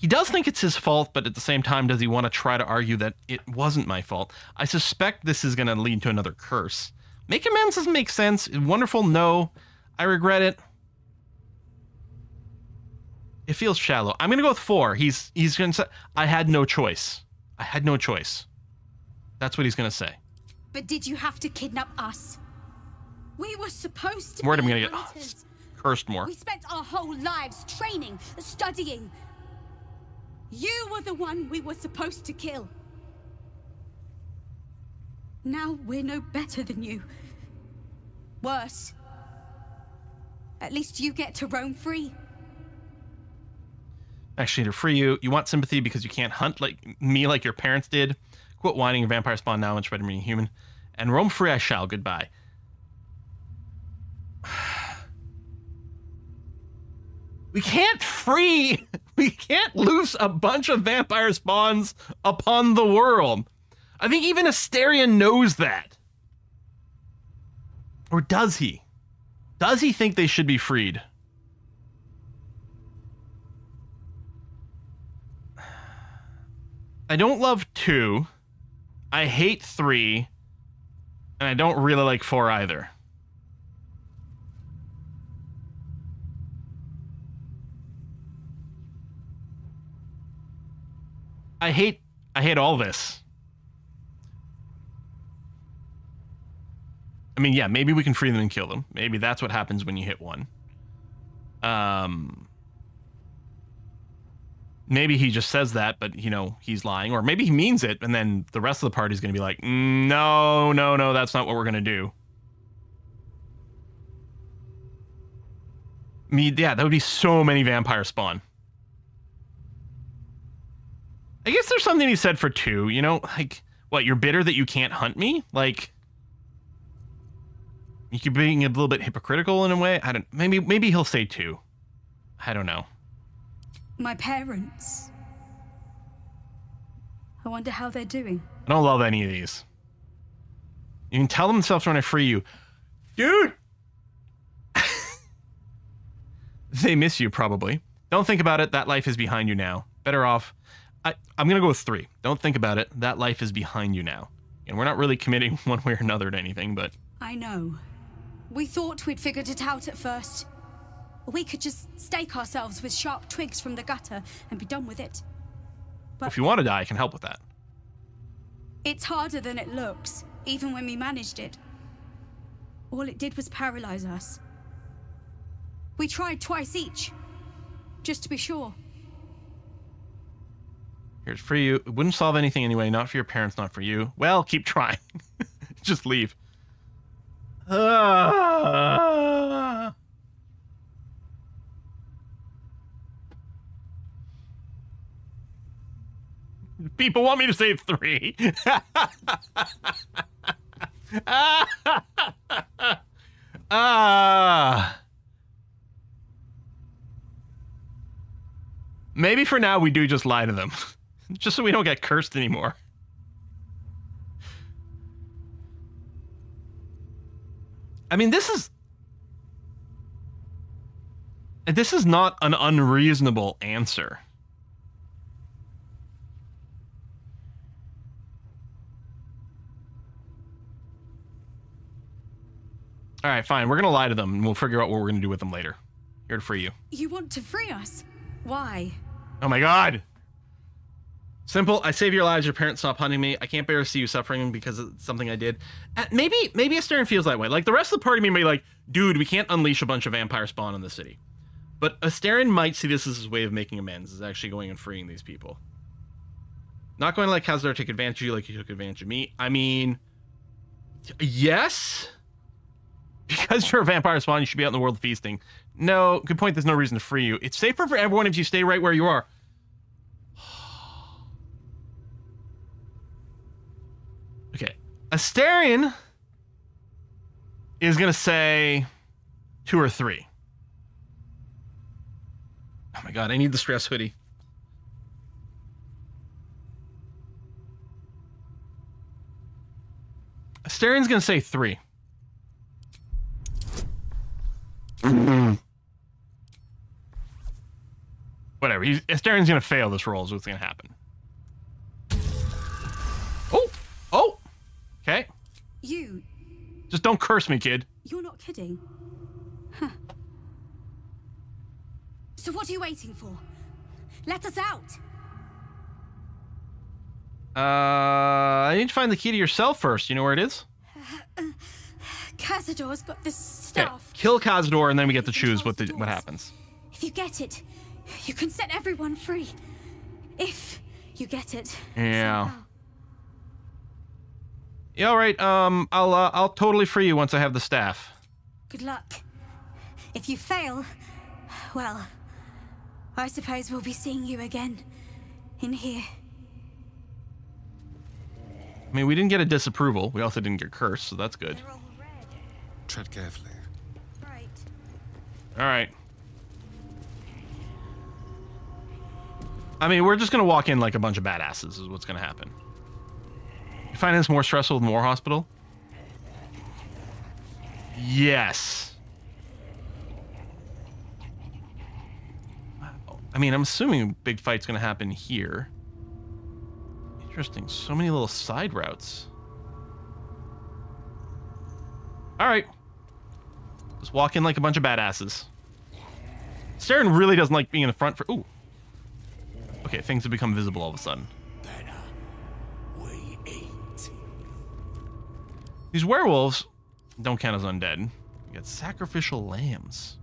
he does think it's his fault, but at the same time, does he want to try to argue that it wasn't my fault? I suspect this is going to lead to another curse. Make amends doesn't make sense. Wonderful, no. I regret it. It feels shallow. I'm gonna go with 4. He's gonna say, I had no choice. I had no choice. That's what he's gonna say. But did you have to kidnap us? We were supposed to. Word, I'm gonna get cursed more. We spent our whole lives training, studying. You were the one we were supposed to kill. Now we're no better than you. Worse. At least you get to roam free. Actually, to free you, you want sympathy because you can't hunt like me, like your parents did. Quit whining, your vampire spawn now, and spread me human. And roam free I shall, goodbye. We can't free! We can't loose a bunch of vampire spawns upon the world. I think even Astarion knows that. Or does he? Does he think they should be freed? I don't love 2, I hate 3, and I don't really like 4 either. I hate all this. I mean, yeah, maybe we can free them and kill them. Maybe that's what happens when you hit 1. Maybe he just says that, but, you know, he's lying. Or maybe he means it, and then the rest of the party's going to be like, no, no, no, that's not what we're going to do. I mean, yeah, that would be so many vampire spawn. I guess there's something he said for 2, you know? Like, what, you're bitter that you can't hunt me? Like, you keep being a little bit hypocritical in a way? I don't... Maybe he'll say 2. I don't know. My parents. I wonder how they're doing. I don't love any of these. You can tell themselves when I free you. Dude! They miss you, probably. Don't think about it. That life is behind you now. Better off. I'm going to go with 3. Don't think about it. That life is behind you now. And we're not really committing one way or another to anything, but... I know. We thought we'd figured it out at first. We could just stake ourselves with sharp twigs from the gutter and be done with it. But if you want to die, I can help with that. It's harder than it looks, even when we managed it. All it did was paralyze us. We tried twice each, just to be sure. Here's for you. It wouldn't solve anything anyway, not for your parents, not for you. Well, keep trying. Just leave. People want me to save 3. Maybe for now we do just lie to them. Just so we don't get cursed anymore. I mean, this is not an unreasonable answer. All right, fine. We're going to lie to them, and we'll figure out what we're going to do with them later. Here to free you. You want to free us? Why? Oh, my God. Simple. I save your lives. Your parents stop hunting me. I can't bear to see you suffering because of something I did. Maybe Astarion feels that way. Like, the rest of the party may be like, dude, we can't unleash a bunch of vampire spawn in the city. But Astarion might see this as his way of making amends, is actually going and freeing these people. Not going to let Cazador take advantage of you like he took advantage of me. I mean, yes... Because you're a vampire spawn, you should be out in the world feasting. No, good point. There's no reason to free you. It's safer for everyone if you stay right where you are. Okay. Astarion is going to say 2 or 3. Oh my God, I need the stress hoodie. Astarion's going to say 3. Whatever. Astarion's gonna fail this roll is what's gonna happen. Oh! Oh! Okay. You Just don't curse me, kid. You're not kidding. Huh. So what are you waiting for? Let us out. I need to find the key to your cell first. You know where it is? Cazador's got this stuff. Okay. Kill Cazador, and then we get to choose what happens. If you get it, you can set everyone free. If you get it. Yeah. Somehow. Yeah, all right. I'll totally free you once I have the staff. Good luck. If you fail, well, I suppose we'll be seeing you again in here. I mean, we didn't get a disapproval. We also didn't get cursed, so that's good. Tread carefully. Right. All right. I mean, we're just gonna walk in like a bunch of badasses is what's gonna happen. You find this more stressful than War Hospital? Yes. I mean, I'm assuming a big fight's gonna happen here. Interesting. So many little side routes. All right. Just walk in like a bunch of badasses. Staren really doesn't like being in the front for... Ooh. Okay, things have become visible all of a sudden. We eat. These werewolves don't count as undead. We got sacrificial lambs.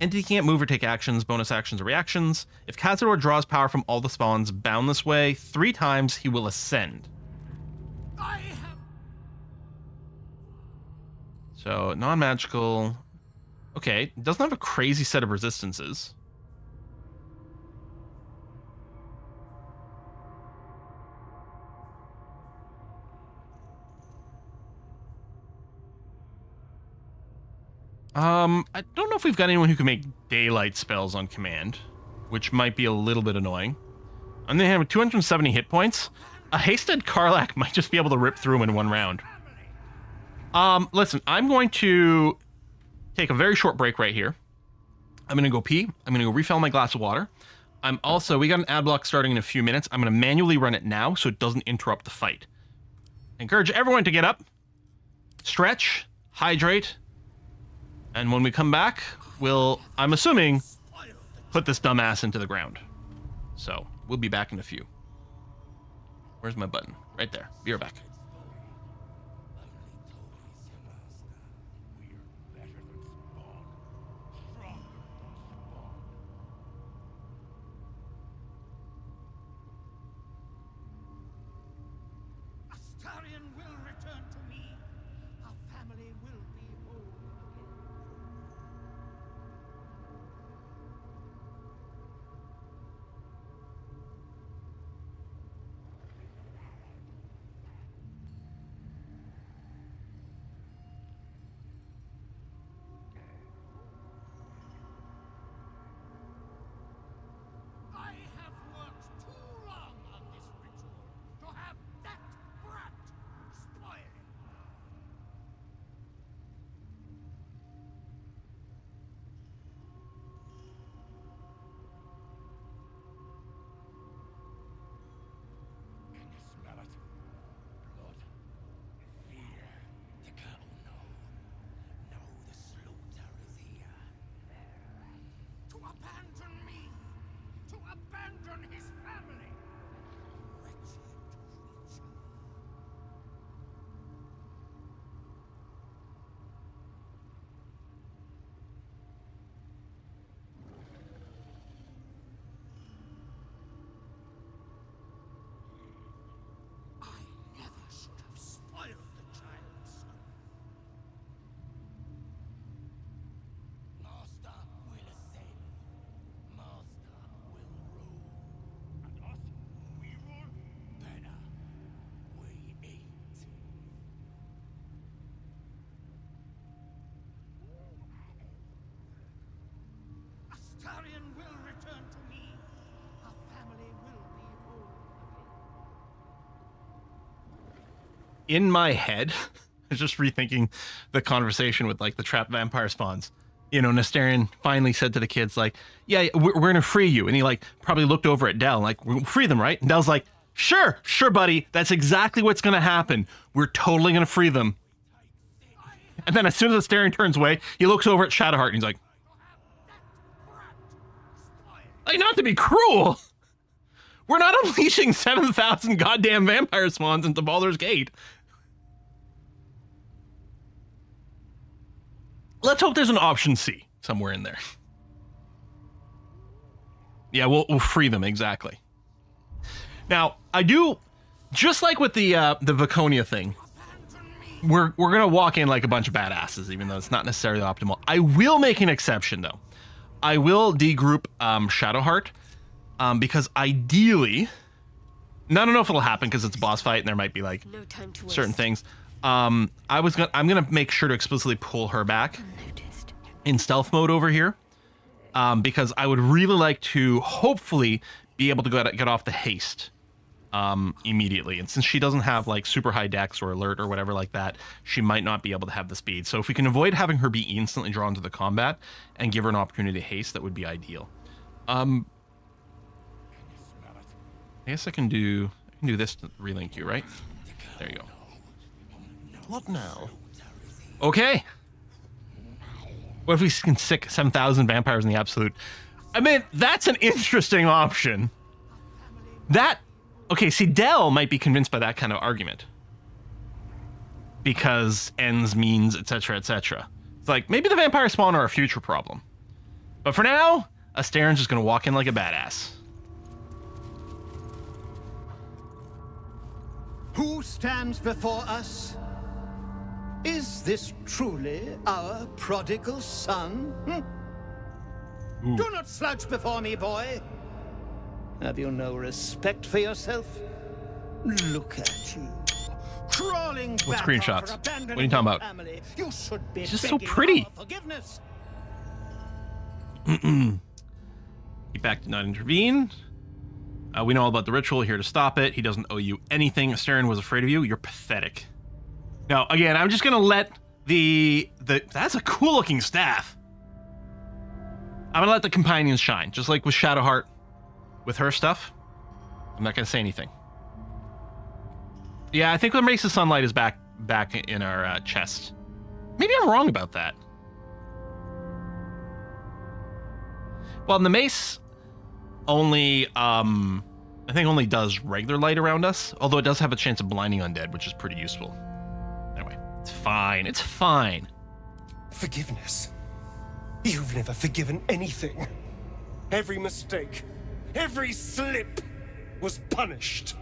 Entity can't move or take actions, bonus actions, or reactions. If Cazador draws power from all the spawns bound this way 3 times, he will ascend. So, non-magical. Okay, doesn't have a crazy set of resistances. I don't know if we've got anyone who can make daylight spells on command, which might be a little bit annoying. On the other hand, with 270 hit points, a Hasted Karlach might just be able to rip through him in 1 round. Listen, I'm going to take a very short break right here. I'm going to go pee. I'm going to go refill my glass of water. I'm also, we got an ad block starting in a few minutes. I'm going to manually run it now so it doesn't interrupt the fight. Encourage everyone to get up, stretch, hydrate, and when we come back, we'll, I'm assuming, put this dumbass into the ground. So we'll be back in a few. Where's my button? Right there. Be right back. Astarion will return to me. Our family will be whole again. In my head, I was just rethinking the conversation with like the trapped vampire spawns. You know, Astarion finally said to the kids, like, yeah, we're going to free you. And he like probably looked over at Del, like, we'll free them, right? And Del's like, sure, buddy. That's exactly what's going to happen. We're totally going to free them. And then as soon as Astarion turns away, he looks over at Shadowheart and he's like, like, not to be cruel, we're not unleashing 7,000 goddamn vampire spawns into Baldur's Gate. Let's hope there's an option C somewhere in there. Yeah, we'll free them, exactly. Now, I do, just like with the Viconia thing, we're gonna walk in like a bunch of badasses, even though it's not necessarily optimal. I will make an exception, though. I will degroup Shadowheart, because ideally, and I don't know if it'll happen because it's a boss fight and there might be like certain things. I'm gonna make sure to explicitly pull her back in stealth mode over here, because I would really like to hopefully be able to get off the haste immediately. And since she doesn't have like super high dex or alert or whatever like that, she might not be able to have the speed. So if we can avoid having her be instantly drawn to the combat and give her an opportunity to haste, that would be ideal. I guess I can do this to relink you, right? There you go. What now? Okay. What if we can sick 7,000 vampires in the Absolute? I mean, that's an interesting option. That, okay, see, Del might be convinced by that kind of argument. Because ends, means, etc., etc. It's like, maybe the vampire spawn are a future problem. But for now, Astarion's just gonna walk in like a badass. Who stands before us? Is this truly our prodigal son? Hm? Do not slouch before me, boy. Have you no respect for yourself? Look at you, crawling with screenshots. What are you talking about? Family. You should be. It's just so pretty. Forgiveness. Keep back, did not intervene. We know all about the ritual. Here to stop it. He doesn't owe you anything. Astarion was afraid of you. You're pathetic. Now, again, I'm just going to let the that's a cool-looking staff. I'm going to let the companions shine, just like with Shadowheart, with her stuff. I'm not going to say anything. Yeah, I think the Race of Sunlight is back in our chest. Maybe I'm wrong about that. Well, the mace only, I think only does regular light around us, although it does have a chance of blinding undead, which is pretty useful. It's fine. It's fine. Forgiveness. You've never forgiven anything. Every mistake, every slip was punished.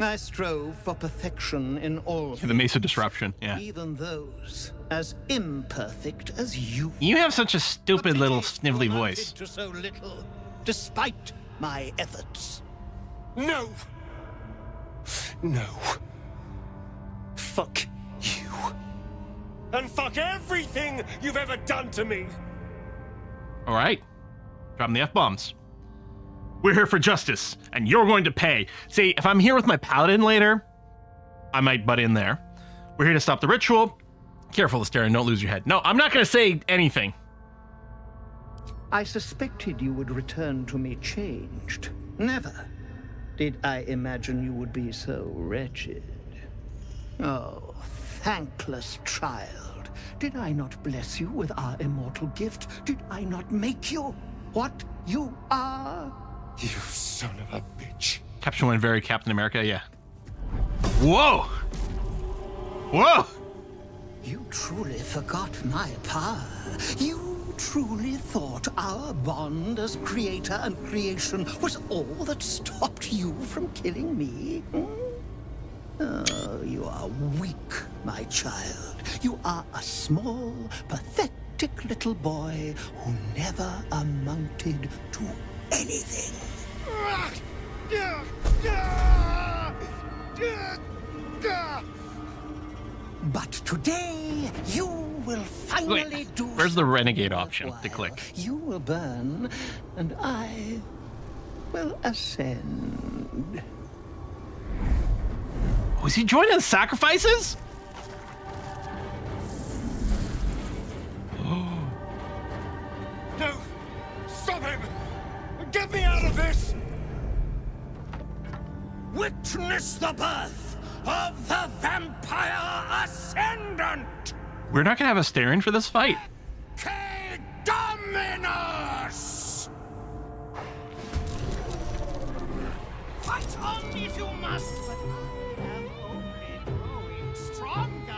I strove for perfection in all. Yeah, the Mesa Disruption. Yeah. Even those as imperfect as you. You have such a stupid little snivelly voice. To so little, despite my efforts. No. No. Fuck. You. And fuck everything you've ever done to me. All right. Drop the F-bombs. We're here for justice, and you're going to pay. See, if I'm here with my paladin later, I might butt in there. We're here to stop the ritual. Careful, Astarion, don't lose your head. No, I'm not going to say anything. I suspected you would return to me changed. Never did I imagine you would be so wretched. Oh, thankless child, did I not bless you with our immortal gift? Did I not make you what you are? You son of a bitch. Captain one very Captain America, yeah. Whoa! Whoa! You truly forgot my power. You truly thought our bond as creator and creation was all that stopped you from killing me? Hmm? Oh, you are weak, my child. You are a small, pathetic little boy who never amounted to anything. But today, you will finally do. Where's the renegade option to click? You will burn, and I will ascend. Was he joining the sacrifices? Oh. No! Stop him! Get me out of this! Witness the birth of the Vampire Ascendant! We're not going to have a Astarion for this fight. Dominus! Fight on if you must, but I am only growing stronger.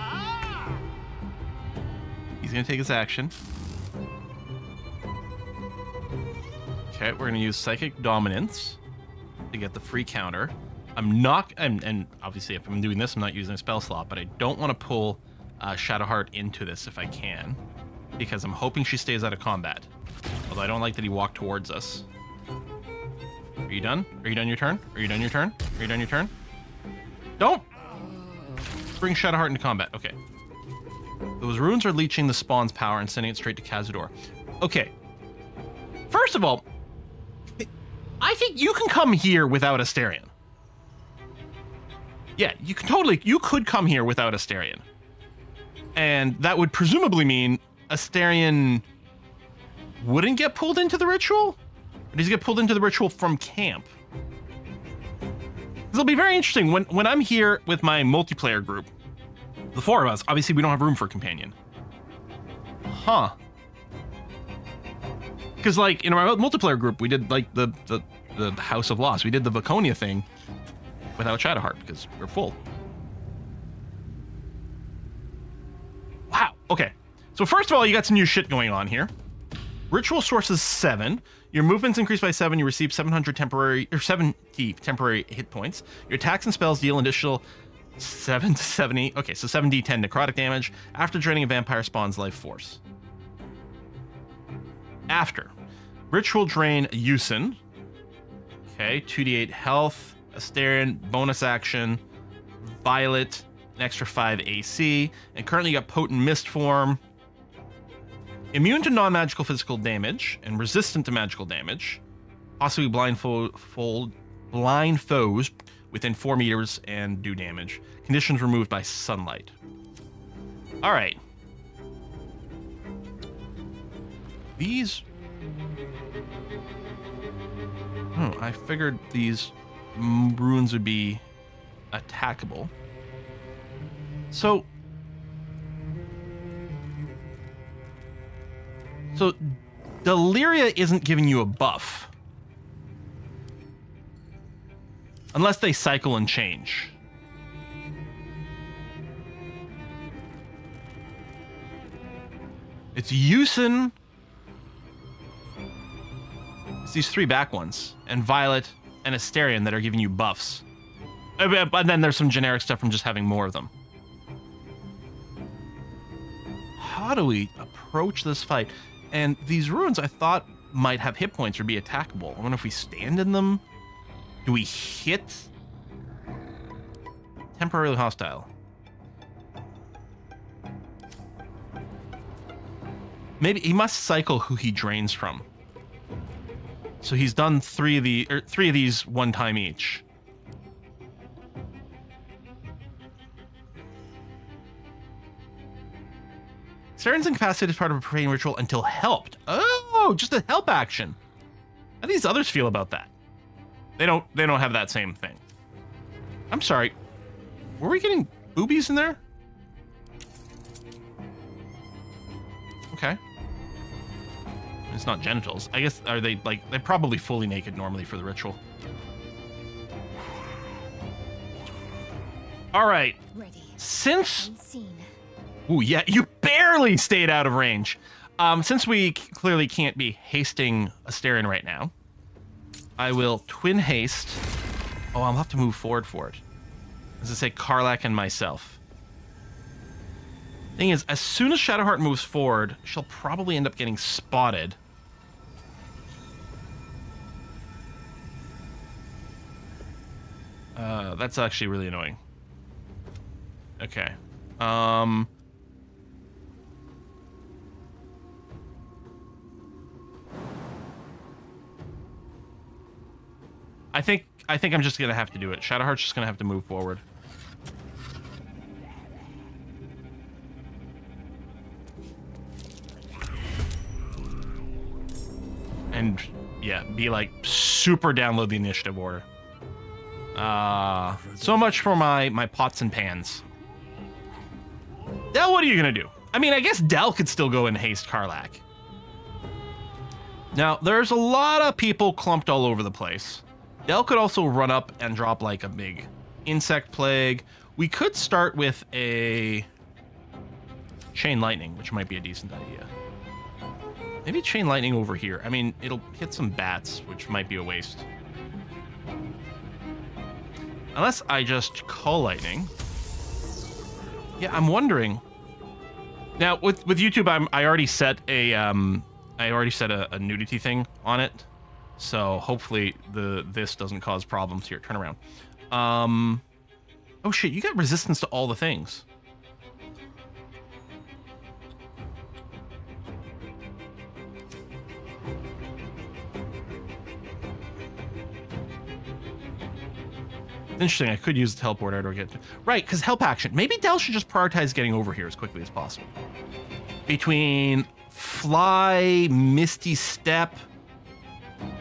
He's going to take his action. Okay, we're going to use Psychic Dominance to get the free counter. I'm not, and obviously if I'm doing this, I'm not using a spell slot, but I don't want to pull Shadowheart into this if I can, because I'm hoping she stays out of combat. Although I don't like that he walked towards us. Are you done? Are you done your turn? Are you done your turn? Are you done your turn? Don't! Bring Shadowheart into combat. Okay. Those runes are leeching the spawn's power and sending it straight to Cazador. Okay. First of all, I think you can come here without Astarion. Yeah, you can totally, you could come here without Astarion. And that would presumably mean Astarion wouldn't get pulled into the ritual? Or does he get pulled into the ritual from camp? It'll be very interesting. When I'm here with my multiplayer group, the four of us, obviously we don't have room for a companion. Huh. Because like in our multiplayer group, we did like the House of Loss. We did the Vaconia thing without Shadowheart because we're full. Wow, okay. So first of all, you got some new shit going on here. Ritual source is 7. Your movement's increased by 7. You receive 70 temporary hit points. Your attacks and spells deal an additional 7 to 70. Okay, so 7d10 necrotic damage after draining a vampire spawn's life force. After. Ritual drain Yusin. Okay, 2d8 health. Astarion, bonus action. Violet, an extra 5 AC. And currently you got Potent Mist form. Immune to non-magical physical damage and resistant to magical damage, possibly blind foes within 4 meters and do damage. Conditions removed by sunlight. All right. These. Oh, I figured these runes would be attackable. So. So, Deliria isn't giving you a buff. Unless they cycle and change. It's Yusin. It's these 3 back ones. And Violet and Astarion that are giving you buffs. And then there's some generic stuff from just having more of them. How do we approach this fight? And these ruins I thought might have hit points or be attackable. I wonder if we stand in them. Do we hit? Temporarily hostile. Maybe he must cycle who he drains from. So he's done 3 of these one time each. Starion's incapacitated is part of a profane ritual until helped. Oh, just a help action. How do these others feel about that? They don't have that same thing. I'm sorry. Were we getting boobies in there? Okay. It's not genitals. I guess, are they like, they're probably fully naked normally for the ritual. All right. Ready. Since... Ooh, yeah, you barely stayed out of range. Since we clearly can't be hasting Astarion right now, I will twin haste. Oh, I'll have to move forward for it. As I say, Karlach and myself. Thing is, as soon as Shadowheart moves forward, she'll probably end up getting spotted. That's actually really annoying. Okay. I think I'm just gonna have to do it. Shadowheart's just gonna have to move forward. And yeah, be like super download the initiative order. So much for my pots and pans. Now what are you gonna do? I mean, I guess Del could still go and haste Karlach. Now, there's a lot of people clumped all over the place. Del could also run up and drop like a big insect plague. We could start with a chain lightning, which might be a decent idea. Maybe chain lightning over here. I mean, it'll hit some bats, which might be a waste. Unless I just call lightning. Yeah, I'm wondering. Now, with YouTube, I already set a nudity thing on it, so hopefully this doesn't cause problems here. Turn around. Oh shit, you got resistance to all the things. It's interesting, I could use the teleport arrow to get to... Right, because help action. Maybe Del should just prioritize getting over here as quickly as possible. Between fly, misty step...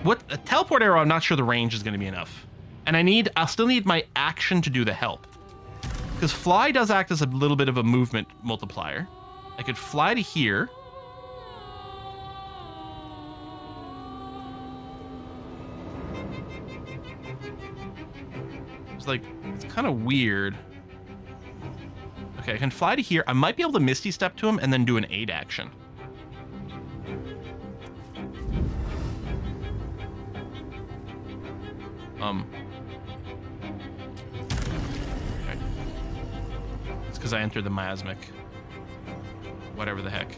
What? A teleport arrow, I'm not sure the range is going to be enough. And I'll still need my action to do the help. Because fly does act as a little bit of a movement multiplier. I could fly to here. Like, it's kind of weird. Okay, I can fly to here. I might be able to Misty Step to him and then do an aid action. Okay. It's because I entered the miasmic. Whatever the heck.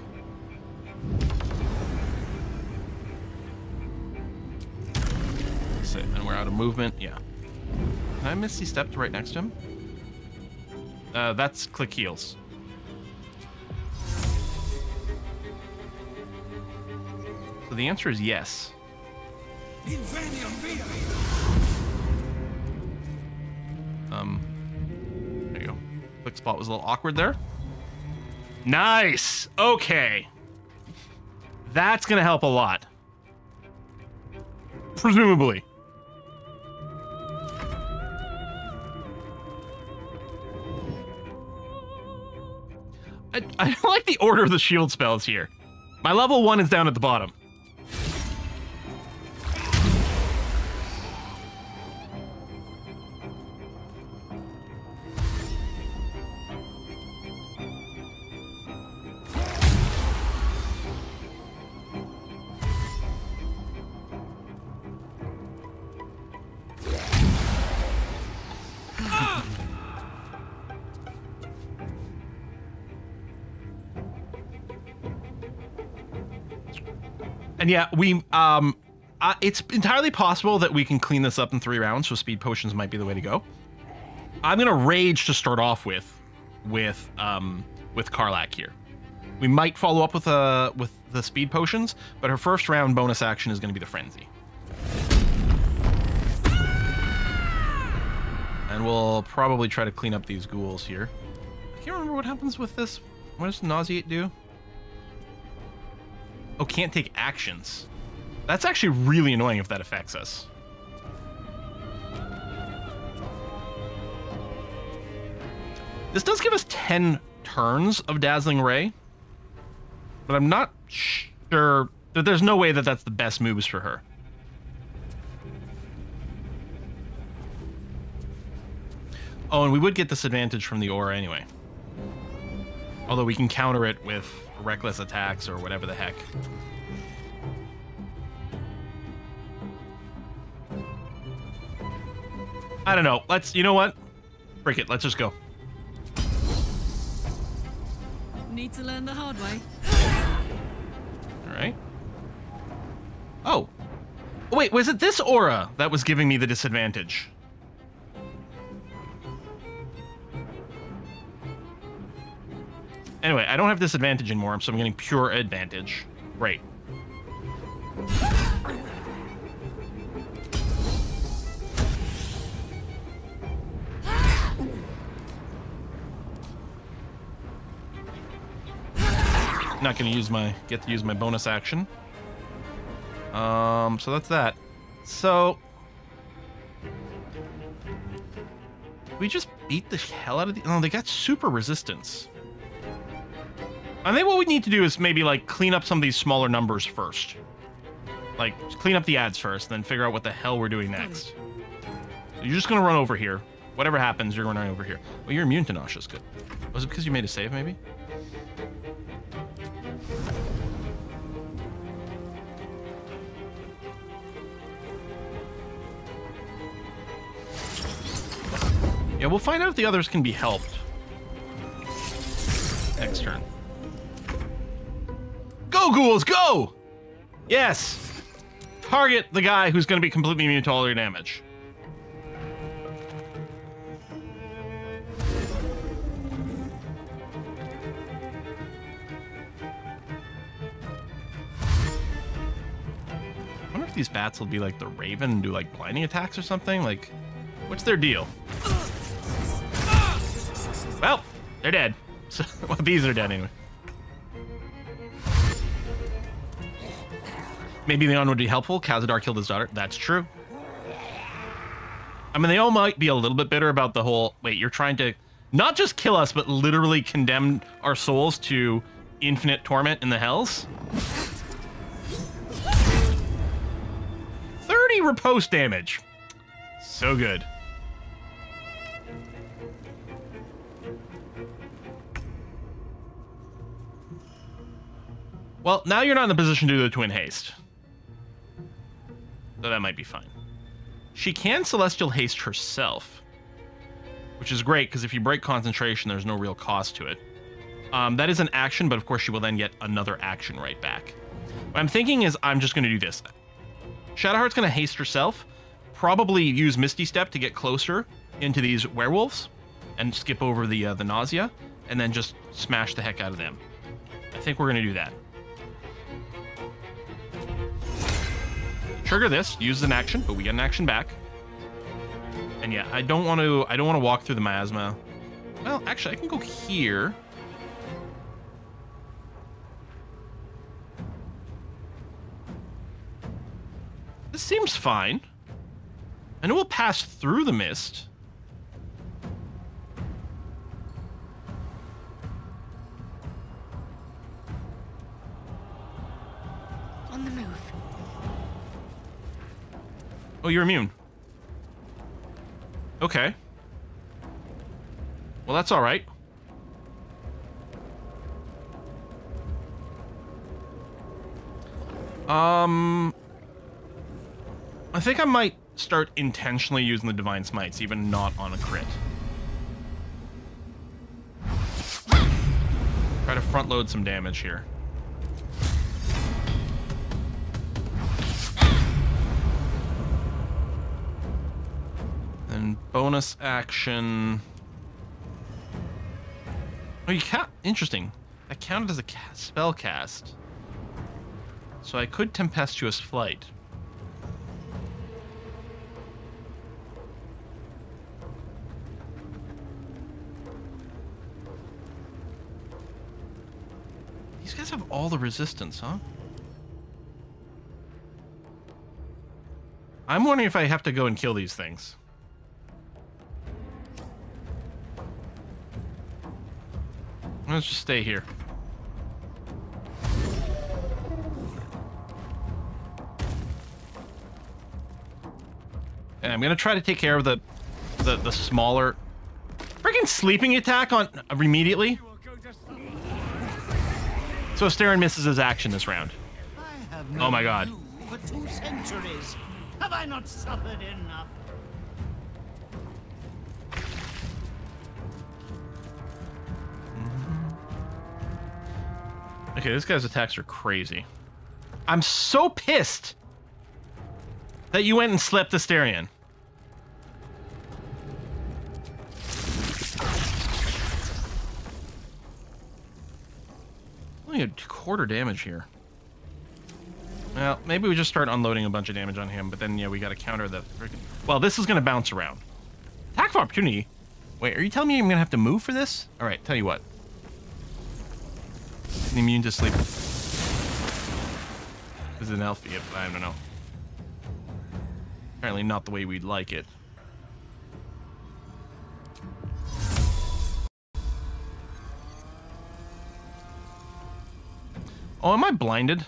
So, and we're out of movement. Yeah. Can I Misty Step to right next to him? That's click heals. So the answer is yes. There you go. Click spot was a little awkward there. Nice! Okay. That's gonna help a lot. Presumably. I don't like the order of the shield spells here. My level 1 is down at the bottom. And yeah, we, it's entirely possible that we can clean this up in 3 rounds, so speed potions might be the way to go. I'm going to rage to start off with Karlach here. We might follow up with the speed potions, but her first round bonus action is going to be the frenzy. And we'll probably try to clean up these ghouls here. I can't remember what happens with this. What does nauseate do? Oh, can't take actions. That's actually really annoying if that affects us. This does give us 10 turns of Dazzling Ray, but I'm not sure that there's no way that that's the best moves for her. Oh, and we would get disadvantage from the aura anyway. Although we can counter it with reckless attacks or whatever the heck. I don't know. Let's, you know what? Break it. Let's just go. Need to learn the hard way. All right. Oh. Wait, was it this aura that was giving me the disadvantage? Anyway, I don't have disadvantage anymore, so I'm getting pure advantage. Great. Not gonna use my bonus action. So that's that. So we just beat the hell out of the... Oh, they got super resistance. I think what we need to do is maybe like clean up some of these smaller numbers first. Like clean up the ads first, then figure out what the hell we're doing next. So you're just gonna run over here. Whatever happens, you're gonna run over here. Well, you're immune to nauseous. Good. Was it because you made a save, maybe? Yeah, we'll find out if the others can be helped. Next turn. Go, ghouls, go! Yes! Target the guy who's going to be completely immune to all your damage. I wonder if these bats will be like the Raven and do like blinding attacks or something. Like, what's their deal? Well, they're dead. So, well, these are dead anyway. Maybe Leon would be helpful. Cazador killed his daughter. That's true. I mean, they all might be a little bit bitter about the whole, wait, you're trying to not just kill us, but literally condemn our souls to infinite torment in the hells. 30 riposte damage. So good. Well, now you're not in the position to do the Twin Haste. So that might be fine. She can Celestial Haste herself, which is great, because if you break concentration, there's no real cost to it. That is an action, but of course she will then get another action right back. What I'm thinking is I'm just going to do this. Shadowheart's going to haste herself, probably use Misty Step to get closer into these werewolves and skip over the nausea, and then just smash the heck out of them. I think we're going to do that. Trigger this, use an action, but we get an action back. And yeah, I don't want to walk through the miasma. Well, actually, I can go here. This seems fine. And it will pass through the mist. On the move. Oh, you're immune. Okay. Well, that's all right. I think I might start intentionally using the Divine Smites, even not on a crit. Try to front load some damage here. And bonus action. Oh, you can't. Interesting. That counted as a spell cast. So I could Tempestuous Flight. These guys have all the resistance, huh? I'm wondering if I have to go and kill these things. Let's just stay here. And I'm gonna try to take care of the smaller freaking sleeping attack on immediately. So Astarion misses his action this round. Oh my God. For 2 centuries, have I not suffered enough? Okay, this guy's attacks are crazy. I'm so pissed that you went and slept Astarion. Only a quarter damage here. Well, maybe we just start unloading a bunch of damage on him, but then, yeah, we got to counter the freaking... Well, this is going to bounce around. Attack of opportunity. Wait, are you telling me I'm going to have to move for this? All right, tell you what. Immune to sleep. Is it an elf? Yep, I don't know. Apparently not the way we'd like it. Oh, am I blinded?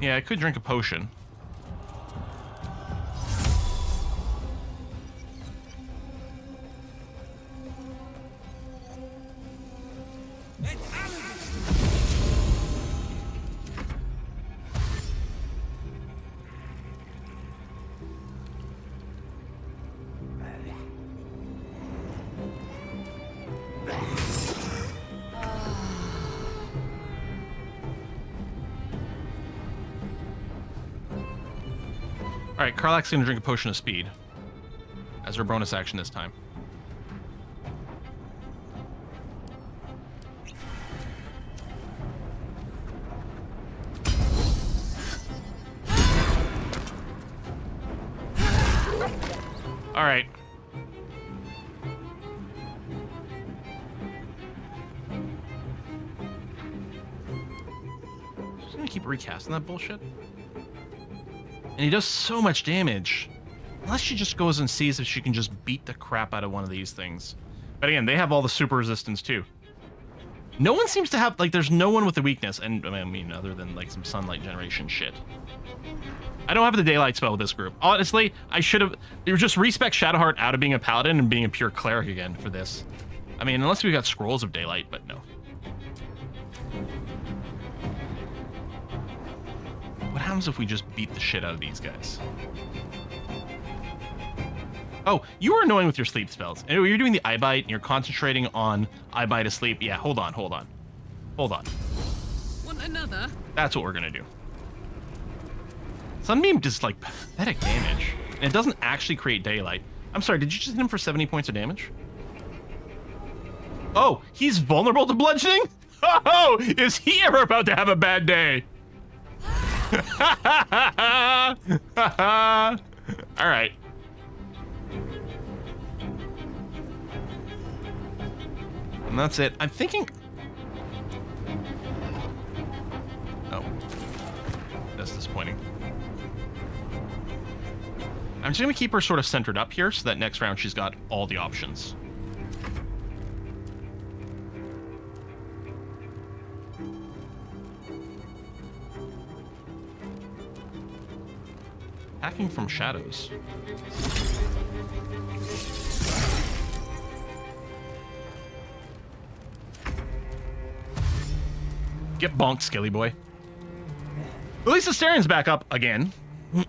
Yeah, I could drink a potion. Karlach's gonna drink a potion of speed as her bonus action this time. All right. Just gonna keep recasting that bullshit. And he does so much damage. Unless she just goes and sees if she can just beat the crap out of one of these things. But again, they have all the super resistance too. No one seems to have, like, there's no one with a weakness. And I mean, other than like some sunlight generation shit. I don't have the daylight spell with this group. Honestly, I should have just respec Shadowheart out of being a paladin and being a pure cleric again for this. I mean, unless we got scrolls of daylight, but no. What happens if we just beat the shit out of these guys? Oh, you were annoying with your sleep spells. Anyway, you're doing the eye bite and you're concentrating on eye bite to sleep. Yeah, hold on. Want another? That's what we're gonna do. Sunbeam does like pathetic damage. And it doesn't actually create daylight. I'm sorry, did you just hit him for 70 points of damage? Oh, he's vulnerable to bludgeoning? Oh, is he ever about to have a bad day? All right. And that's it. I'm thinking. Oh, that's disappointing. I'm just gonna keep her sort of centered up here so that next round she's got all the options. Hacking from shadows. Get bonked, Skilly boy. At least Astarion's back up again. Leave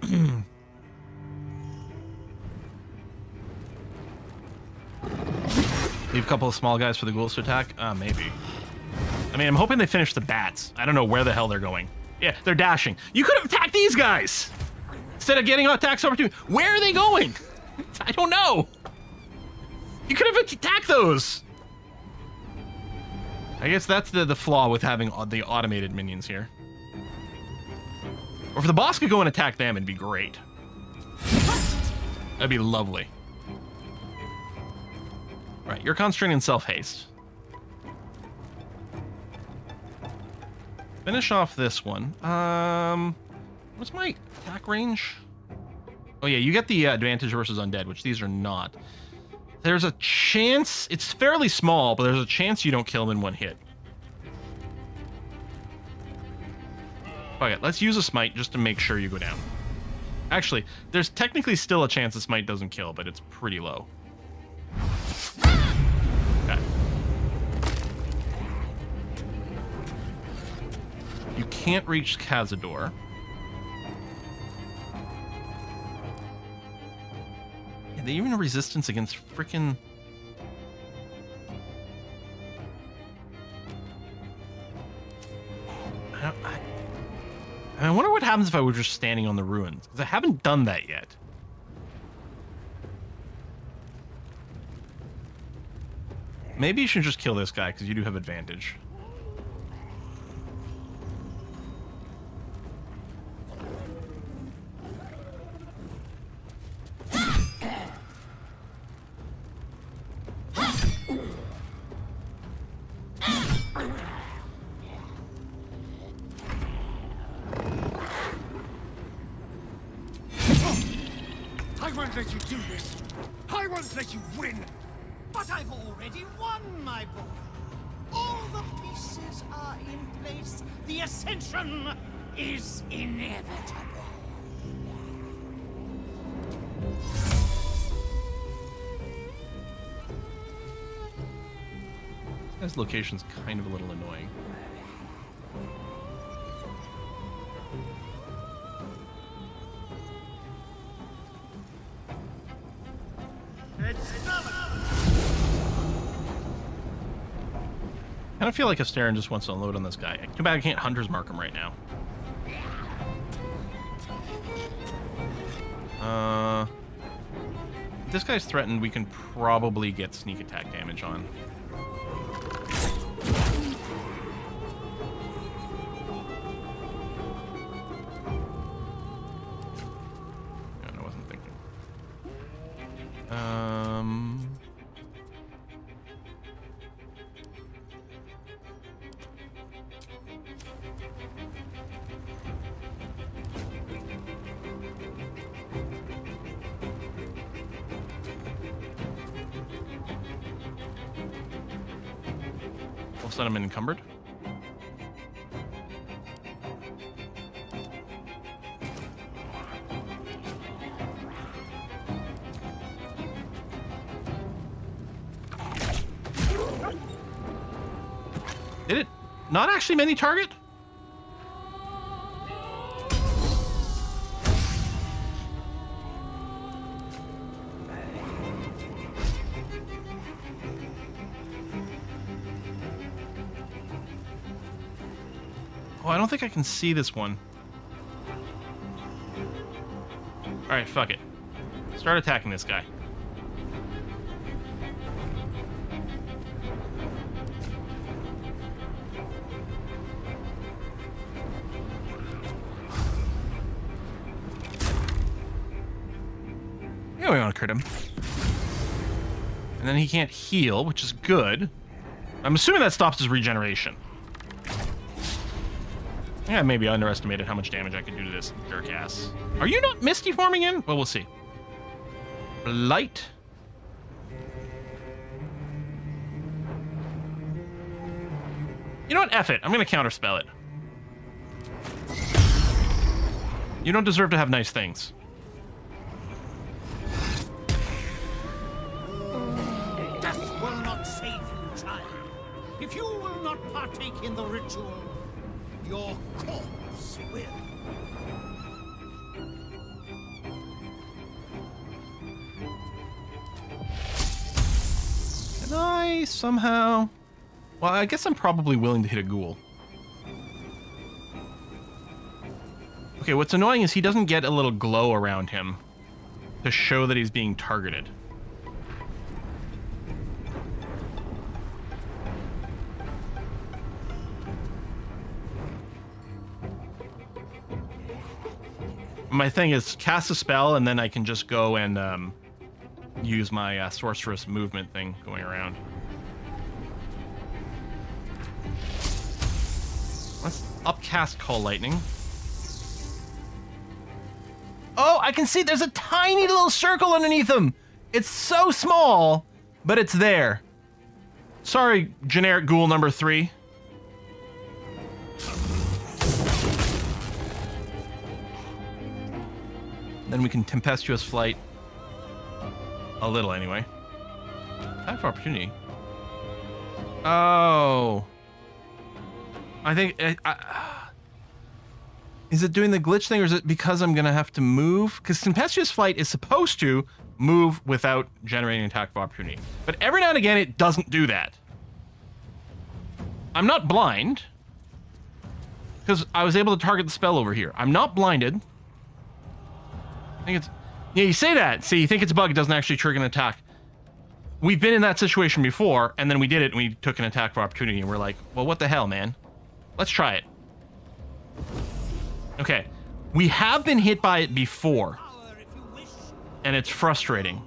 a couple of small guys for the ghouls to attack? Maybe. I mean, I'm hoping they finish the bats. I don't know where the hell they're going. Yeah, they're dashing. You could have attacked these guys! Instead of getting attacks opportunity, where are they going? I don't know. You could have attacked those. I guess that's the flaw with having the automated minions here. Or if the boss could go and attack them, it'd be great. That'd be lovely. All right, you're concentrating on self-haste. Finish off this one. What's my attack range? Oh yeah, you get the advantage versus undead, which these are not. There's a chance, it's fairly small, but there's a chance you don't kill them in one hit. Okay, let's use a smite just to make sure you go down. Actually, there's technically still a chance a smite doesn't kill, but it's pretty low. Okay. You can't reach Cazador. They even have resistance against frickin'... I wonder what happens if I were just standing on the ruins, because I haven't done that yet. Maybe you should just kill this guy, because you do have advantage. won't let you do this. I won't let you win. But I've already won, my boy. All the pieces are in place. The ascension is inevitable. This location's kind of a little annoying. I feel like Astarion just wants to unload on this guy. Too bad I can't Hunter's Mark him right now. If this guy's threatened, we can probably get sneak attack damage on. That I'm encumbered. Did it not actually mini target? I don't think I can see this one. All right, fuck it. Start attacking this guy. Yeah, we want to crit him. And then he can't heal, which is good. I'm assuming that stops his regeneration. Yeah, maybe I underestimated how much damage I could do to this jerk ass. Are you not misty forming in? Well, we'll see. Blight. You know what? F it. I'm going to counterspell it. You don't deserve to have nice things. Death will not save you, child. If you will not partake in the ritual, your corpse will. Can I somehow? Well, I guess I'm probably willing to hit a ghoul. Okay, what's annoying is he doesn't get a little glow around him to show that he's being targeted. My thing is cast a spell, and then I can just go and use my sorceress movement thing going around. Let's upcast Call Lightning. Oh, I can see there's a tiny little circle underneath him. It's so small, but it's there. Sorry, generic ghoul number 3. Then we can Tempestuous Flight a little anyway. Time for opportunity. Oh. I think... is it doing the glitch thing, or is it because I'm going to have to move? Because Tempestuous Flight is supposed to move without generating an attack of opportunity. But every now and again, it doesn't do that. I'm not blind, because I was able to target the spell over here. I'm not blinded. I think it's... Yeah, you say that. See, you think it's a bug. It doesn't actually trigger an attack. We've been in that situation before, and then we did it, and we took an attack for opportunity, and we're like, well, what the hell, man? Let's try it. Okay. We have been hit by it before, and it's frustrating.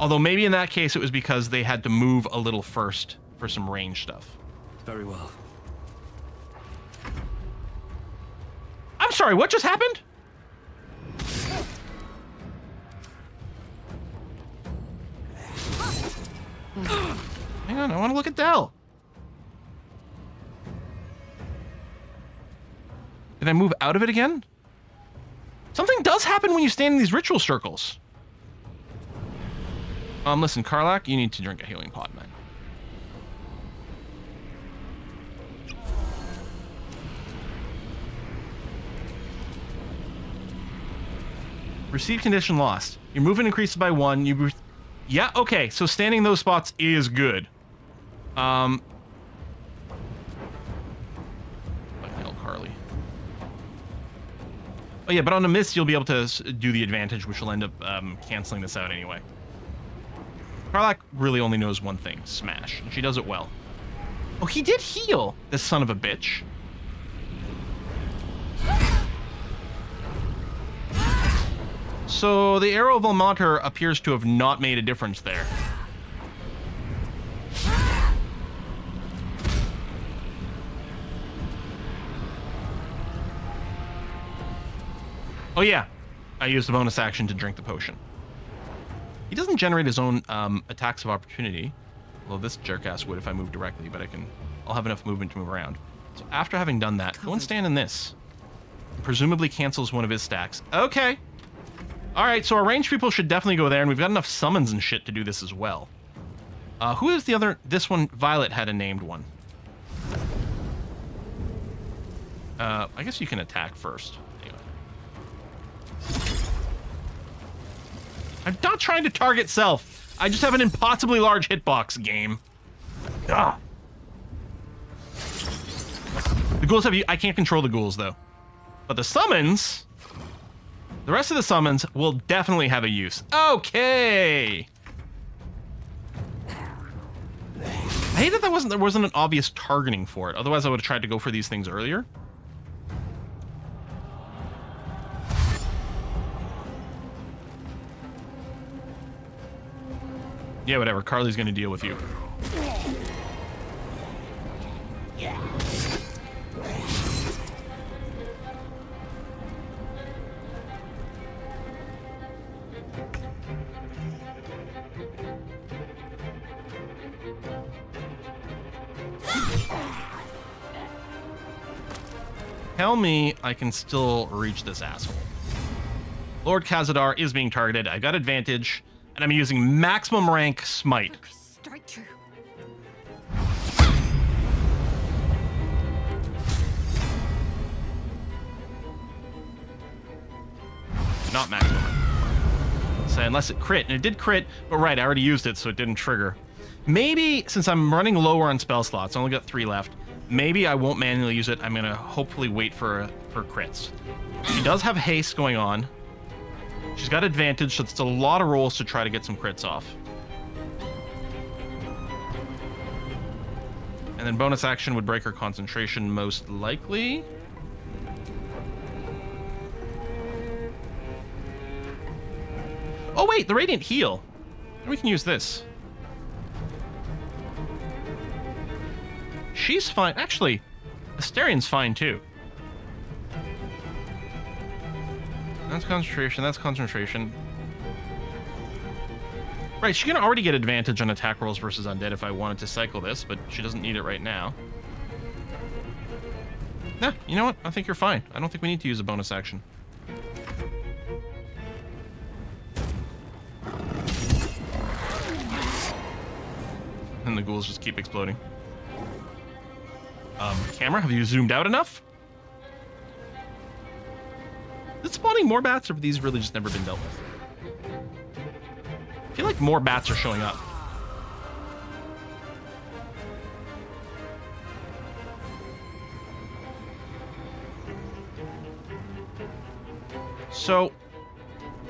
Although maybe in that case, it was because they had to move a little first for some range stuff. Very well. I'm sorry, what just happened? on. I want to look at Del. Did I move out of it again? Something does happen when you stand in these ritual circles. Listen, Karlach, you need to drink a healing pot, man. Received condition lost. Your movement increases by 1. Yeah, okay, so standing in those spots is good. Fucking hell, Carly. Oh yeah, but on a miss, you'll be able to do the advantage, which will end up canceling this out anyway. Karlach really only knows one thing, smash, and she does it well. Oh, he did heal, this son of a bitch. So the arrow of Almater appears to have not made a difference there. Oh yeah, I used the bonus action to drink the potion. He doesn't generate his own attacks of opportunity. Although this jerkass would if I move directly, but I'll have enough movement to move around. So after having done that, go and stand in this. Presumably cancels one of his stacks. Okay. All right, so our ranged people should definitely go there, and we've got enough summons and shit to do this as well. Who is the other? This one, Violet had a named one. I guess you can attack first. Anyway. I'm not trying to target self. I just have an impossibly large hitbox, game. Ah. The ghouls have you. I can't control the ghouls though, but the summons. The rest of the summons will definitely have a use. Okay. I hate that there wasn't an obvious targeting for it. Otherwise, I would have tried to go for these things earlier. Yeah, whatever. Carly's going to deal with you. Tell me I can still reach this asshole. Lord Cazador is being targeted. I've got advantage, and I'm using maximum rank smite. Strike true. Not maximum rank. So unless it crit, and it did crit, but right, I already used it, so it didn't trigger. Maybe, since I'm running lower on spell slots, I only got 3 left, maybe I won't manually use it. I'm going to hopefully wait for crits. She does have haste going on. She's got advantage, so it's a lot of rolls to try to get some crits off. And then bonus action would break her concentration most likely. Oh wait, the Radiant Heal. We can use this. She's fine. Actually, Astarion's fine too. That's concentration. That's concentration. Right, she can already get advantage on attack rolls versus undead if I wanted to cycle this, but she doesn't need it right now. Nah, you know what? I think you're fine. I don't think we need to use a bonus action. And the ghouls just keep exploding. Camera, have you zoomed out enough? Is it spawning more bats, or have these really just never been dealt with? I feel like more bats are showing up. So,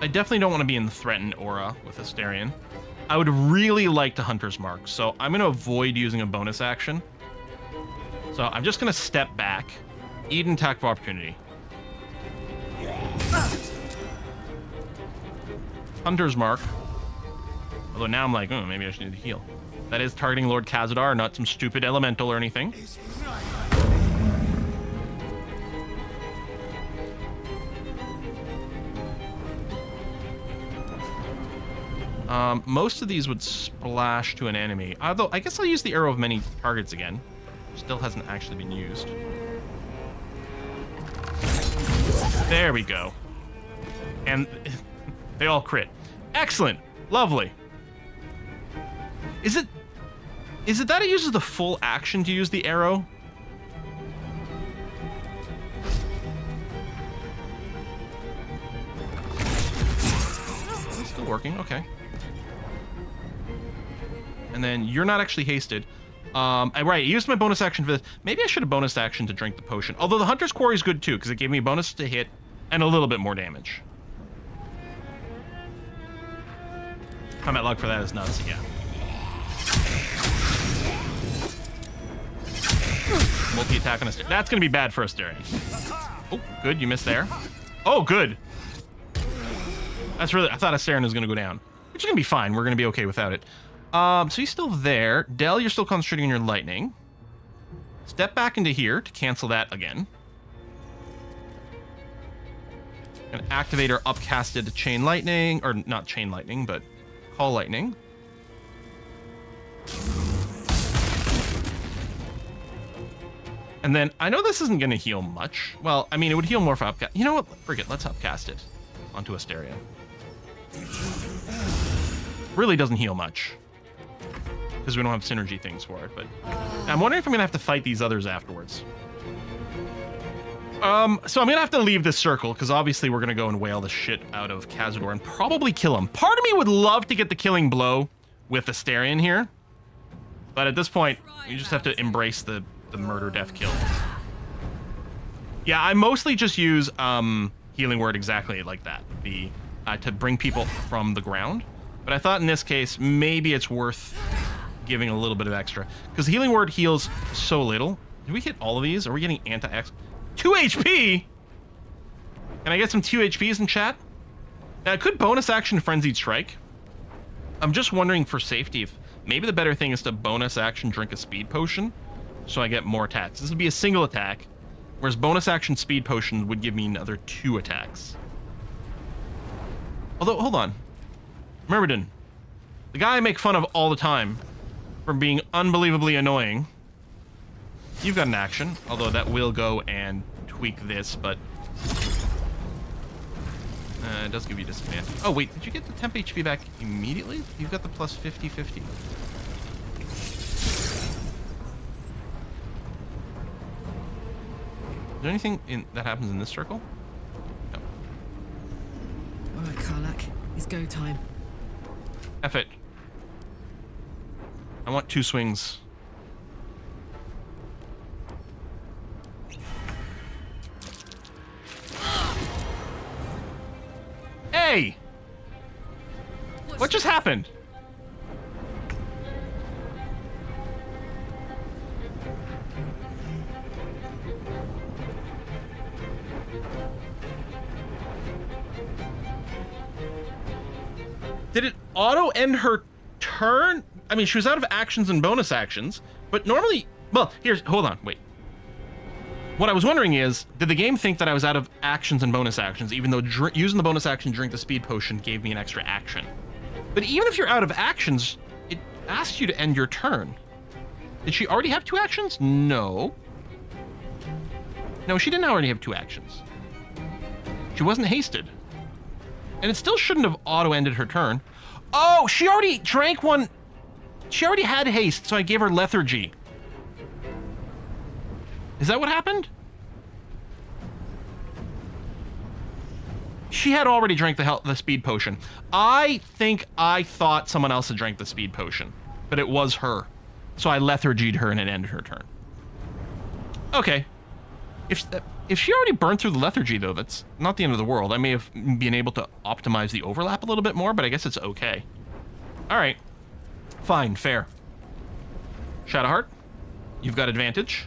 I definitely don't want to be in the threatened aura with Astarion. I would really like to Hunter's Mark, so I'm going to avoid using a bonus action. So I'm just going to step back, eat an attack of opportunity. Hunter's Mark. Although now I'm like, oh, maybe I should need to heal. That is targeting Lord Cazador, not some stupid elemental or anything. Most of these would splash to an enemy. Although, I guess I'll use the Arrow of Many Targets again. Still hasn't actually been used. There we go. And they all crit. Excellent. Lovely. Is it that it uses the full action to use the arrow? Oh, it's still working. Okay. And then you're not actually hasted. Right, I used my bonus action for this. Maybe I should have bonus action to drink the potion. Although the Hunter's Quarry is good too, because it gave me a bonus to hit and a little bit more damage. Combat log for that is nuts, yeah. Multi-attack on Astarion. That's going to be bad for Astarion. Oh, good. You missed there. Oh, good. That's really... I thought Astarion was going to go down. Which is going to be fine. We're going to be okay without it. So he's still there. Del, you're still concentrating on your lightning. Step back into here to cancel that again. And activate our upcasted chain lightning. Or not chain lightning, but call lightning. And then, I know this isn't going to heal much. Well, I mean, it would heal more for upcast. You know what? Forget. Let's upcast it onto Astarion. Really doesn't heal much. Because we don't have synergy things for it. But I'm wondering if I'm going to have to fight these others afterwards. So I'm going to have to leave this circle. Because obviously we're going to go and wail the shit out of Cazador. And probably kill him. Part of me would love to get the killing blow with Astarion here. But at this point, you just have to embrace the... murder, death, kill. Yeah, I mostly just use healing word exactly like that, the to bring people from the ground. But I thought in this case maybe it's worth giving a little bit of extra because healing word heals so little. Did we hit all of these? Are we getting anti-X? 2 HP. Can I get some 2 HPs in chat? Now I could bonus action frenzied strike. I'm just wondering for safety if maybe the better thing is to bonus action drink a speed potion. So I get more attacks. This would be a single attack, whereas bonus action speed potion would give me another 2 attacks. Although, hold on. Myrmidon, the guy I make fun of all the time for being unbelievably annoying. You've got an action, although that will go and tweak this, but... it does give you disadvantage. Oh, wait, did you get the temp HP back immediately? You've got the plus 50-50. Is there anything that happens in this circle? No. All right, Karlach, it's go time. F it. I want 2 swings. Hey! What just happened? Did it auto-end her turn? I mean, she was out of actions and bonus actions, but normally... Well, here's... Hold on, wait. What I was wondering is, did the game think that I was out of actions and bonus actions, even though using the bonus action to drink the speed potion gave me an extra action? But even if you're out of actions, it asks you to end your turn. Did she already have 2 actions? No. No, she didn't already have 2 actions. She wasn't hasted. And it still shouldn't have auto-ended her turn. Oh, she already drank one. She already had haste, so I gave her lethargy. Is that what happened? She had already drank the speed potion. I think I thought someone else had drank the speed potion, but it was her. So I lethargied her and it ended her turn. Okay. If she already burned through the lethargy, though, that's not the end of the world. I may have been able to optimize the overlap a little bit more, but I guess it's okay. All right. Fine. Fair. Shadowheart, you've got advantage.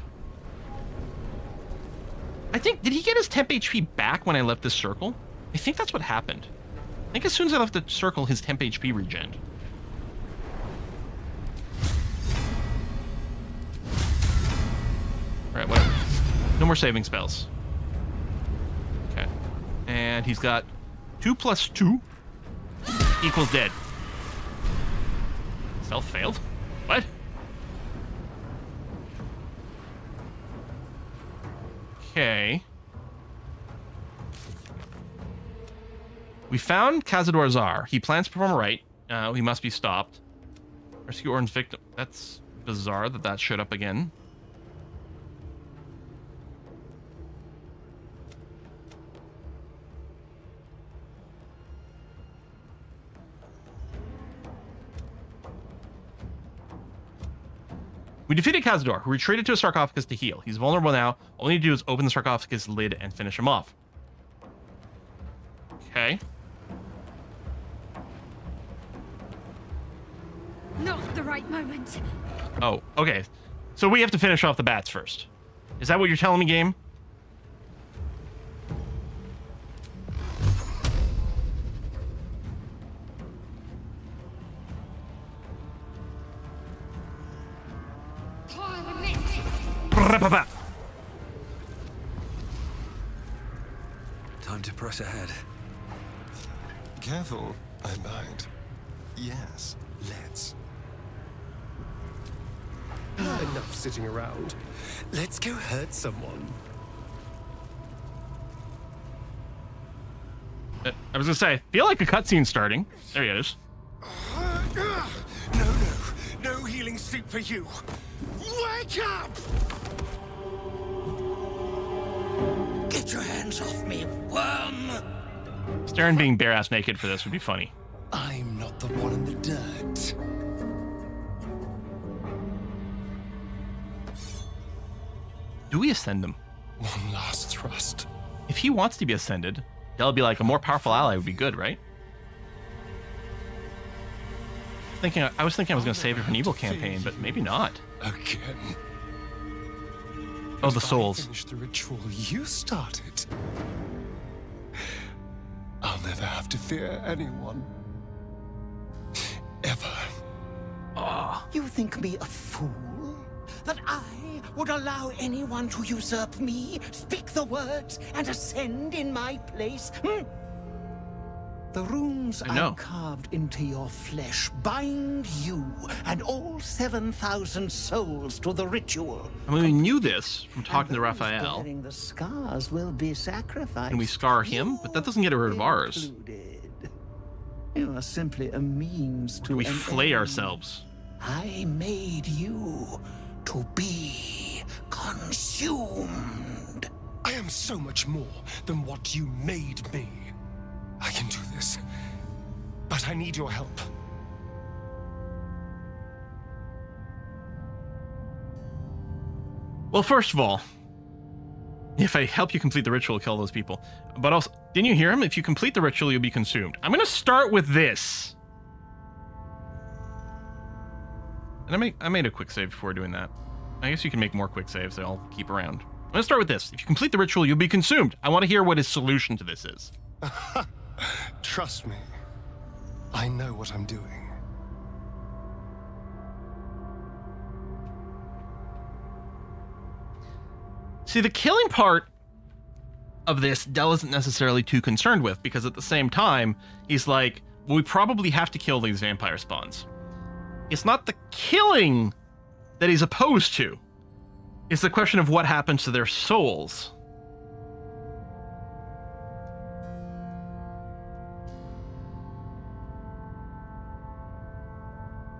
I think... Did he get his temp HP back when I left this circle? I think that's what happened. I think as soon as I left the circle, his temp HP regened. All right, whatever. No more saving spells. Okay. And he's got 2 plus 2 equals dead. Stealth failed? What? Okay. We found Cazador Szarr. He plans to perform a rite. He must be stopped. Rescue Orn's victim. That's bizarre that that showed up again. We defeated Cazador, who retreated to a sarcophagus to heal. He's vulnerable now. All we need to do is open the sarcophagus lid and finish him off. Okay. Not the right moment. Oh, okay. So we have to finish off the bats first. Is that what you're telling me, game? Time to press ahead. Careful, I bite. Yes, let's. Enough sitting around. Let's go hurt someone. I was gonna say, I feel like a cutscene starting. There he is. No healing soup for you. Wake up! Get your hands off me, worm! Astarion being bare-ass naked for this would be funny. I'm not the one in the dirt. Do we ascend him? One last thrust. If he wants to be ascended, that'll be like a more powerful ally would be good, right? I was thinking I was going to save it for an evil campaign, but maybe not. Again. Oh, the souls. Finish the ritual you started. I'll never have to fear anyone. Ever. Oh. You think me a fool? That I would allow anyone to usurp me, speak the words, and ascend in my place? Hm? The runes I carved into your flesh bind you and all 7,000 souls to the ritual. I mean, we knew this from talking to Raphael. The scars will be sacrificed. Can we scar him? But that doesn't get rid of ours. You are simply a means to. We flay ourselves. I made you to be consumed. I am so much more than what you made me. I can do this, but I need your help. Well, first of all, if I help you complete the ritual, kill those people. But also, didn't you hear him? If you complete the ritual, you'll be consumed. I'm going to start with this. And I made a quick save before doing that. I guess you can make more quick saves. They all keep around. I'm going to start with this. If you complete the ritual, you'll be consumed. I want to hear what his solution to this is. Trust me, I know what I'm doing. See, the killing part of this, Dell isn't necessarily too concerned with, because at the same time, he's like, well, we probably have to kill these vampire spawns. It's not the killing that he's opposed to. It's the question of what happens to their souls.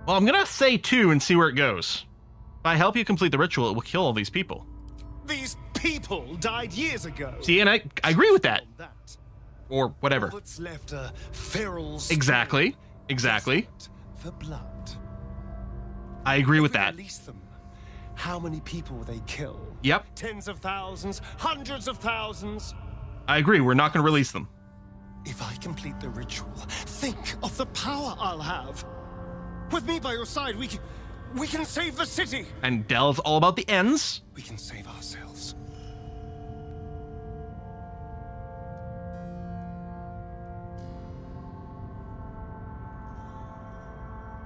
Well, I'm gonna say two and see where it goes. If I help you complete the ritual, it will kill all these people. These people died years ago. See, and I agree with that. Or whatever. What's left, a feral exactly. Exactly. For blood. I agree with that. Release them. How many people will they kill? Yep. Tens of thousands, hundreds of thousands. I agree. We're not gonna release them. If I complete the ritual, think of the power I'll have. With me by your side, we can save the city. And Dell's all about the ends. We can save ourselves.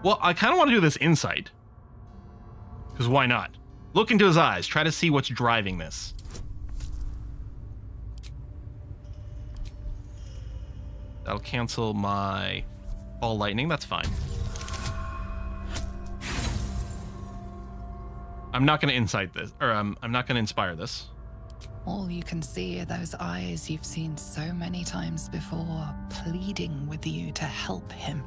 Well, I kind of want to do this insight. Because why not? Look into his eyes. Try to see what's driving this. That'll cancel my ball lightning. That's fine. I'm not going to incite this, or I'm not going to inspire this. All you can see are those eyes you've seen so many times before, pleading with you to help him.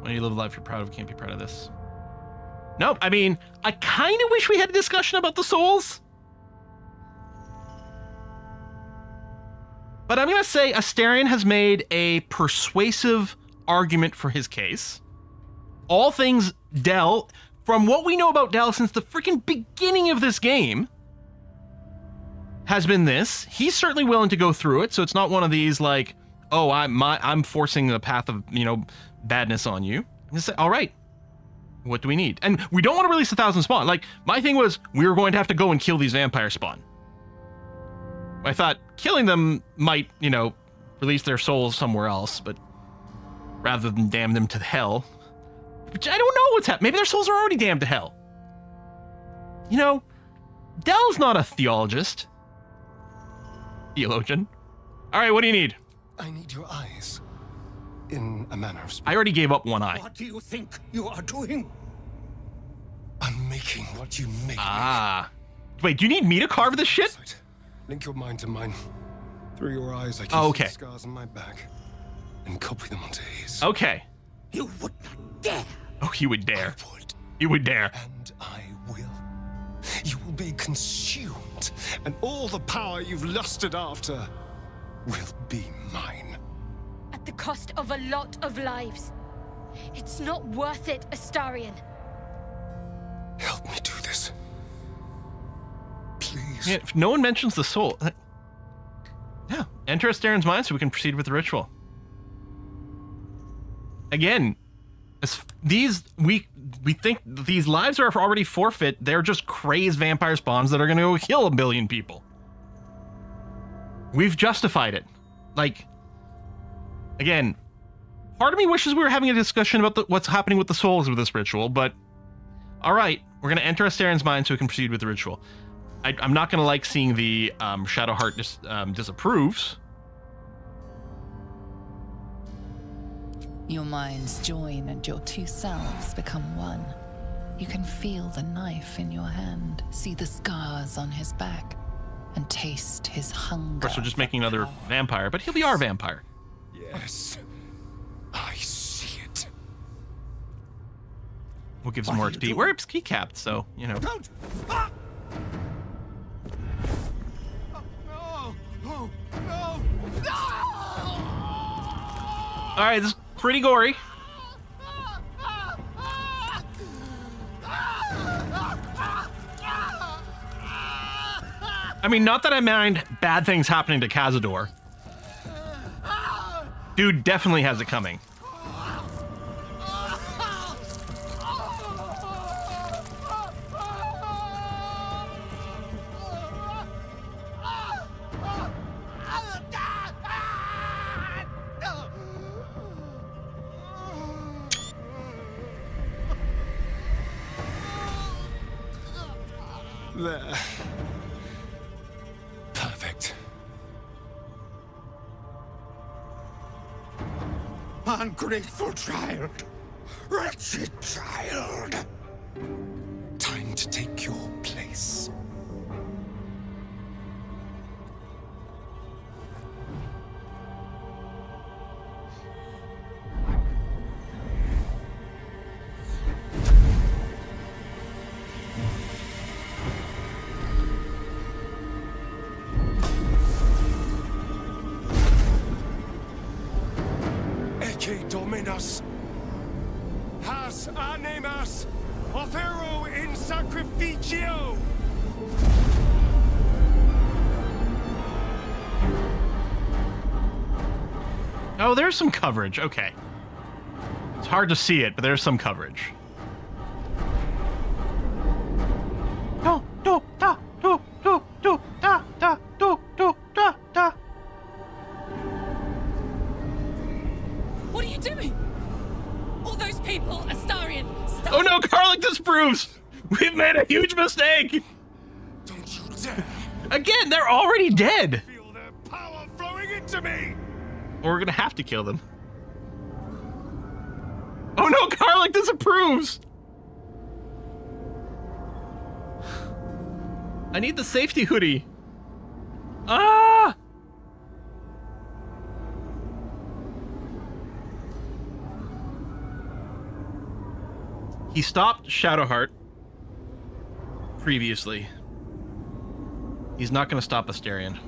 When you live a life you're proud of, can't be proud of this. Nope. I mean, I kind of wish we had a discussion about the souls. But I'm going to say Astarion has made a persuasive argument for his case. All things Del, from what we know about Del since the freaking beginning of this game, has been this. He's certainly willing to go through it, so it's not one of these like, oh, I'm forcing the path of, you know, badness on you. And say, all right, what do we need? And we don't want to release 1,000 spawn. Like, my thing was, we were going to have to go and kill these vampire spawn. I thought killing them might, you know, release their souls somewhere else, but rather than damn them to hell, which I don't know what's happening. Maybe their souls are already damned to hell. You know, Del's not a theologian. All right, what do you need? I need your eyes, in a manner of speaking. I already gave up one eye. What do you think you are doing? I'm making what you make. Ah, wait, do you need me to carve this shit? Link your mind to mine. Through your eyes, I can see the scars on my back and copy them onto his. Okay. You would not dare. Oh, you would dare. I would. You would dare. And I will. You will be consumed, and all the power you've lusted after will be mine. At the cost of a lot of lives. It's not worth it, Astarion. Help me do this. Please. Yeah, if no one mentions the soul. Yeah. Enter Astarion's mind so we can proceed with the ritual. Again, these we think these lives are already forfeit. They're just crazed vampire spawns that are going to go kill a billion people. We've justified it. Like, again, part of me wishes we were having a discussion about what's happening with the souls with this ritual, but all right, we're going to enter Astarion's mind so we can proceed with the ritual. I'm not going to like seeing the Shadowheart disapproves. Your minds join and your two selves become one. You can feel the knife in your hand, see the scars on his back, and taste his hunger. Of course, we're just making another vampire, but he'll be our vampire. Yes, I see it. We'll give some more XP. We're XP capped, so, you know. Don't. Ah! No! All right, this is pretty gory. I mean, not that I mind bad things happening to Cazador. Dude definitely has it coming. There. Perfect. Ungrateful child. Wretched child. Time to take your place. Oh, there's some coverage. Okay. It's hard to see it, but there's some coverage. No, no, da, do, do, do, da, da, do, do, da, da. What are you doing? All those people, Astarion, stop. Oh no, Karlach disproves. We've made a huge mistake. Don't you dare. Again, they're already dead. I feel their power flowing into me. Or we're gonna have to kill them. Oh no, Karlach disapproves! I need the safety hoodie. Ah! He stopped Shadowheart previously. He's not going to stop Astarion.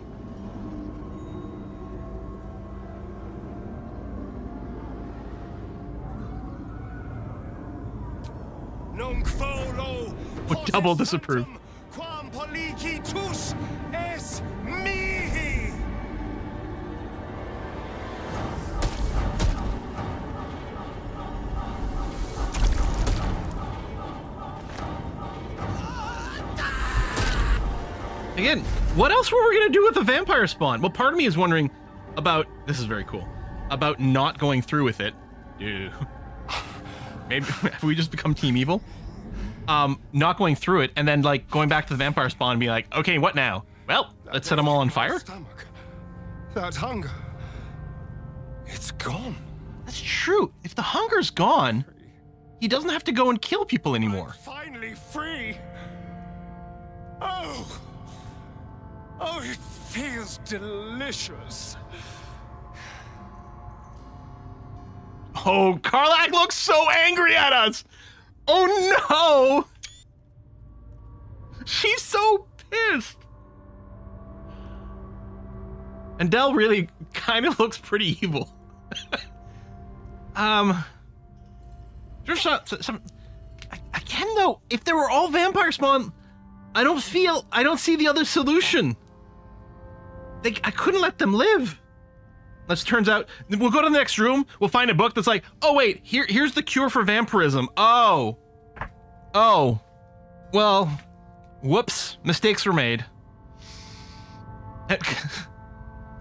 But double disapprove. Again, what else were we gonna do with the vampire spawn? Well, part of me is wondering about, this is very cool, about not going through with it. Ew. Maybe have we just become Team Evil? Not going through it and then like going back to the vampire spawn and be like, okay, what now? Well, let's set them all on fire. Stomach. That hunger, it's gone. That's true. If the hunger's gone, he doesn't have to go and kill people anymore. I'm finally free. Oh. Oh, it feels delicious. Oh, Karlach looks so angry at us. Oh no! She's so pissed. And Del really kind of looks pretty evil. There's some. I can though. If they were all vampire spawn, I don't see the other solution. I couldn't let them live. As it turns out, we'll go to the next room, we'll find a book that's like, oh wait, here's the cure for vampirism. Oh. Oh. Well, whoops, mistakes were made.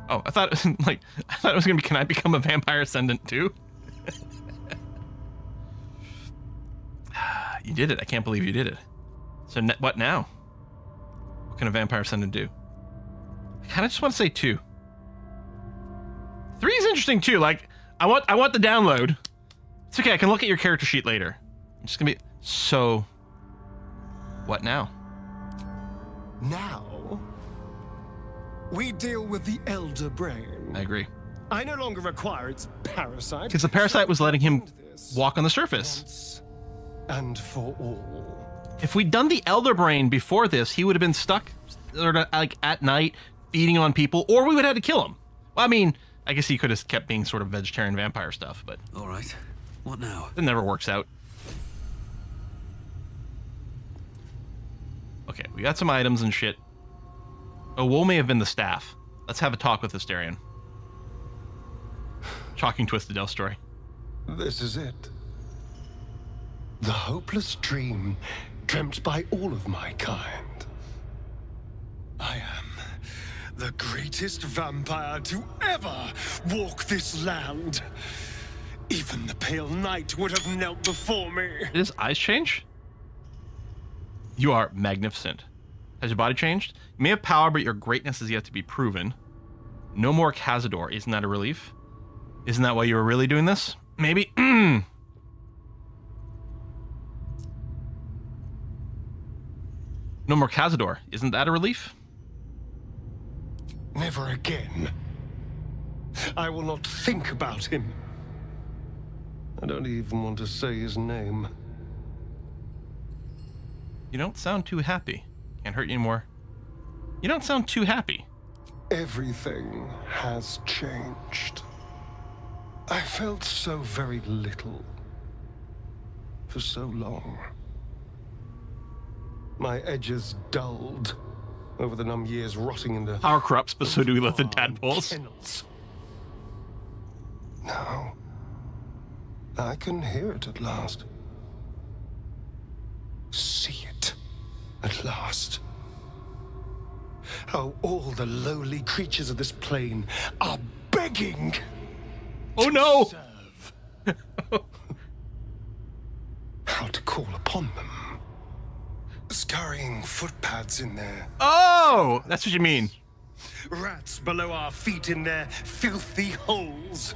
Oh, I thought it was like, I thought it was gonna be, can I become a vampire ascendant too? You did it, I can't believe you did it. So what now? What can a vampire ascendant do? I kinda just wanna say 2. 3 is interesting too. Like, I want the download. It's okay. I can look at your character sheet later. I'm just gonna be so. What now? Now, we deal with the Elder Brain. I agree. I no longer require its parasite. Because the parasite was letting him walk on the surface. And for all. If we'd done the Elder Brain before this, he would have been stuck, sort of like at night, feeding on people, or we would have had to kill him. Well, I mean. I guess he could have kept being sort of vegetarian vampire stuff, but... All right. What now? It never works out. Okay, we got some items and shit. Oh, Woe may have been the staff. Let's have a talk with Astarion. Shocking twist to Del's story. This is it. The hopeless dream dreamt by all of my kind. I am... the greatest vampire to ever walk this land. Even the pale knight would have knelt before me. Did his eyes change? You are magnificent. Has your body changed? You may have power, but your greatness is yet to be proven. No more Cazador. Isn't that a relief? Isn't that why you were really doing this? Maybe. No more Cazador. Isn't that a relief? Never again. I will not think about him. I don't even want to say his name. You don't sound too happy. Can't hurt you anymore. You don't sound too happy. Everything has changed. I felt so very little for so long. My edges dulled. Over the numb years rotting in the power corrupts, but so do we let the tadpoles. Now I can hear it at last. See it at last. How all the lowly creatures of this plane are begging. Oh no! To serve. How to call upon them. Scurrying footpads in there. Oh, that's what you mean. Rats below our feet in their filthy holes.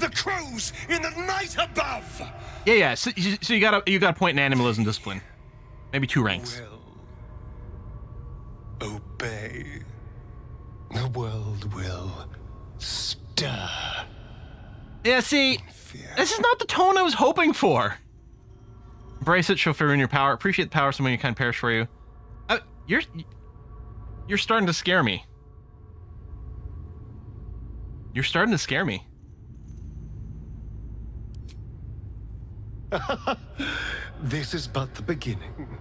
The crows in the night above. Yeah, yeah. So you got a point in animalism discipline, maybe 2 ranks. Will obey. The world will stir. Yeah, see, this is not the tone I was hoping for. Embrace it, show fear in your power. Appreciate the power, someone you kind of perish for you. You're starting to scare me. You're starting to scare me. This is but the beginning.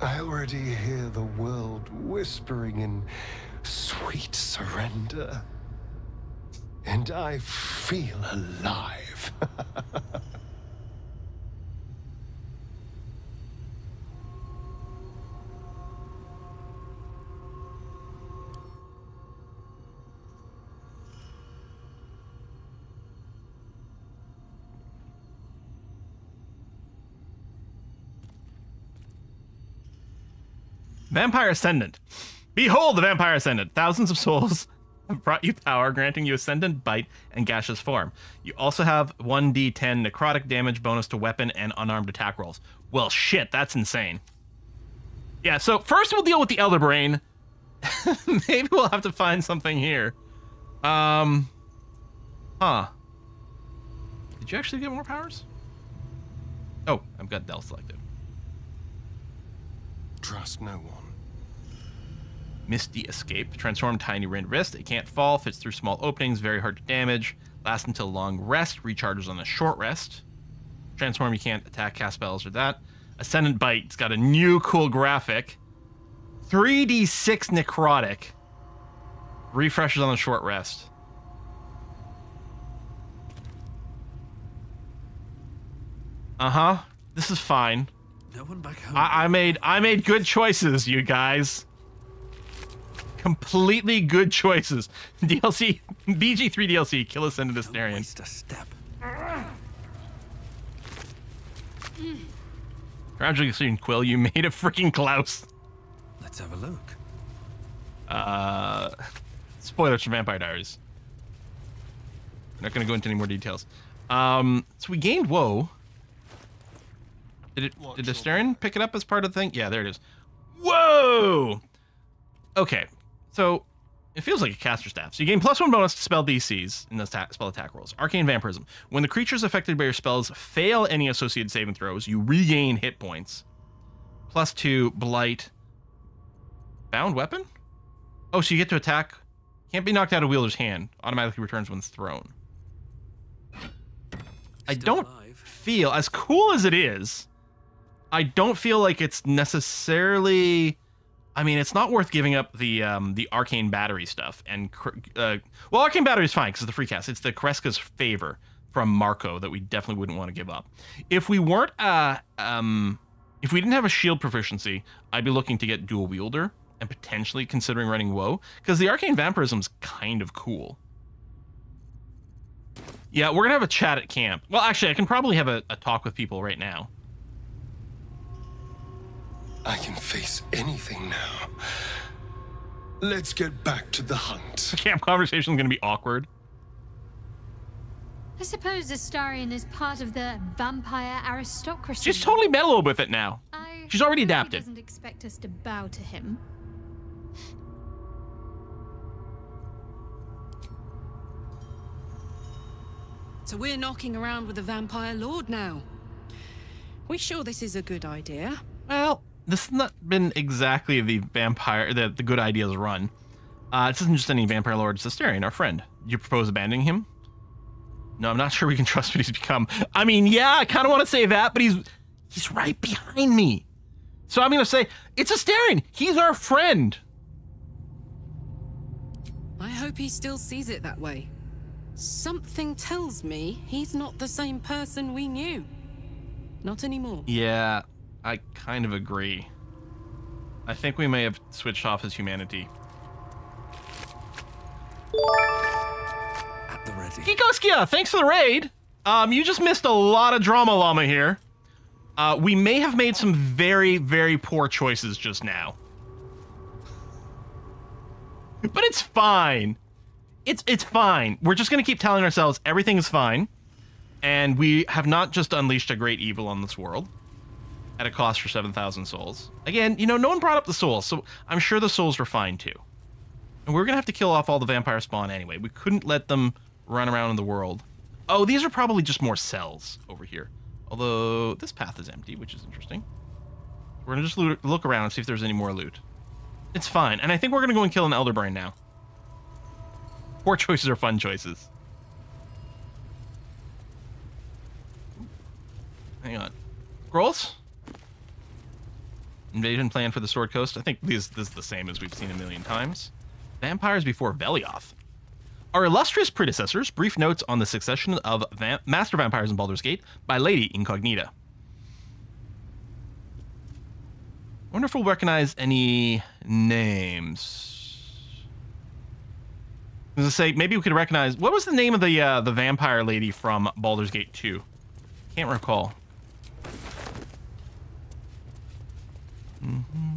I already hear the world whispering in sweet surrender. And I feel alive. Vampire Ascendant. Behold the Vampire Ascendant. Thousands of souls have brought you power, granting you Ascendant, Bite, and Gaseous Form. You also have 1d10 necrotic damage bonus to weapon and unarmed attack rolls. Well, shit, that's insane. Yeah, so first we'll deal with the Elder Brain. Maybe we'll have to find something here. Did you actually get more powers? Oh, I've got Del selected. Trust no one. Misty Escape. Transform tiny wrist. It can't fall. Fits through small openings. Very hard to damage. Lasts until long rest. Recharges on a short rest. Transform. You can't attack, cast spells, or that. Ascendant Bite. It's got a new cool graphic. 3d6 necrotic. Refreshes on a short rest. This is fine. No one back home. I made good choices, you guys. Completely good choices. DLC, BG3 DLC, kill Ascendant Astarion. Waste a step. Congratulations, Quill, you made a freaking Klaus. Let's have a look. Spoilers for Vampire Diaries. We're not going to go into any more details. So we gained Woe. Did Astarion pick it up as part of the thing? Yeah, there it is. Whoa! Okay, so it feels like a caster staff. So you gain +1 bonus to spell DCs in the spell attack rolls. Arcane Vampirism. When the creatures affected by your spells fail any associated saving throws, you regain hit points. +2 Blight. Bound Weapon? Oh, so you get to attack. Can't be knocked out of wielder's hand. Automatically returns when thrown. I don't feel, as cool as it is, I don't feel like it's necessarily. I mean, it's not worth giving up the Arcane Battery stuff. And well, Arcane Battery is fine because it's the free cast. It's the Kreska's Favor from Marco that we definitely wouldn't want to give up. If we weren't, if we didn't have a shield proficiency, I'd be looking to get dual wielder and potentially considering running Woe because the Arcane Vampirism's kind of cool. Yeah, we're gonna have a chat at camp. Well, actually, I can probably have a talk with people right now. I can face anything now. Let's get back to the hunt. The camp conversation is going to be awkward. I suppose Astarion is part of the vampire aristocracy. She's totally mellow with it now. She's already adapted. Doesn't expect us to bow to him. So we're knocking around with the vampire lord now. We sure this is a good idea? Well, this has not been exactly the vampire, the good ideas run. This isn't just any vampire lord, it's Astarion, our friend. You propose abandoning him? No, I'm not sure we can trust what he's become. I mean, yeah, I kind of want to say that, but he's right behind me. So I'm going to say, it's Astarion. He's our friend. I hope he still sees it that way. Something tells me he's not the same person we knew. Not anymore. Yeah. I kind of agree. I think we may have switched off his humanity. At the ready. Kikoskia, thanks for the raid. You just missed a lot of drama llama here. We may have made some very, very poor choices just now. But it's fine. it's fine. We're just going to keep telling ourselves everything's fine. And we have not just unleashed a great evil on this world at a cost for 7,000 souls. Again, you know, no one brought up the souls, so I'm sure the souls were fine too. And we're going to have to kill off all the vampire spawn anyway. We couldn't let them run around in the world. Oh, these are probably just more cells over here. Although this path is empty, which is interesting. We're going to just look around and see if there's any more loot. It's fine. And I think we're going to go and kill an Elder Brain now. Poor choices are fun choices. Hang on. Scrolls? Invasion plan for the Sword Coast. I think this is the same as we've seen a million times. Vampires before Velioth. Our illustrious predecessors, brief notes on the succession of master vampires in Baldur's Gate by Lady Incognita. I wonder if we'll recognize any names. I was gonna say, maybe we could recognize, what was the name of the vampire lady from Baldur's Gate 2? Can't recall. Mm-hmm.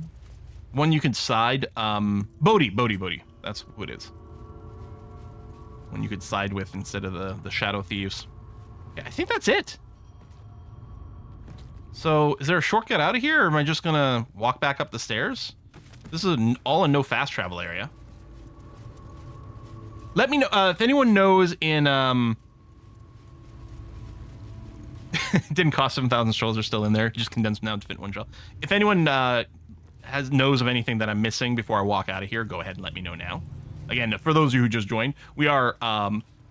One you could side, Bodhi. That's who it is. One you could side with instead of the Shadow Thieves. Yeah, I think that's it. So, is there a shortcut out of here, or am I just gonna walk back up the stairs? This is all a no fast travel area. Let me know if anyone knows in. It didn't cost 7,000 souls. Are still in there. Just condense them down to fit one shell. If anyone knows of anything that I'm missing before I walk out of here, go ahead and let me know now. Again, for those of you who just joined, we are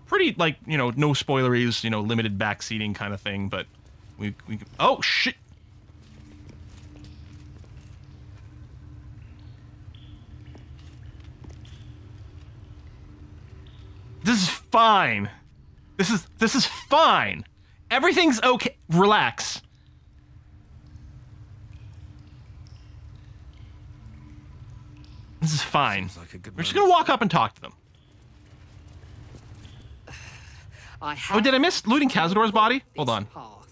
pretty like no spoileries, limited backseating kind of thing, but. We oh shit! This is fine. This is fine. Everything's okay. Relax. This is fine. Like we're just gonna walk up and talk to them. Oh, did I miss looting Cazador's body? Hold on.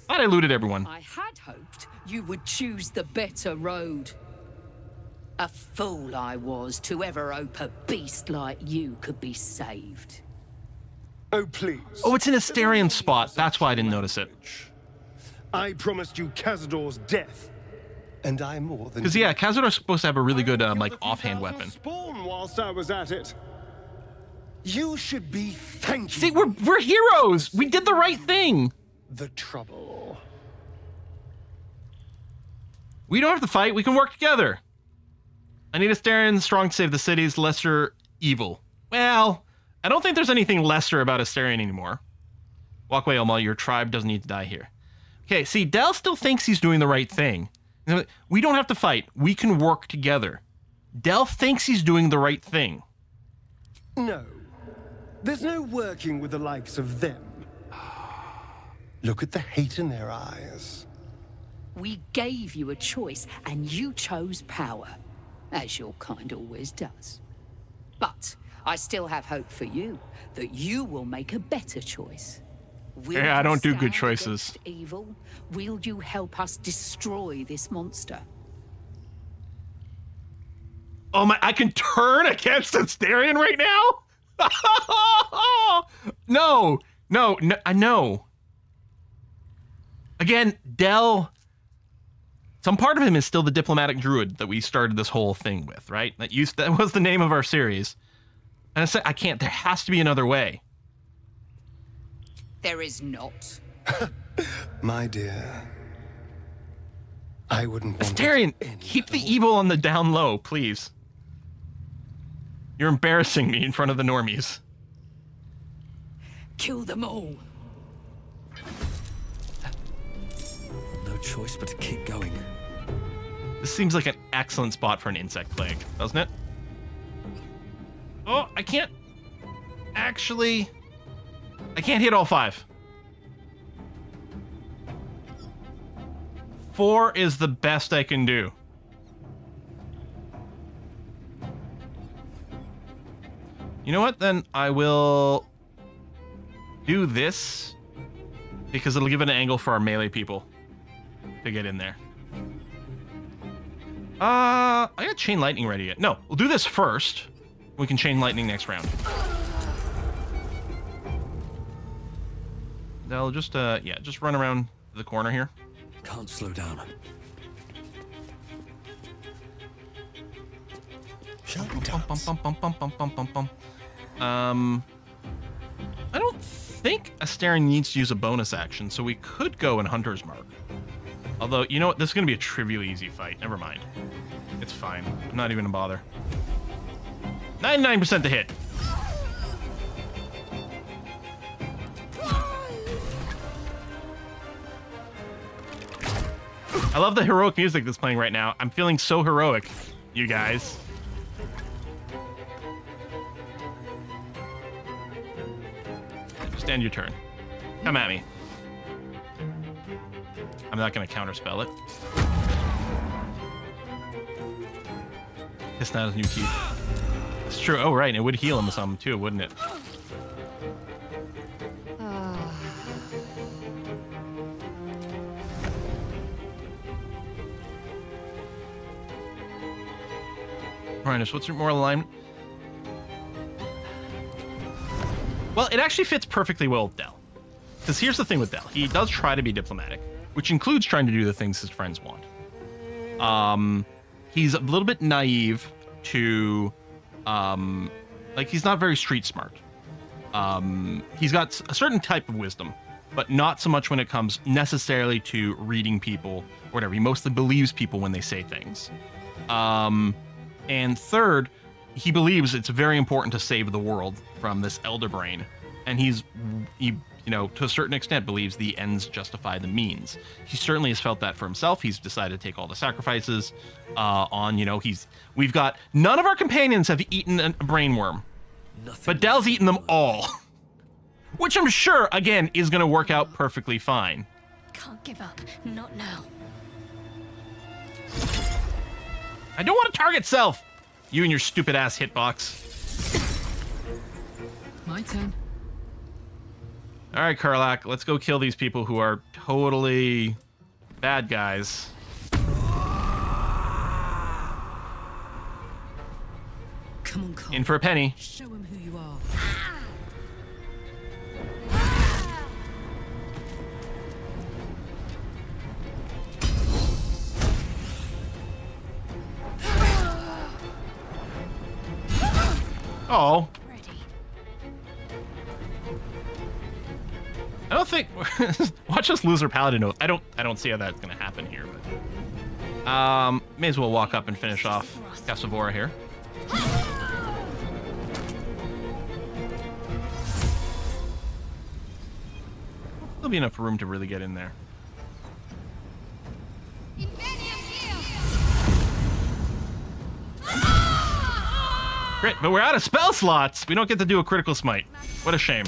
Thought I looted everyone. I had hoped you would choose the better road. A fool I was to ever hope a beast like you could be saved. Oh, please. Oh, it's an Astarion spot. That's why I didn't notice it. I promised you Cazador's death. And I more than. Because, yeah, Cazador's supposed to have a really good, like, offhand weapon. Spawn whilst I was at it. You should be thankful. See, we're heroes. We did the right thing. The trouble. We don't have to fight. We can work together. I need Astarion strong to save the city's lesser evil. Well, I don't think there's anything lesser about Astarion anymore. Walk away, Elmal. Your tribe doesn't need to die here. Okay, see, Dal still thinks he's doing the right thing. We don't have to fight. We can work together. Dal thinks he's doing the right thing. No. There's no working with the likes of them. Look at the hate in their eyes. We gave you a choice, and you chose power, as your kind always does. But I still have hope for you, that you will make a better choice. Yeah, I don't do good choices. Evil, will you help us destroy this monster? Oh my, I can turn against Astarion right now? No, I know. Again, Dal, some part of him is still the diplomatic druid that we started this whole thing with, right? That was the name of our series. And I said, I can't, there has to be another way. There is not. My dear, I wouldn't want Astarion, keep the evil on the down low, please. You're embarrassing me in front of the normies. Kill them all. Choice but to keep going. This seems like an excellent spot for an insect plague, doesn't it? Oh, I can't actually. I can't hit all five. 4 is the best I can do. You know what? Then I will do this because it'll give it an angle for our melee people to get in there. I got chain lightning ready yet. No, we'll do this first. We can chain lightning next round. Dell, just yeah, just run around the corner here. Can't slow down. I don't think Astarion needs to use a bonus action, so we could go in Hunter's Mark. Although, you know what? This is going to be a trivial easy fight. Never mind. It's fine. I'm not even going to bother. 99% to hit. I love the heroic music that's playing right now. I'm feeling so heroic, you guys. Just end your turn. Come at me. I'm not going to counterspell it. It's not his new key. It's true. Oh, right. And it would heal him some, too, wouldn't it? Rhinus, what's your moral alignment? Well, it actually fits perfectly well with Dell. Because here's the thing with Dell. He does try to be diplomatic, which includes trying to do the things his friends want. He's a little bit naive to, like, he's not very street smart. He's got a certain type of wisdom, but not so much when it comes necessarily to reading people or whatever. He mostly believes people when they say things. And third, he believes it's very important to save the world from this Elder Brain. And he you know, to a certain extent, believes the ends justify the means. He certainly has felt that for himself. He's decided to take all the sacrifices on, you know, we've got, none of our companions have eaten a brain worm, but Dell's eaten them all, which I'm sure, again, is going to work out perfectly fine. Can't give up, not now. I don't want to target self. You and your stupid ass hitbox. My turn. All right, Karlach, let's go kill these people who are totally bad guys. Come on, Karl. In for a penny. Show him who you are. Oh. I don't think. Watch us lose our paladin oath. I don't see how that's gonna happen here. But may as well walk up and finish off Casavora here. There'll be enough room to really get in there. Great, but we're out of spell slots. We don't get to do a critical smite. What a shame.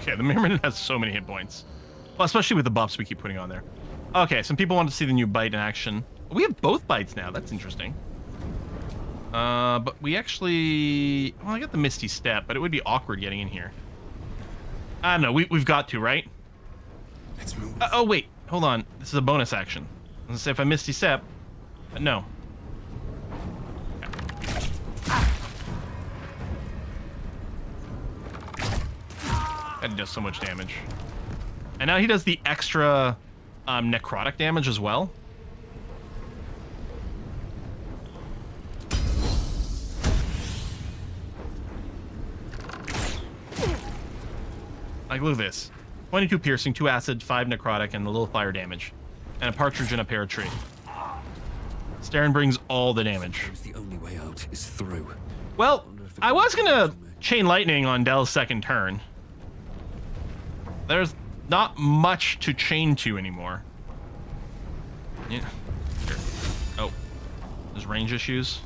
Okay, the Merman has so many hit points. Well, especially with the buffs we keep putting on there. Okay, some people want to see the new bite in action. We have both bites now. That's interesting. But we actually... Well, I got the Misty Step, but it would be awkward getting in here. I don't know. We've got to, right? Let's move. Oh, wait. Hold on. This is a bonus action. I was going to say if I Misty Step, but no. That does so much damage. And now he does the extra necrotic damage as well. Like, look at this. 22 piercing, 2 acid, 5 necrotic, and a little fire damage. And a partridge in a pear tree. Astarion brings all the damage. The only way out is through. Well, I was going to chain lightning on Dell's second turn. There's not much to chain to anymore. Yeah. Here. Oh. There's range issues.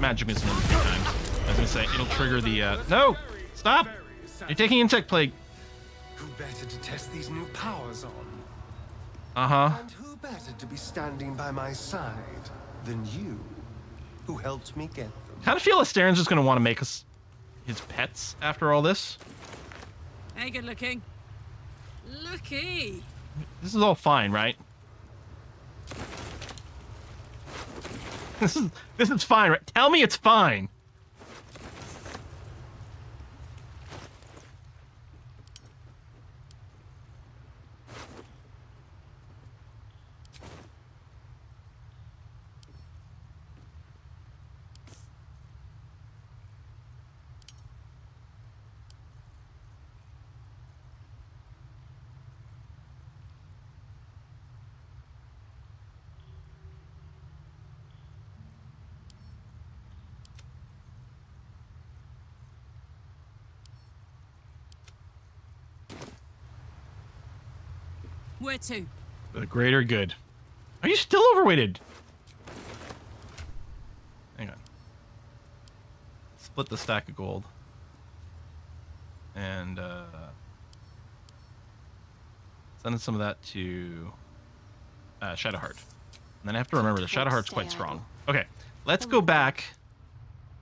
Magic missing a few times. I was gonna say, it'll trigger the, No! Stop! You're taking insect plague. Who better to test these new powers on? Uh-huh. And who better to be standing by my side than you, who helped me get them? Kind of feel Astarion's just gonna want to make us his pets after all this. Hey, good looking. Looky. This is all fine, right? This is fine, right? Tell me it's fine. Where to? The greater good. Are you still overweighted? Hang on. Split the stack of gold. And send some of that to Shadowheart. And then I have to remember the Shadowheart's quite strong. Okay, let's go back.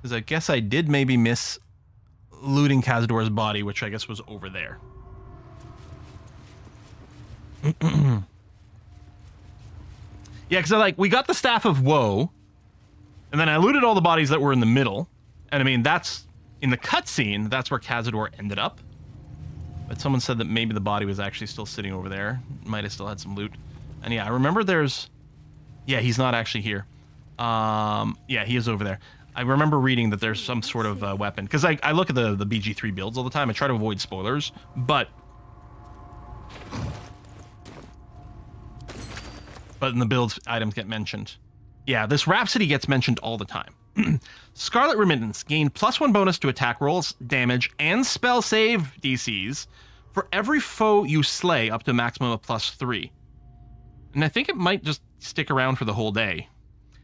Because I guess I did maybe miss looting Cazador's body, which I guess was over there. Yeah, because we got the Staff of Woe, and then I looted all the bodies that were in the middle, and I mean that's in the cutscene. That's where Cazador ended up. But someone said that maybe the body was actually still sitting over there. Might have still had some loot. And yeah, I remember there's. Yeah, he's not actually here. Yeah, he is over there. I remember reading that there's some sort of weapon because I look at the BG3 builds all the time. I try to avoid spoilers, but. But in the builds, items get mentioned. Yeah, this Rhapsody gets mentioned all the time. Scarlet Remittance gained +1 bonus to attack rolls, damage, and spell save DCs for every foe you slay up to a maximum of +3. And I think it might just stick around for the whole day.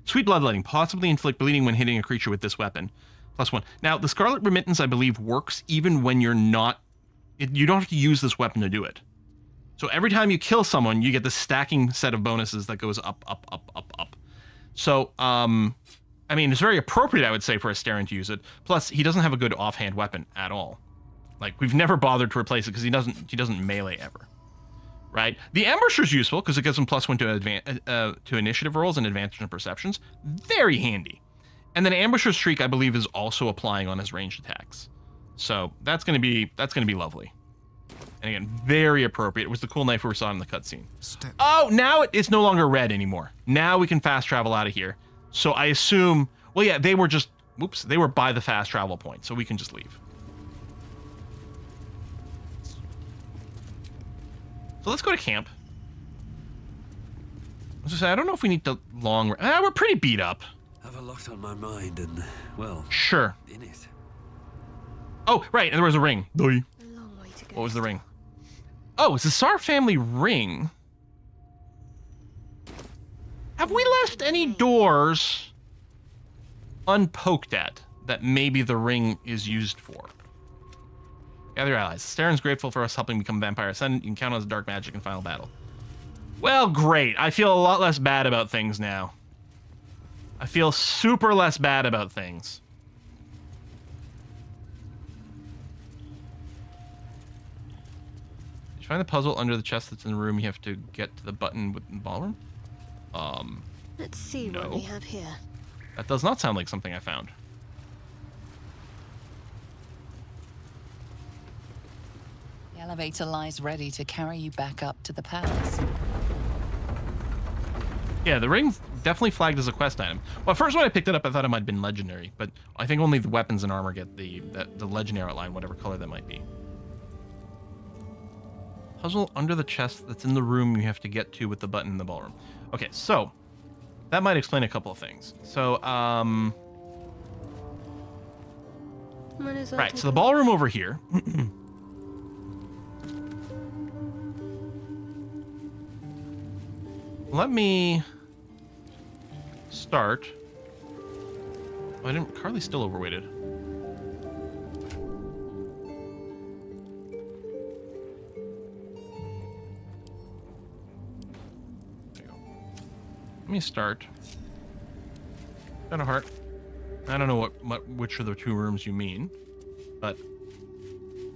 Sweet Bloodletting, possibly inflict bleeding when hitting a creature with this weapon. +1. Now, the Scarlet Remittance, I believe, works even when you're not... you don't have to use this weapon to do it. So every time you kill someone, you get the stacking set of bonuses that goes up, up, up, up, up. So, I mean, it's very appropriate, I would say, for Astarion to use it. Plus, he doesn't have a good offhand weapon at all. Like, we've never bothered to replace it because he doesn't melee ever, right? The Ambusher's useful because it gives him +1 to initiative rolls and advantage in perceptions. Very handy. And then Ambusher's Shriek, I believe, is also applying on his ranged attacks. So that's gonna be lovely. And again, very appropriate. It was the cool knife we saw in the cutscene. Oh, now it's no longer red anymore. Now we can fast travel out of here. So I assume, well, yeah, they were just, whoops, they were by the fast travel point. So we can just leave. So let's go to camp. I was gonna say, I don't know if we need to long, we're pretty beat up. I have a lot on my mind and, well. Sure. In it. Oh, right, and there was a ring. Doi. What was the ring? Oh, it's the Szarr family ring. Have we left any doors unpoked at that maybe the ring is used for? Gather your allies. Starion's grateful for us helping become Vampire Ascendant. You can count on his dark magic in final battle. Well, great. I feel a lot less bad about things now. I feel super less bad about things. Find the puzzle under the chest that's in the room. You have to get to the button with the ballroom. Let's see what we have here. That does not sound like something I found. The elevator lies ready to carry you back up to the palace. Yeah, the ring's definitely flagged as a quest item. Well, first when I picked it up, I thought it might have been legendary, but I think only the weapons and armor get the legendary outline, whatever color that might be. Puzzle under the chest that's in the room you have to get to with the button in the ballroom. Okay, so that might explain a couple of things. So, right, so the ballroom over here. Let me start. Oh, I didn't. Carly's still overweighted. Let me start. Shadowheart. I don't know which of the two rooms you mean. But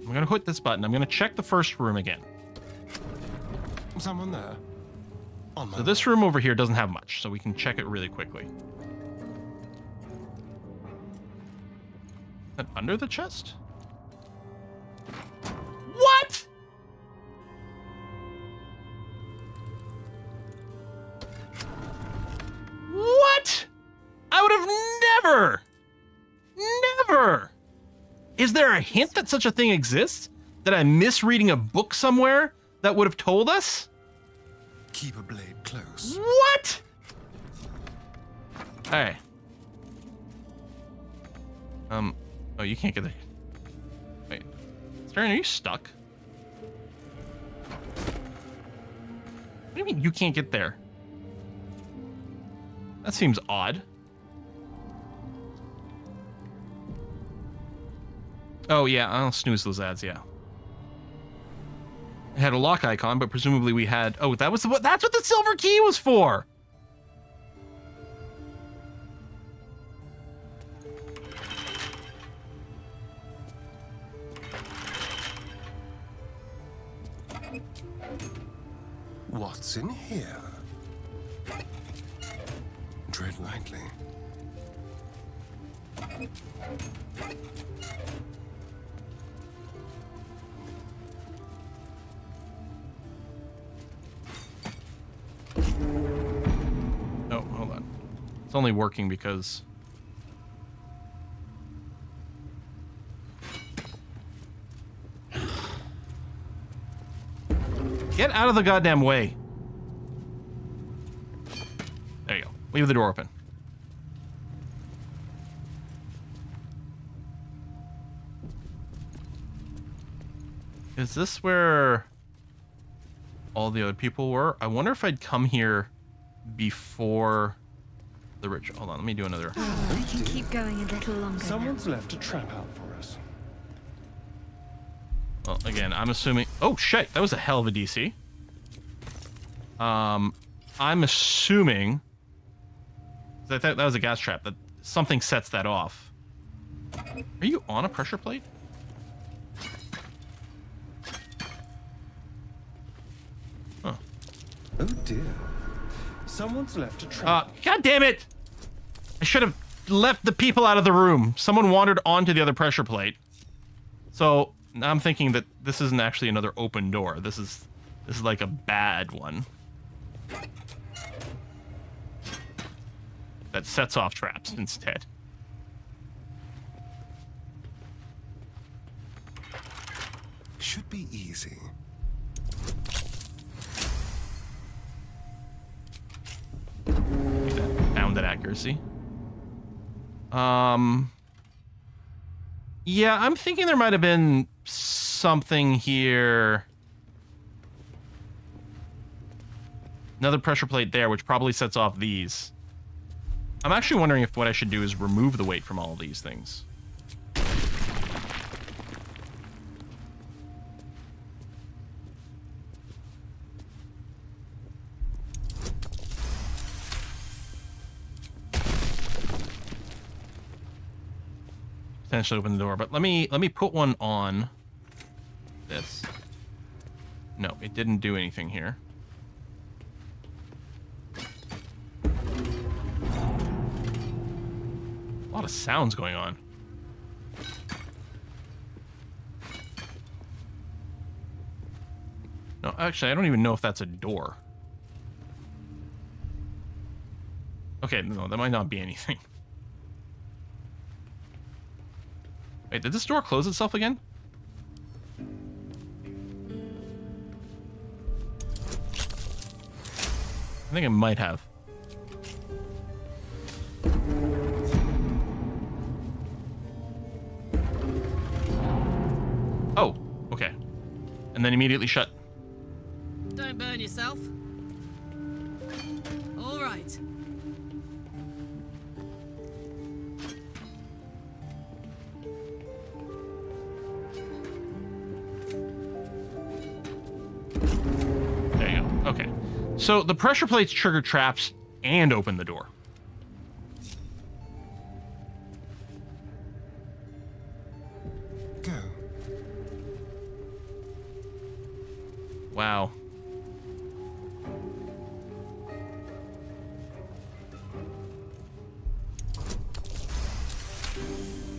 I'm gonna hit this button. I'm gonna check the first room again. Someone there. So this room over here doesn't have much, so we can check it really quickly. Is that under the chest? What? What? I would have never, never. Is there a hint that such a thing exists? That I'm misreading a book somewhere that would have told us? Keep a blade close. What? All right. Oh, you can't get there. Wait. Astarion, are you stuck? What do you mean you can't get there? That seems odd. Oh, yeah, I'll snooze those ads, yeah. It had a lock icon, but presumably we had... Oh, that was the, that's what the silver key was for! What's in here? Tread lightly. Oh, hold on. It's only working because... Get out of the goddamn way. There you go. Leave the door open. Is this where all the old people were? I wonder if I'd come here before the ritual. Hold on, let me do another. Oh, I can keep going a little longer. Someone's left a trap out for us. Well, again, I'm assuming... Oh, shit! That was a hell of a DC. I'm assuming... I thought that was a gas trap. That something sets that off. Are you on a pressure plate? Huh. Oh, dear. Someone's left a trap. God damn it! I should have left the people out of the room. Someone wandered onto the other pressure plate. So... Now I'm thinking that this isn't actually another open door. This is like a bad one. That sets off traps instead. Should be easy. That bounded accuracy. Yeah, I'm thinking there might have been something here. Another pressure plate there, which probably sets off these. I'm actually wondering if what I should do is remove the weight from all of these things. Potentially open the door, but let me put one on this. No, it didn't do anything here. A lot of sounds going on. No, actually, I don't even know if that's a door. Okay, no, that might not be anything. Wait, did this door close itself again? I think it might have. Oh, okay. And then immediately shut. Don't burn yourself. All right. So the pressure plates trigger traps and open the door. Wow.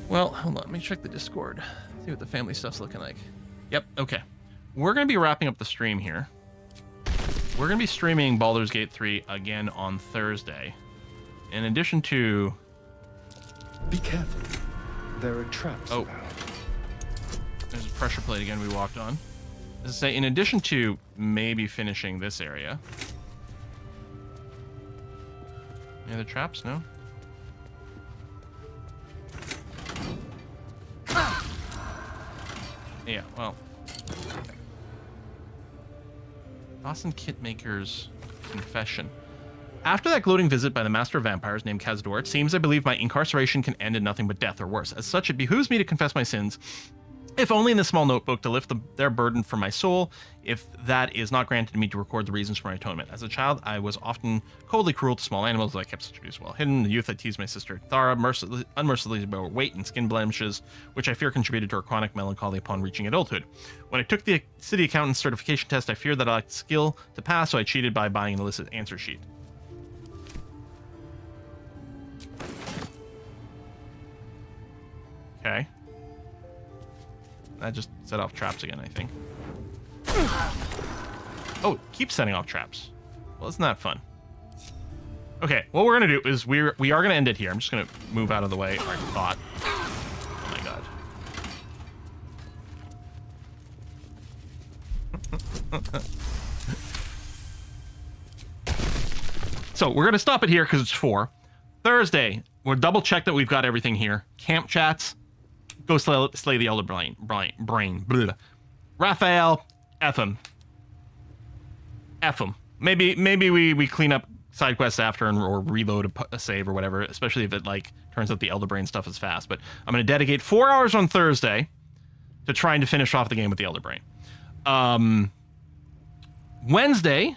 Well, hold on. Let me check the Discord. See what the family stuff's looking like. Yep. Okay. We're going to be wrapping up the stream here. We're going to be streaming Baldur's Gate 3 again on Thursday. In addition to... Be careful. There are traps. Oh. About. There's a pressure plate again we walked on. As I say, in addition to maybe finishing this area. Any other traps? No? Yeah, well. Dawson Kitmaker's confession. After that gloating visit by the master of vampires named Cazador, it seems I believe my incarceration can end in nothing but death or worse. As such, it behooves me to confess my sins, if only in a small notebook, to lift their burden from my soul. If that is not granted me, to record the reasons for my atonement. As a child, I was often coldly cruel to small animals, though I kept such abuse well hidden. In the youth, I teased my sister Thara unmercifully about weight and skin blemishes, which I fear contributed to her chronic melancholy upon reaching adulthood. When I took the city accountant's certification test, I feared that I lacked skill to pass, so I cheated by buying an illicit answer sheet. Okay. That just set off traps again, I think. Oh, keep setting off traps. Well, isn't that fun? Okay, what we're going to do is we are going to end it here. I'm just going to move out of the way. I thought. Oh, my God. So we're going to stop it here because it's 4. Thursday, we'll double-check that we've got everything here. Camp chats. Go slay the Elder Brain. Blah. Raphael, F him. Maybe we clean up side quests after and or reload a save or whatever, especially if it like turns out the Elder Brain stuff is fast. But I'm going to dedicate 4 hours on Thursday to trying to finish off the game with the Elder Brain. Wednesday,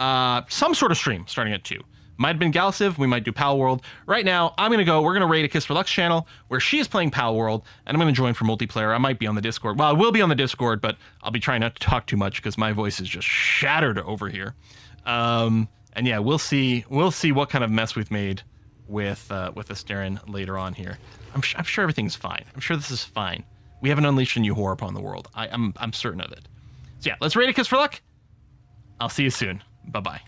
some sort of stream starting at 2. Might have been Galsiv, we might do Pal World. Right now, I'm gonna go, we're gonna raid a Kiss for Lux channel where she's playing Pal World, and I'm gonna join for multiplayer. I might be on the Discord. Well, I will be on the Discord, but I'll be trying not to talk too much because my voice is just shattered over here. And yeah, we'll see what kind of mess we've made with Astarion later on here. I'm sure everything's fine. I'm sure this is fine. We haven't unleashed a new horror upon the world. I'm certain of it. So yeah, let's raid a Kiss for Luck. I'll see you soon. Bye-bye.